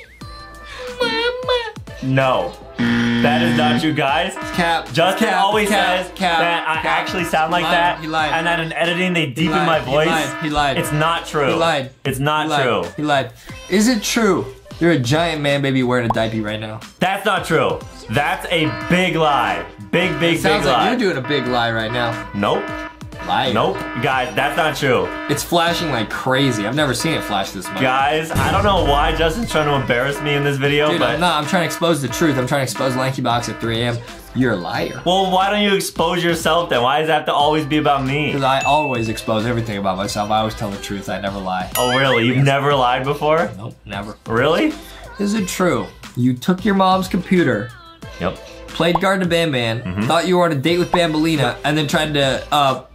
Mama? No. That is not you guys. Cap. Justin always says that I actually sound like that. He lied. And that in editing they deepen my voice. He lied. It's not true. He lied. It's not true. He lied. Is it true you're a giant man baby wearing a diaper right now? That's not true. That's a big lie. Big, big, big lie. Sounds like you're doing a big lie right now. Nope. Liar. Nope, guys, that's not true. It's flashing like crazy. I've never seen it flash this much. Guys, I don't know why Justin's trying to embarrass me in this video, dude, but... no, I'm trying to expose the truth. I'm trying to expose Lankybox at 3 a.m. You're a liar. Well, why don't you expose yourself then? Why does it have to always be about me? Because I always expose everything about myself. I always tell the truth. I never lie. Oh, really? You've never lied before? Nope, never. Really? Is it true? You took your mom's computer. Yep. Played Garten of Banban, thought you were on a date with Bambolina, and then tried to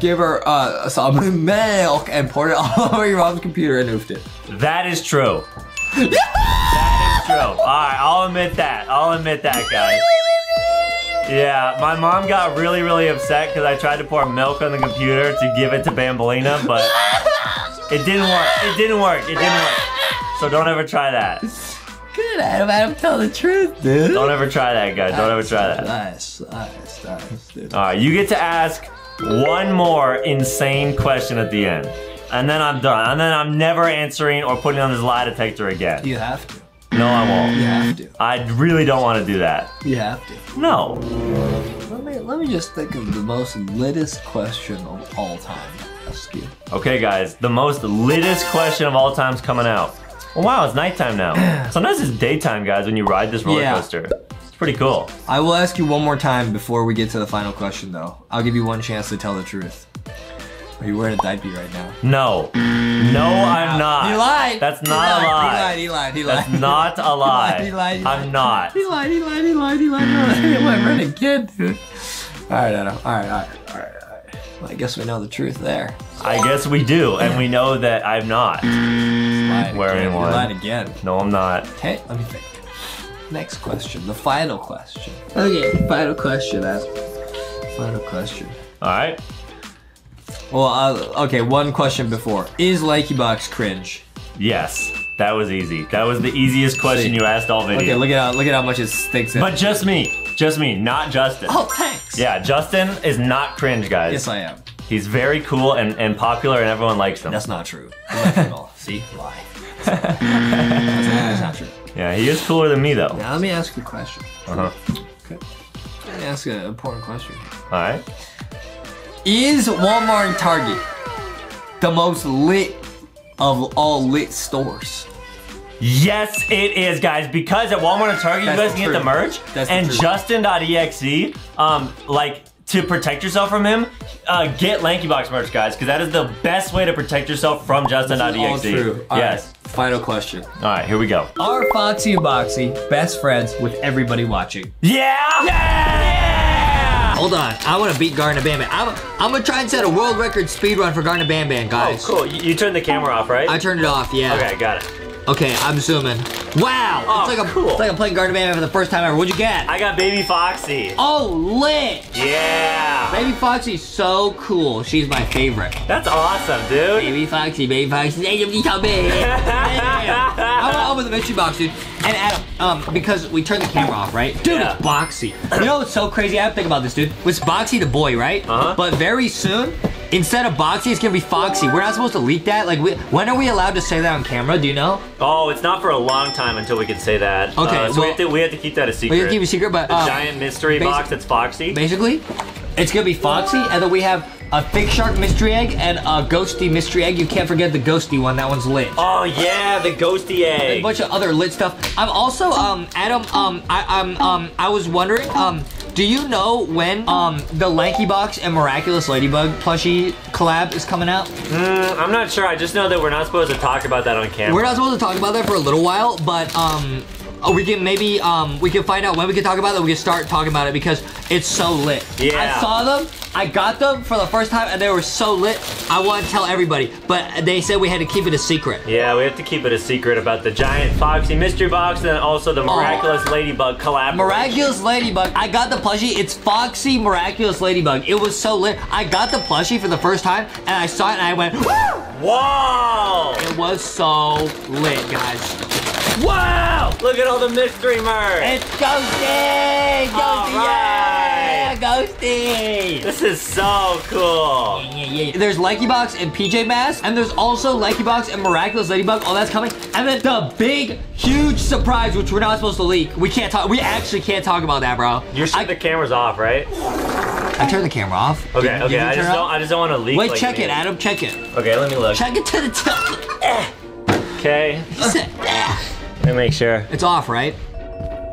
give her some milk and poured it all over your mom's computer and oofed it. That is true. That is true. All right, I'll admit that. I'll admit that, guys. Yeah, my mom got really, really upset because I tried to pour milk on the computer to give it to Bambolina, but it didn't work. It didn't work. It didn't work. So don't ever try that. Good, Adam, tell the truth, dude. Don't ever try that, guys. Don't ever try that. Nice, dude. All right, you get to ask one more insane question at the end. And then I'm done. And then I'm never answering or putting on this lie detector again. You have to. No, I won't. You have to. I really don't want to do that. You have to. No. Let me just think of the most litest question of all time. Ask you. Okay, guys, the most litest question of all time's coming out. Oh, wow, it's nighttime now. Sometimes it's daytime, guys, when you ride this roller coaster. It's pretty cool. I will ask you one more time before we get to the final question, though. I'll give you one chance to tell the truth. Are you wearing a diaper right now? No. No, I'm not. He lied. That's not a lie. He lied, he lied, he lied. That's not a lie. He lied, he lied. I'm not. He lied, he lied, he lied, he lied. He lied. I'm a kid. All right, Adam. All right. Well, I guess we know the truth there. I guess we do, and we know that I'm not wearing one. You lied again. No, I'm not. Okay, let me think. Next question, the final question. Okay, final question, Adam. Final question. All right. Well, okay, one question before. Is Lankybox cringe? Yes. That was easy. That was the easiest question you asked all video. Okay, look at how much it stinks in. But just me, not Justin. Oh, thanks. Yeah, Justin is not cringe, guys. Yes, I am. He's very cool and popular, and everyone likes him. That's not true. Not at all. See, lie. That's not true. Yeah, he is cooler than me though. Now let me ask you a question. Okay. Let me ask you an important question. All right. Is Walmart and Target the most lit of all lit stores? Yes, it is, guys, because at Walmart and Target, you guys can get the merch, and Justin.exe, like, to protect yourself from him, get Lankybox merch, guys, because that is the best way to protect yourself from Justin.exe. Yes. Right. Final question. All right, here we go. Are Foxy and Boxy best friends with everybody watching? Yeah! Hold on, I want to beat Garten of Banban. I'm gonna try and set a world record speed run for Garten of Banban, guys. Oh, cool. You turned the camera off, right? I turned it off, yeah. Okay, got it. Okay, I'm zooming. Wow! Oh, it's like I'm playing Garten of Banban for the first time ever. What'd you get? I got Baby Foxy. Oh, lit! Yeah! Baby Foxy's so cool. She's my favorite. That's awesome, dude. Baby Foxy. I want to open the mystery box, dude. And Adam, because we turned the camera off, right? Dude, it's Boxy. You know what's so crazy? I have to think about this, dude. It's Boxy the Boy, right? But very soon, instead of Boxy, it's gonna be Foxy. We're not supposed to leak that. Like, when are we allowed to say that on camera? Do you know? Oh, it's not for a long time until we can say that. Okay, so we have to keep that a secret. We have to keep a secret, but the giant mystery box that's Foxy. Basically, it's gonna be Foxy, and then we have a Thick Shark mystery egg and a Ghosty mystery egg. You can't forget the Ghosty one. That one's lit. Oh yeah, the Ghosty egg. A bunch of other lit stuff. I'm also Adam. I was wondering do you know when the Lankybox and Miraculous Ladybug plushie collab is coming out? I'm not sure. I just know that we're not supposed to talk about that on camera. We're not supposed to talk about that for a little while, but we can maybe, we can find out when we can talk about it. We can start talking about it because it's so lit. Yeah. I saw them. I got them for the first time and they were so lit. I want to tell everybody, but they said we had to keep it a secret. Yeah, we have to keep it a secret about the giant Foxy mystery box and also the Miraculous Ladybug collab. Miraculous Ladybug. I got the plushie. It's Foxy Miraculous Ladybug. It was so lit. I got the plushie for the first time and I saw it and I went, woo! Whoa! It was so lit, guys. Wow! Look at all the mystery merch! It's Ghosty! Ghosty, yeah! Ghosty! This is so cool! Yeah, yeah, yeah. There's Lankybox and PJ Masks, and there's also Lankybox and Miraculous Ladybug. All that's coming. And then the big, huge surprise, which we're not supposed to leak. We can't talk. We actually can't talk about that, bro. You're sure the camera's off, right? I turned the camera off. Okay, okay. I just don't want to leak. Wait, like check it, Adam. Check it. Okay, let me look. Check it to the top. Okay. Let me make sure. It's off, right?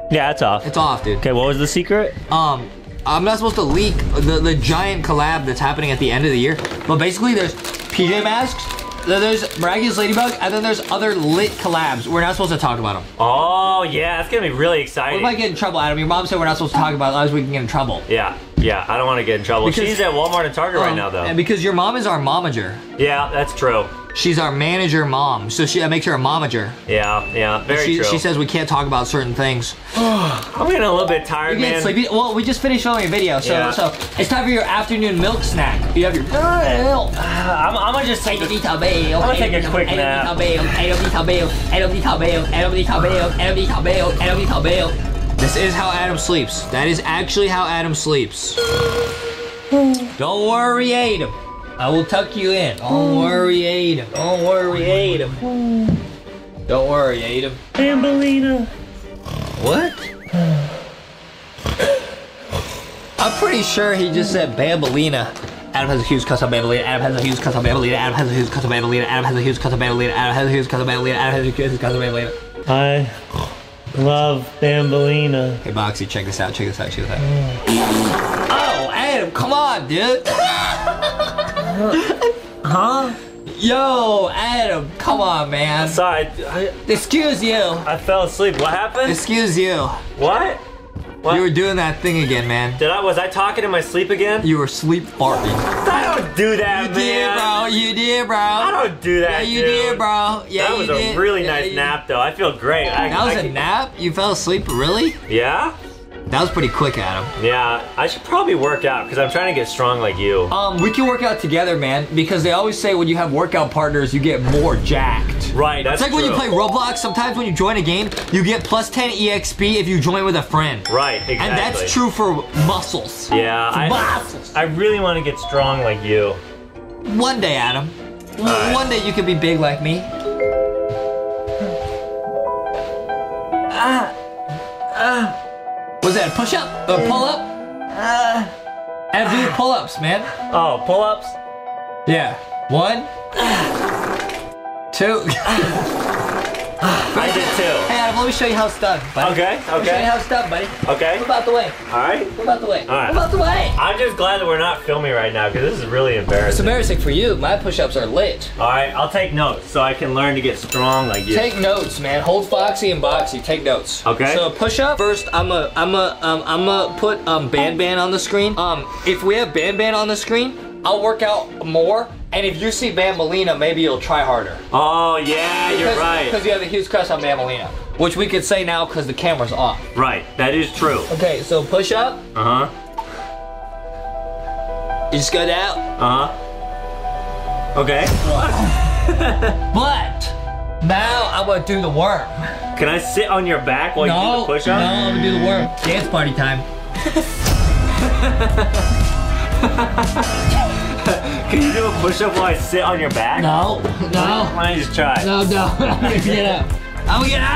Yeah, it's off. It's off, dude. Okay, what was the secret? I'm not supposed to leak the giant collab that's happening at the end of the year, but basically there's PJ Masks, then there's Miraculous Ladybug, and then there's other lit collabs. We're not supposed to talk about them. Oh, yeah, that's gonna be really exciting. We might get in trouble, Adam. Your mom said we're not supposed to talk about it, otherwise we can get in trouble. Yeah. Yeah, I don't want to get in trouble. Because she's at Walmart and Target right now, though. And because your mom is our momager. Yeah, that's true. She's our manager mom, so that makes her a momager. Yeah, yeah, very true. She says we can't talk about certain things. I'm getting a little bit tired, man. Sleepy. Well, we just finished filming a video, so, so it's time for your afternoon milk snack. You have your milk. I'm gonna just take a quick nap. This is how Adam sleeps. That is actually how Adam sleeps. Don't worry, Adam. I will tuck you in. Don't worry, Adam. Don't worry, Adam. Don't worry, Adam. Bambolina. What? I'm pretty sure he just said Bambolina. Adam has a huge cuss on Bambolina. Adam has a huge cuss on Bambolina. Adam has a huge cuss on Bambolina. Adam has a huge cuss on Bambolina. Adam has a huge cuss on Bambolina. Adam has a huge cuss on Bambolina. I love Bambolina. Hey, Boxy, check this out. Check this out. Check this out. Oh, Adam, come on, dude. Huh? Yo, Adam, come on, man. Sorry. Excuse you. I fell asleep. What happened? Excuse you. What? What? You were doing that thing again, man. Did I? Was I talking in my sleep again? You were sleep farting. I don't do that, man. You did, bro. You did, bro. I don't do that, dude. Yeah, you did, bro. Yeah, that was a really nice nap, though. I feel great. That was a nap? You fell asleep, really? Yeah. That was pretty quick, Adam. Yeah, I should probably work out because I'm trying to get strong like you. We can work out together, man, because they always say when you have workout partners, you get more jacked. Right, that's true. It's like when you play Roblox, sometimes when you join a game, you get plus 10 EXP if you join with a friend. Right, exactly. And that's true for muscles. Yeah, muscles. I really want to get strong like you. One day, Adam. Right. One day you can be big like me. Was that a push-up? Or a pull-up? And do pull-ups, man. Oh, pull-ups? Yeah. 1, 2. I did 2. Hey, Adam, let me show you how it's done, buddy. Okay, okay. Let me show you how it's done, buddy. Okay. Move out the way. All right. Move out the way. All right. Move out the way. I'm just glad that we're not filming right now, because this is really embarrassing. It's embarrassing for you. My push-ups are lit. All right, I'll take notes so I can learn to get strong like you. Take notes, man. Hold Foxy and Boxy. Take notes. Okay. So push-up. First, I'm gonna put Ban Ban on the screen. If we have Ban Ban on the screen, I'll work out more. And if you see Bambolina, maybe you'll try harder. Oh, yeah, you're right. Because you have a huge crush on Bambolina, which we could say now because the camera's off. Right, that is true. Okay, so push up. Uh-huh. You just go down. Uh-huh. Okay. But now I'm going to do the worm. Can I sit on your back while you do the push-up? No, I'm going to do the worm. Dance party time. Can you do a push-up while I sit on your back? No, no. Why don't you just try? No, no, I'm gonna get up. I'm gonna get up!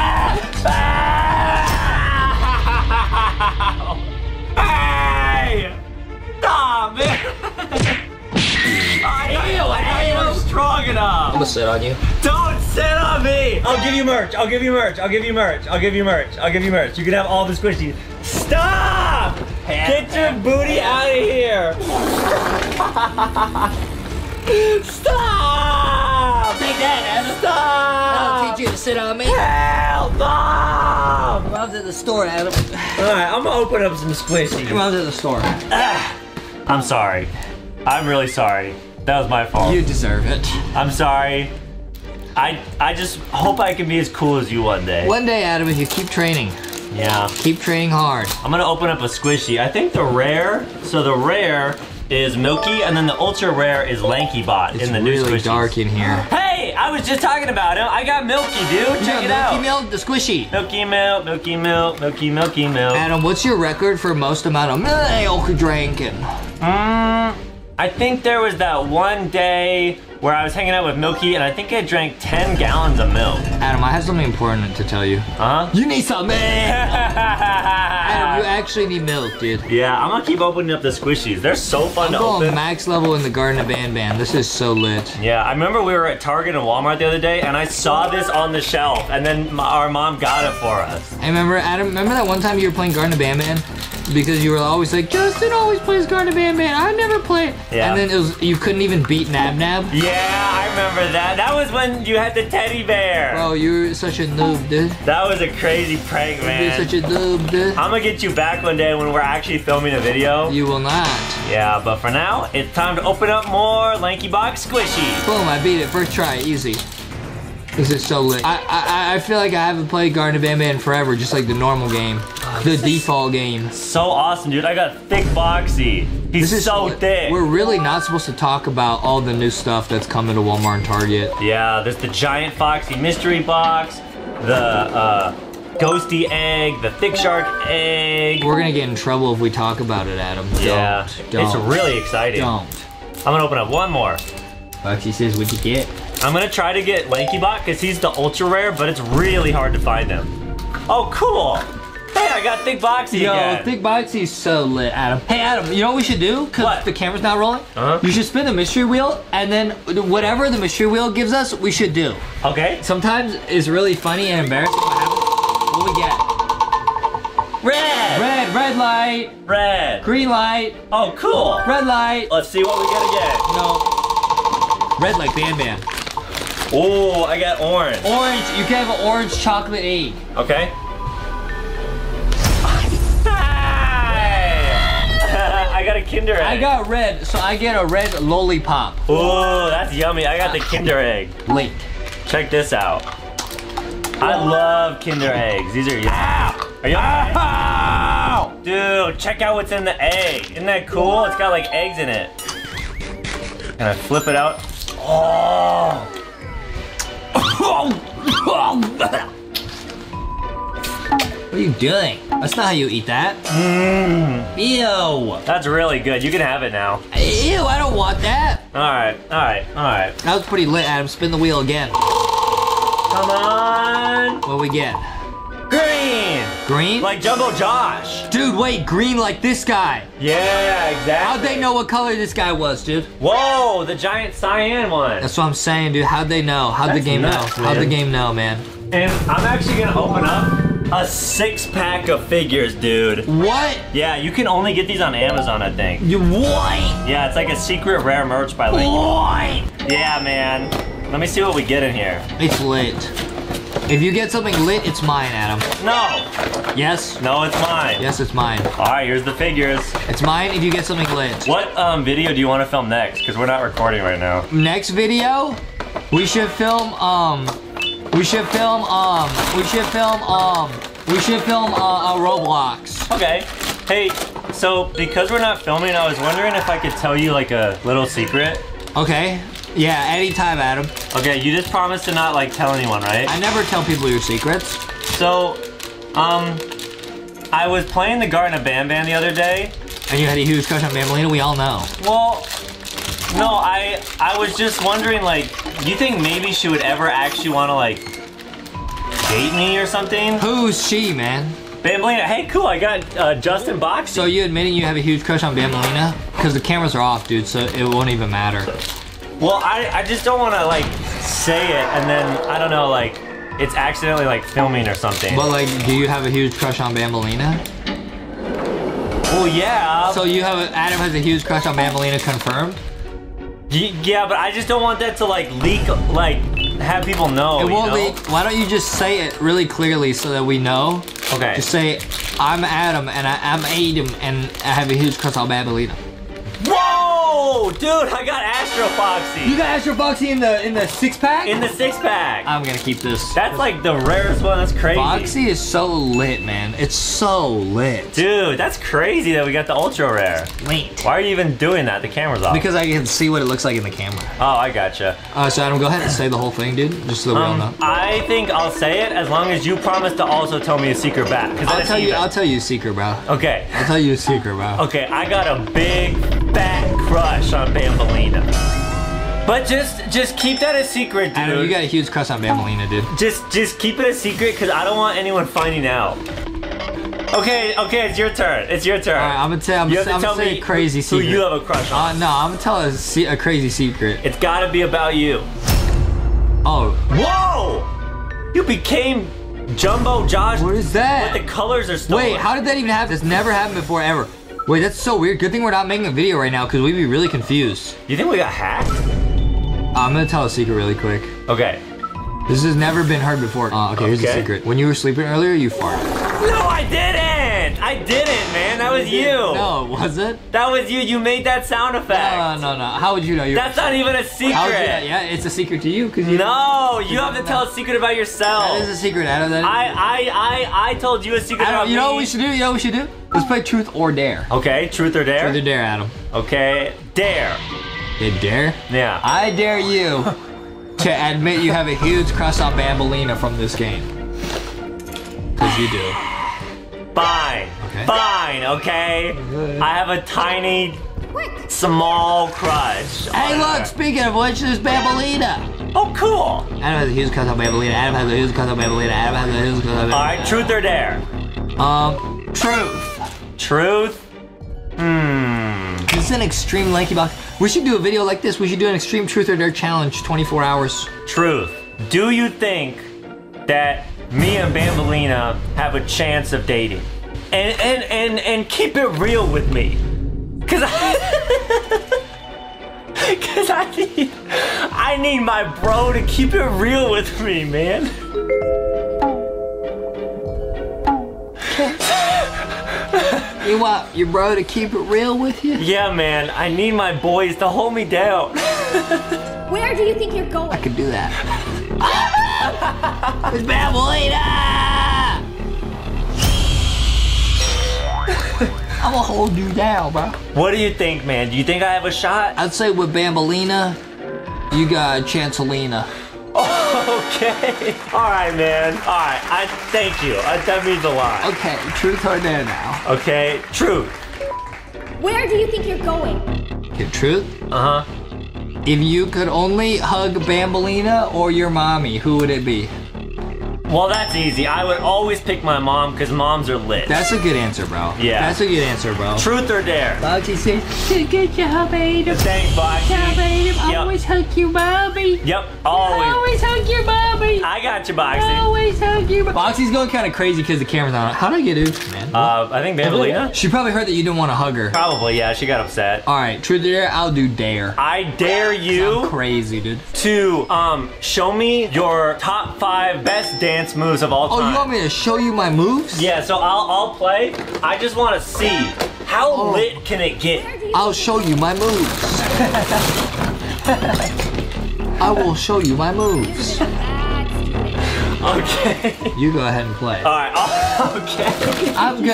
Hey! Stop, man! I know you're strong enough. I'm gonna sit on you. Don't sit on me! I'll give you merch, I'll give you merch, I'll give you merch, I'll give you merch, I'll give you merch. You can have all the squishies. Stop! Get your booty out of here! Stop! Take that, Adam. Stop! I'll teach you to sit on me. Help! Mom! Mom's at the store, Adam. Alright, I'm gonna open up some squishies. Mom's at the store. I'm sorry. I'm really sorry. That was my fault. You deserve it. I'm sorry. I just hope I can be as cool as you one day. One day, Adam, if you keep training. Yeah. Keep training hard. I'm gonna open up a squishy. I think the rare, so the rare is Milky, and then the ultra rare is Lankybot in the new squishies. It's really dark in here. Hey, I was just talking about him. I got Milky, dude. Check it out. Milky Milk, the squishy. Milky Milk, Milky Milk, Milky, Milky Milk. Adam, what's your record for most amount of milk drinking? I think there was that one day where I was hanging out with Milky and I think I drank 10 gallons of milk. Adam, I have something important to tell you. Uh-huh? You need something! Adam, you actually need milk, dude. Yeah, I'm gonna keep opening up the squishies. They're so fun to open. I'm going max level in the Garden of Banban. This is so lit. Yeah, I remember we were at Target and Walmart the other day and I saw this on the shelf and then our mom got it for us. I remember, Adam, remember that one time you were playing Garden of Banban? Because you were always like, Justin always plays Garden of Banban. I never play. Yeah. And then it was, you couldn't even beat Nab Nab. Yeah, I remember that. That was when you had the teddy bear. Bro, you were such a noob, dude. That was a crazy prank, man. You were such a noob, dude. I'm gonna get you back one day when we're actually filming a video. You will not. Yeah, but for now, it's time to open up more Lankybox squishies. Boom, I beat it. First try, easy. This is so lit. I feel like I haven't played Garden of Banban in forever, just like the normal game. The default game. So awesome, dude. I got Thick Boxy. He's so thick. We're really not supposed to talk about all the new stuff that's coming to Walmart and Target. Yeah, there's the giant Foxy mystery box, the Ghosty egg, the Thick Shark egg. We're gonna get in trouble if we talk about it, Adam. Yeah, don't. It's really exciting. Don't. I'm gonna open up one more. Foxy says, what'd you get? I'm gonna try to get Lankybot because he's the ultra rare, but it's really hard to find him. Oh, cool! Hey, I got Thick Boxy again. Thick Boxy's so lit, Adam. Hey, Adam, you know what we should do? Because the camera's not rolling. Uh-huh. You should spin the mystery wheel, and then whatever the mystery wheel gives us, we should do. Okay. Sometimes it's really funny and embarrassing what happens. What we get? Red! Red, red light. Red. Green light. Oh, cool. Red light. Let's see what we get again. No. Red like Ban Ban. Oh, I got orange. Orange, you can have an orange chocolate egg. Okay. I got a Kinder egg. I got red, so I get a red lollipop. Oh, that's yummy. I got the Kinder egg. Link. Check this out. I love Kinder eggs. These are yummy. Ow! Are you okay? Dude, check out what's in the egg. Isn't that cool? It's got like eggs in it. Can I flip it out? Oh. What are you doing? That's not how you eat that. Ew. That's really good. You can have it now. Ew, I don't want that. Alright, alright, alright. That was pretty lit, Adam. Spin the wheel again. Come on. What we get? Green. Green? Like Jumbo Josh. Dude, wait, green like this guy. Yeah, exactly. How'd they know what color this guy was, dude? Whoa, the giant cyan one. That's what I'm saying, dude. How'd they know? How'd the game know? How'd the game know, man? And I'm actually gonna open up a 6-pack of figures, dude. What? Yeah, you can only get these on Amazon, I think. What? Yeah, it's like a secret rare merch by Lanky. What? Yeah, man. Let me see what we get in here. It's lit. If you get something lit, it's mine, Adam. No. Yes. No, it's mine. Yes, it's mine. All right, here's the figures. It's mine if you get something lit. What video do you want to film next? Because we're not recording right now. Next video, we should film Roblox. Okay. Hey, so because we're not filming, I was wondering if I could tell you like a little secret. Okay. Yeah, anytime, Adam. Okay, you just promised to not, like, tell anyone, right? I never tell people your secrets. So, I was playing the Garden of Banban the other day. And you had a huge crush on Bambolina, we all know. Well, no, I was just wondering, like, you think maybe she would ever actually want to, like, date me or something? Who's she, man? Bambolina. Hey, cool, I got Justin Boxy. So you admitting you have a huge crush on Bambolina? Because the cameras are off, dude, so it won't even matter. Well, I just don't want to, like, say it and then, I don't know, like, it's accidentally, like, filming or something. But, like, do you have a huge crush on Bambolina? Well, yeah. So you have, Adam has a huge crush on Bambolina confirmed? Yeah, but I just don't want that to, like, leak, like, have people know. It won't leak. Why don't you just say it really clearly so that we know? Okay. Just say, I'm Adam and I'm Adam and I have a huge crush on Bambolina. Whoa, dude! I got Astro Foxy. You got Astro Foxy in the six pack? In the six pack. I'm gonna keep this. That's like the rarest one. That's crazy. Foxy is so lit, man. It's so lit, dude. That's crazy that we got the ultra rare. Wait. Why are you even doing that? The camera's off. Because I can see what it looks like in the camera. Oh, I gotcha. So Adam, go ahead and say the whole thing, dude. Just so we all know. I think I'll say it as long as you promise to also tell me a secret back. I'll tell you a secret, bro. Okay. I'll tell you a secret, bro. Okay. I got a big fat crush on Bambolina. But just keep that a secret, dude. I know you got a huge crush on Bambolina, dude. Just keep it a secret, because I don't want anyone finding out. Okay, it's your turn. It's your turn. All right, I'm gonna say a crazy secret. Who you have a crush on. No, I'm gonna tell a crazy secret. It's gotta be about you. Oh. Whoa! You became Jumbo Josh. What is that? But the colors are stolen. Wait, how did that even happen? That's never happened before, ever. Wait, that's so weird. Good thing we're not making a video right now, because we'd be really confused. You think we got hacked? I'm gonna tell a secret really quick. Okay. This has never been heard before. Okay, here's the secret. When you were sleeping earlier, you farted. No, I didn't! I didn't, man. That was you. No, was it? That was you. You made that sound effect. No. How would you know? That's not even a secret. How would you know? Yeah, it's a secret to you. No, you have to tell a secret about yourself. That is a secret, Adam. I told you a secret about me. You know what we should do? You know what we should do? Let's play Truth or Dare. Okay, Truth or Dare? Truth or Dare, Adam. Okay, Dare. You dare? Yeah. I dare you to admit you have a huge crush on Bambolina from this game. Because you do. Fine. Okay. Fine, okay? I have a tiny, small crush. Hey, look, speaking of which, there's Bambolina. Oh, cool. Adam has a huge crush on Bambolina. Adam has a huge crush on Bambolina. Adam has a huge crush on Bambolina. All right, Truth or Dare? Truth. Truth? This is an extreme Lankybox. We should do a video like this. We should do an extreme truth or dare challenge, 24 hours. Truth. Do you think that me and Bambolina have a chance of dating? And keep it real with me. Cause I need my bro to keep it real with me, man. You want your bro to keep it real with you? Yeah, man. I need my boys to hold me down. Where do you think you're going? I could do that. It's Bambolina! I'm gonna hold you down, bro. What do you think, man? Do you think I have a shot? I'd say with Bambolina, you got Chancelina. Okay. All right, man. All right. I thank you. That means a lot. Okay. Truth or dare now? Okay. Truth. Where do you think you're going? Okay, truth? Uh-huh. If you could only hug Bambolina or your mommy, who would it be? Well, that's easy. I would always pick my mom because moms are lit. That's a good answer, bro. Yeah. That's a good answer, bro. Truth or dare? Boxy says, good job, Adam. Thanks, Boxy. Always hug your mommy. Yep, always. Always hug your mommy. I got you, Boxy. Always hug your mommy. Boxy's going kind of crazy because the camera's on. How did I get it, man? I think Bambolina. She probably heard that you didn't want to hug her. Probably, yeah. She got upset. All right, truth or dare? I'll do dare. I dare you. I'm crazy, dude. To show me your top 5 best dance moves of all time. Oh, you want me to show you my moves? Yeah, so I'll play. I just want to see how lit can it get. I'll show you my moves. I will show you my moves. Okay. You go ahead and play. All right. Oh, okay. I'm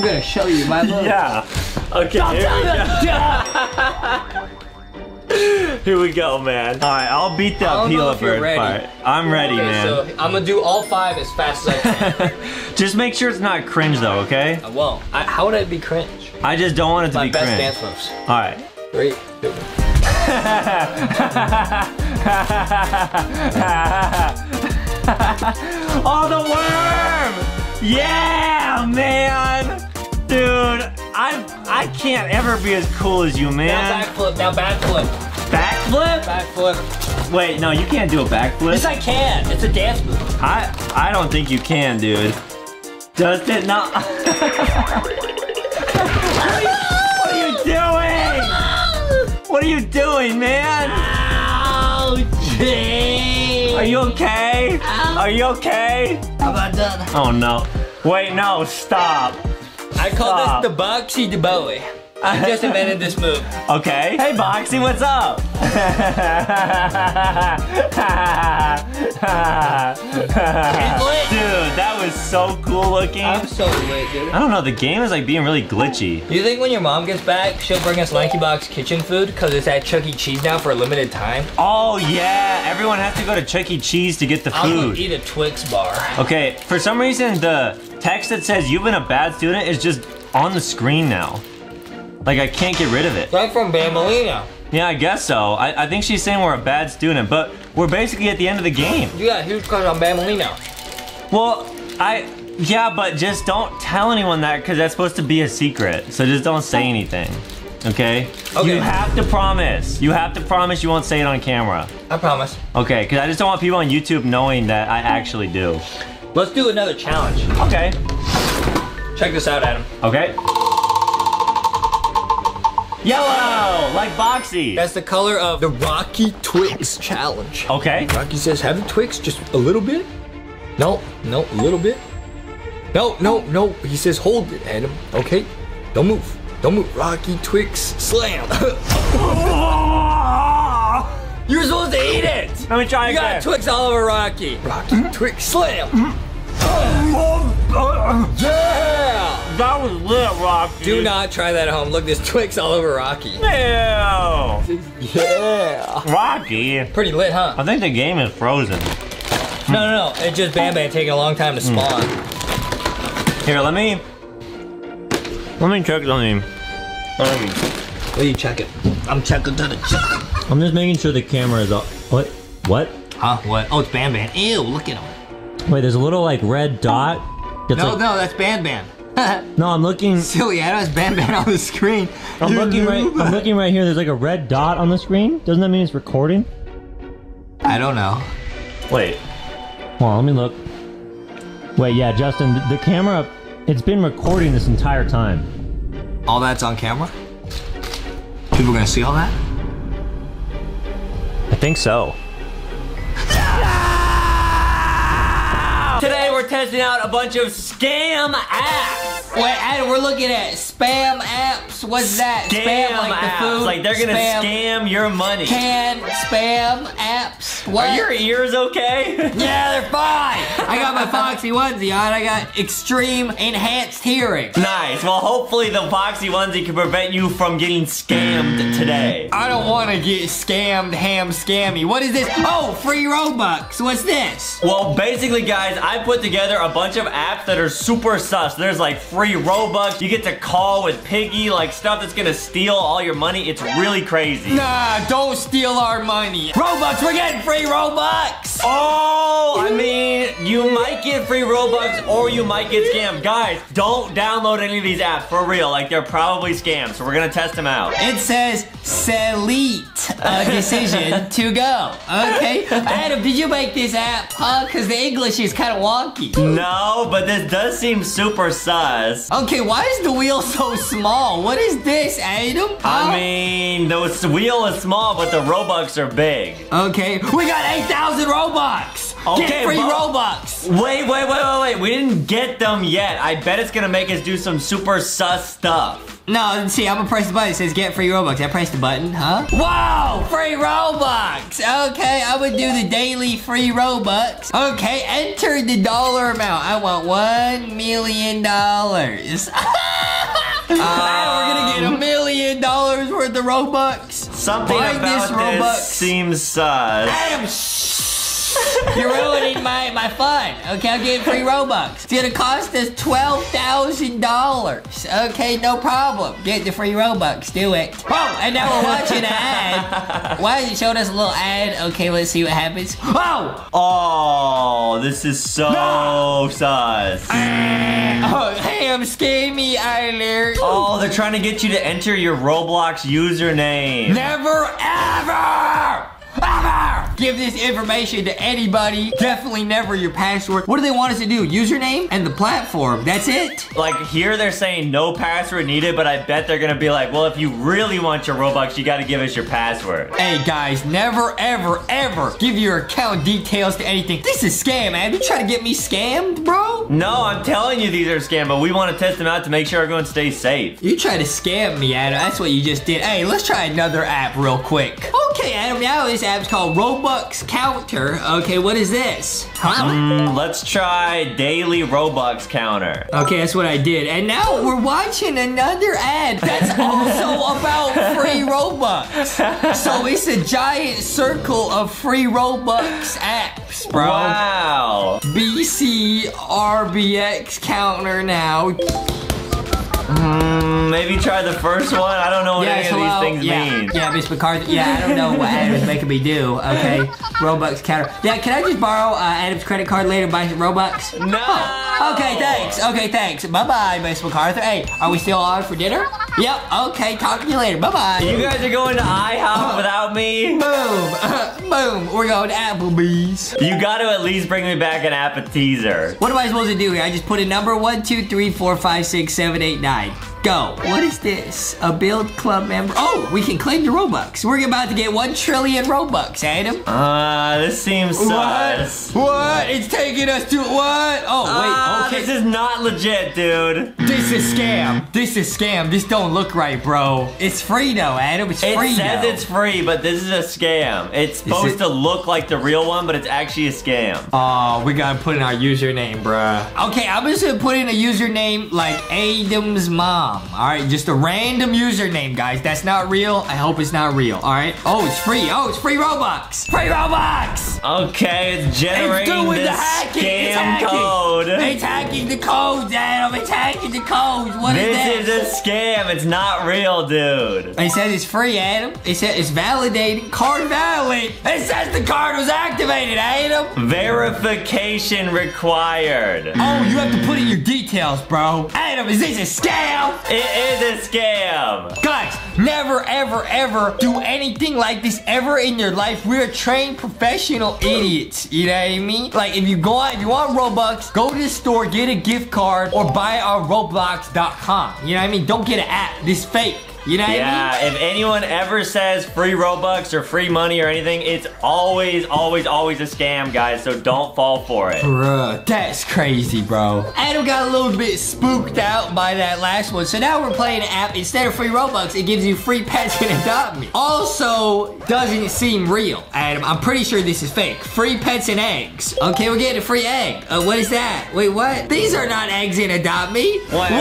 gonna show you my moves. Yeah. Okay. Here we go, man. All right, I'll beat that Pila Bird part. I'm ready, man. So I'm gonna do all 5 as fast as I can. Just make sure it's not cringe, though, okay? I won't. How would I be cringe? I just don't want it to be cringe. My best dance moves. All right. 3, 2. Oh, the worm! Yeah, man! Dude, I can't ever be as cool as you, man. Now backflip, now backflip. Backflip? Backflip. Wait, no, you can't do a backflip. Yes, I can. It's a dance move. I don't think you can, dude. Does it not? What are you doing? What are you doing, man? Ouch. Are you okay? Are you okay? How about that? Oh no. Wait, no, stop. I call this the Boxy the Boy. I just invented this move. Okay. Hey, Boxy, what's up? Dude, that was so cool looking. I'm so lit, dude. I don't know, the game is like being really glitchy. You think when your mom gets back, she'll bring us Lankybox Kitchen food? Because it's at Chuck E. Cheese now for a limited time. Oh, yeah. Everyone has to go to Chuck E. Cheese to get the food. I would eat a Twix bar. Okay, for some reason, the text that says you've been a bad student is just on the screen now. Like, I can't get rid of it. That's from Bambolina. Yeah, I guess so. I think she's saying we're a bad student, but we're basically at the end of the game. You got a huge crush on Bambolina. Well, yeah, but just don't tell anyone that because that's supposed to be a secret. So just don't say anything, okay? Okay. You have to promise. You have to promise you won't say it on camera. I promise. Okay, because I just don't want people on YouTube knowing that I actually do. Let's do another challenge. Okay. Check this out, Adam. Okay. Yellow, like Boxy. That's the color of the Rocky Twix challenge. Okay. Rocky says, have a Twix, just a little bit. No, no, a little bit. No, no, no. He says, hold it, Adam. Okay, don't move. Don't move. Rocky Twix slam. You're supposed to eat it. Let me try again. You got Twix all over Rocky. Rocky Twix slam. Yeah! That was lit, Rocky. Do not try that at home. Look, there's Twix all over Rocky. Yeah! Yeah! Rocky! Pretty lit, huh? I think the game is frozen. No, no, no. It's just Ban Ban taking a long time to spawn. Here, let me check something. What are you checking? I'm checking to the check. I'm just making sure the camera is off. What? What? Huh? What? Oh, it's Ban Ban. Ew, look at him. Wait, there's a little like red dot. No, no, that's Ban Ban. No, I'm looking. Silly, I know it's Ban Ban on the screen. I'm looking right here. There's like a red dot on the screen. Doesn't that mean it's recording? I don't know. Wait. Well, let me look. Wait, yeah, Justin, the camera. It's been recording this entire time. All that's on camera? People are gonna see all that? I think so. Today we're testing out a bunch of scam apps. Wait, Adam, we're looking at spam apps. What's that? Spam like apps. The food. Like they're gonna scam your money. Spam apps. What? Are your ears okay? Yeah, they're fine. I got my Foxy onesie on. I got extreme enhanced hearing. Nice. Well, hopefully the Foxy onesie can prevent you from getting scammed today. I don't want to get scammed, ham scammy. What is this? Oh, free Robux. What's this? Well, basically, guys, I put together a bunch of apps that are super sus. There's like free Robux. You get to call with Piggy, like stuff that's gonna steal all your money. It's really crazy. Nah, don't steal our money. Robux, we're getting free Robux. Oh, I mean, you might get free Robux or you might get scammed. Guys, don't download any of these apps for real. Like they're probably scams, so we're gonna test them out. It says, select a decision to go. Okay, Adam, did you make this app? Cause the English is kind of wonky. No, but this does seem super sus. Okay, why is the wheel so small? What is this, Adam? I mean, the wheel is small, but the Robux are big. Okay, we got 8,000 Robux. Okay, get free Robux. Wait, wait, wait, wait, wait. We didn't get them yet. I bet it's gonna make us do some super sus stuff. No, see, I'm gonna press the button. It says get free Robux. I pressed the button, huh? Whoa, free Robux. Okay, I would do the daily free Robux. Okay, enter the dollar amount. I want $1 million. We're gonna get $1 million worth of Robux. Something about this seems sus. You're ruining my fun. Okay, I'm getting free Robux. It's gonna cost us $12,000. Okay, no problem. Get the free Robux. Do it. Oh, and now we're watching an ad. Why is it showing us a little ad? Okay, let's see what happens. Oh! Oh, this is so sus. Oh, hey, I'm scammy, Eiler. Oh, they're trying to get you to enter your Roblox username. Never ever! give this information to anybody. Definitely never your password. What do they want us to do? Username and the platform. That's it. Like here they're saying no password needed, but I bet they're gonna be like, well, if you really want your Robux, you gotta give us your password. Hey guys, never ever ever give your account details to anything. This is scam, man. You trying to get me scammed, bro? No, I'm telling you these are scam, but we want to test them out to make sure everyone stays safe. You try to scam me, Adam. That's what you just did. Hey, let's try another app real quick. Okay, Adam, now this app's called Robux Counter. Okay, what is this? Huh? Let's try Daily Robux Counter. Okay, that's what I did. And now we're watching another ad that's also about free Robux. So it's a giant circle of free Robux apps, bro. Wow. BCRBX Counter now. Maybe try the first one. I don't know what any of these things mean. Yeah, Miss McCarthy. Yeah, I don't know what Adam's making me do. Okay, Robux Counter. Yeah, can I just borrow Adam's credit card later and buy some Robux? No. Oh, okay, thanks. Okay, thanks. Bye-bye, Miss McCarthy. Hey, are we still on for dinner? Yep. Okay, talk to you later. Bye-bye. You guys are going to IHOP without me? Boom. Boom. We're going to Applebee's. You got to at least bring me back an appetizer. What am I supposed to do here? I just put a number 1, 2, 3, 4, 5, 6, 7, 8, 9. Go. What is this? A build club member. Oh, we can claim the Robux. We're about to get 1 trillion Robux, Adam. This seems sus. What? It's taking us to what? Oh, wait. Okay. This is not legit, dude. This is scam. This is scam. This don't look right, bro. It's free, though, Adam. It's free, though. It's free, but this is a scam. It's supposed to look like the real one, but it's actually a scam. Oh, we gotta put in our username, bruh. Okay, I'm just gonna put in a username like Adam's mom. All right, just a random username, guys. That's not real. I hope it's not real. All right. Oh, it's free. Oh, it's free Robux. Free Robux. Okay, it's generating this scam code. It's hacking the codes, Adam. It's hacking the codes. What is this? This is a scam. It's not real, dude. It says it's free, Adam. It says it's validated. Card valid. It says the card was activated, Adam. Verification required. Oh, you have to put in your details, bro. Adam, is this a scam? It is a scam. Guys, never, ever, ever do anything like this ever in your life. We're trained professional idiots. You know what I mean? Like, if you go out, if you want Robux, go to the store, get a gift card, or buy our Roblox.com. You know what I mean? Don't get an app. This is fake. You know what I mean? Yeah, if anyone ever says free Robux or free money or anything, it's always, always, always a scam, guys. So don't fall for it. Bruh, that's crazy, bro. Adam got a little bit spooked out by that last one. So now we're playing an app. Instead of free Robux, it gives you free pets and Adopt Me. Also, doesn't seem real, Adam. I'm pretty sure this is fake. Free pets and eggs. Okay, we're getting a free egg. What is that? Wait, what? These are not eggs in Adopt Me. What the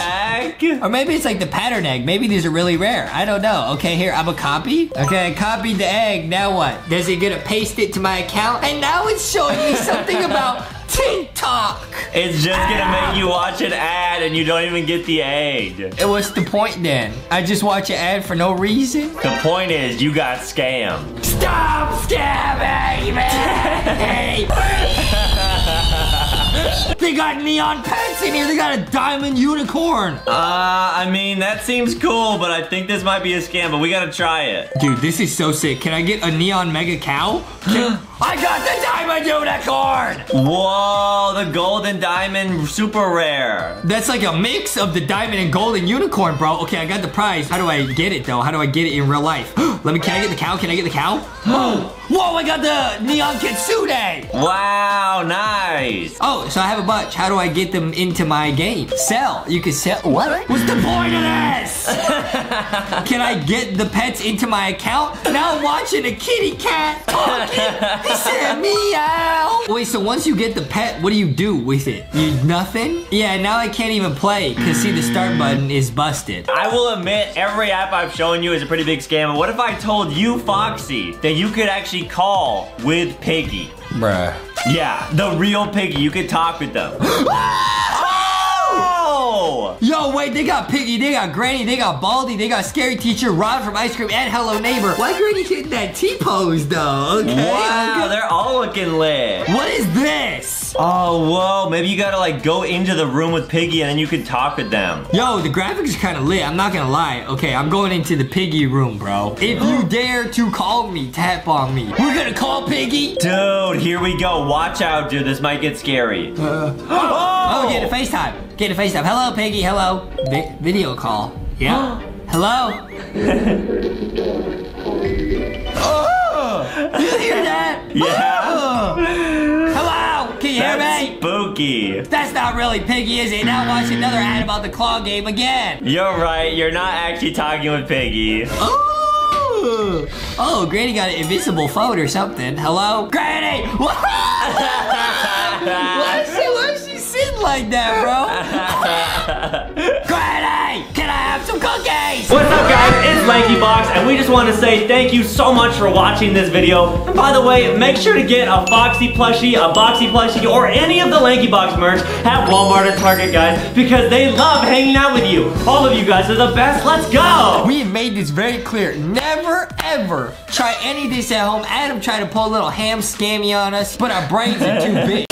heck? Or maybe it's like the pattern egg. Maybe these are really rare. I don't know. Okay, here, I'm a copy. Okay, I copied the egg. Now what? Does it gonna paste it to my account? And now it's showing me something about TikTok. It's just gonna make you watch an ad and you don't even get the egg. And what's the point then? I just watch an ad for no reason? The point is you got scammed. Stop scamming, man! They got neon pets in here. They got a diamond unicorn. I mean, that seems cool, but I think this might be a scam, but we gotta try it. Dude, this is so sick. Can I get a neon mega cow? I got the diamond unicorn! Whoa, the golden diamond super rare. That's like a mix of the diamond and golden unicorn, bro. Okay, I got the prize. How do I get it, though? How do I get it in real life? Can I get the cow? Can I get the cow? Whoa, I got the neon kitsune. Wow, nice. Oh, so I have a bunch. How do I get them into my game? Sell. You can sell. What? What's the point of this? Can I get the pets into my account? Now I'm watching a kitty cat talking. He said meow. Wait, so once you get the pet, what do you do with it? You nothing? Yeah, now I can't even play because see, the start button is busted. I will admit, every app I've shown you is a pretty big scam. But what if I told you, Foxy, that you could actually call with Piggy? Bruh. Yeah, the real Piggy. You could talk with them. Yo, wait, they got Piggy, they got Granny, they got Baldy, they got Scary Teacher, Rob from Ice Cream, and Hello Neighbor. Why Granny hitting that T-pose, though? Okay. Wow, they're all looking lit. What is this? Yes. Oh, whoa. Maybe you gotta like go into the room with Piggy and then you can talk with them. Yo, the graphics are kind of lit. I'm not gonna lie. Okay, I'm going into the Piggy room, bro. If you dare to call me, tap on me. We're gonna call Piggy. Dude, here we go. Watch out, dude. This might get scary. Oh, get a FaceTime. Get a FaceTime. Hello, Piggy. Hello. Video call. Yeah. Hello. You hear that? Yeah. Hello. Can you hear me? Spooky. That's not really Piggy, is it? Now watch another ad about the claw game again. You're right. You're not actually talking with Piggy. Oh. Oh, Granny got an invisible phone or something. Hello, Granny. Why is she sitting like that, bro? Granny, can I have some cookies? What's up, guys? It's Lankybox, and we just want to say thank you so much for watching this video. And by the way, make sure to get a Foxy plushie, a Boxy plushie, or any of the Lankybox merch at Walmart and Target, guys, because they love hanging out with you. All of you guys are the best. Let's go. We have made this very clear. Never, ever try any of this at home. Adam tried to pull a little ham scammy on us, but our brains are too big.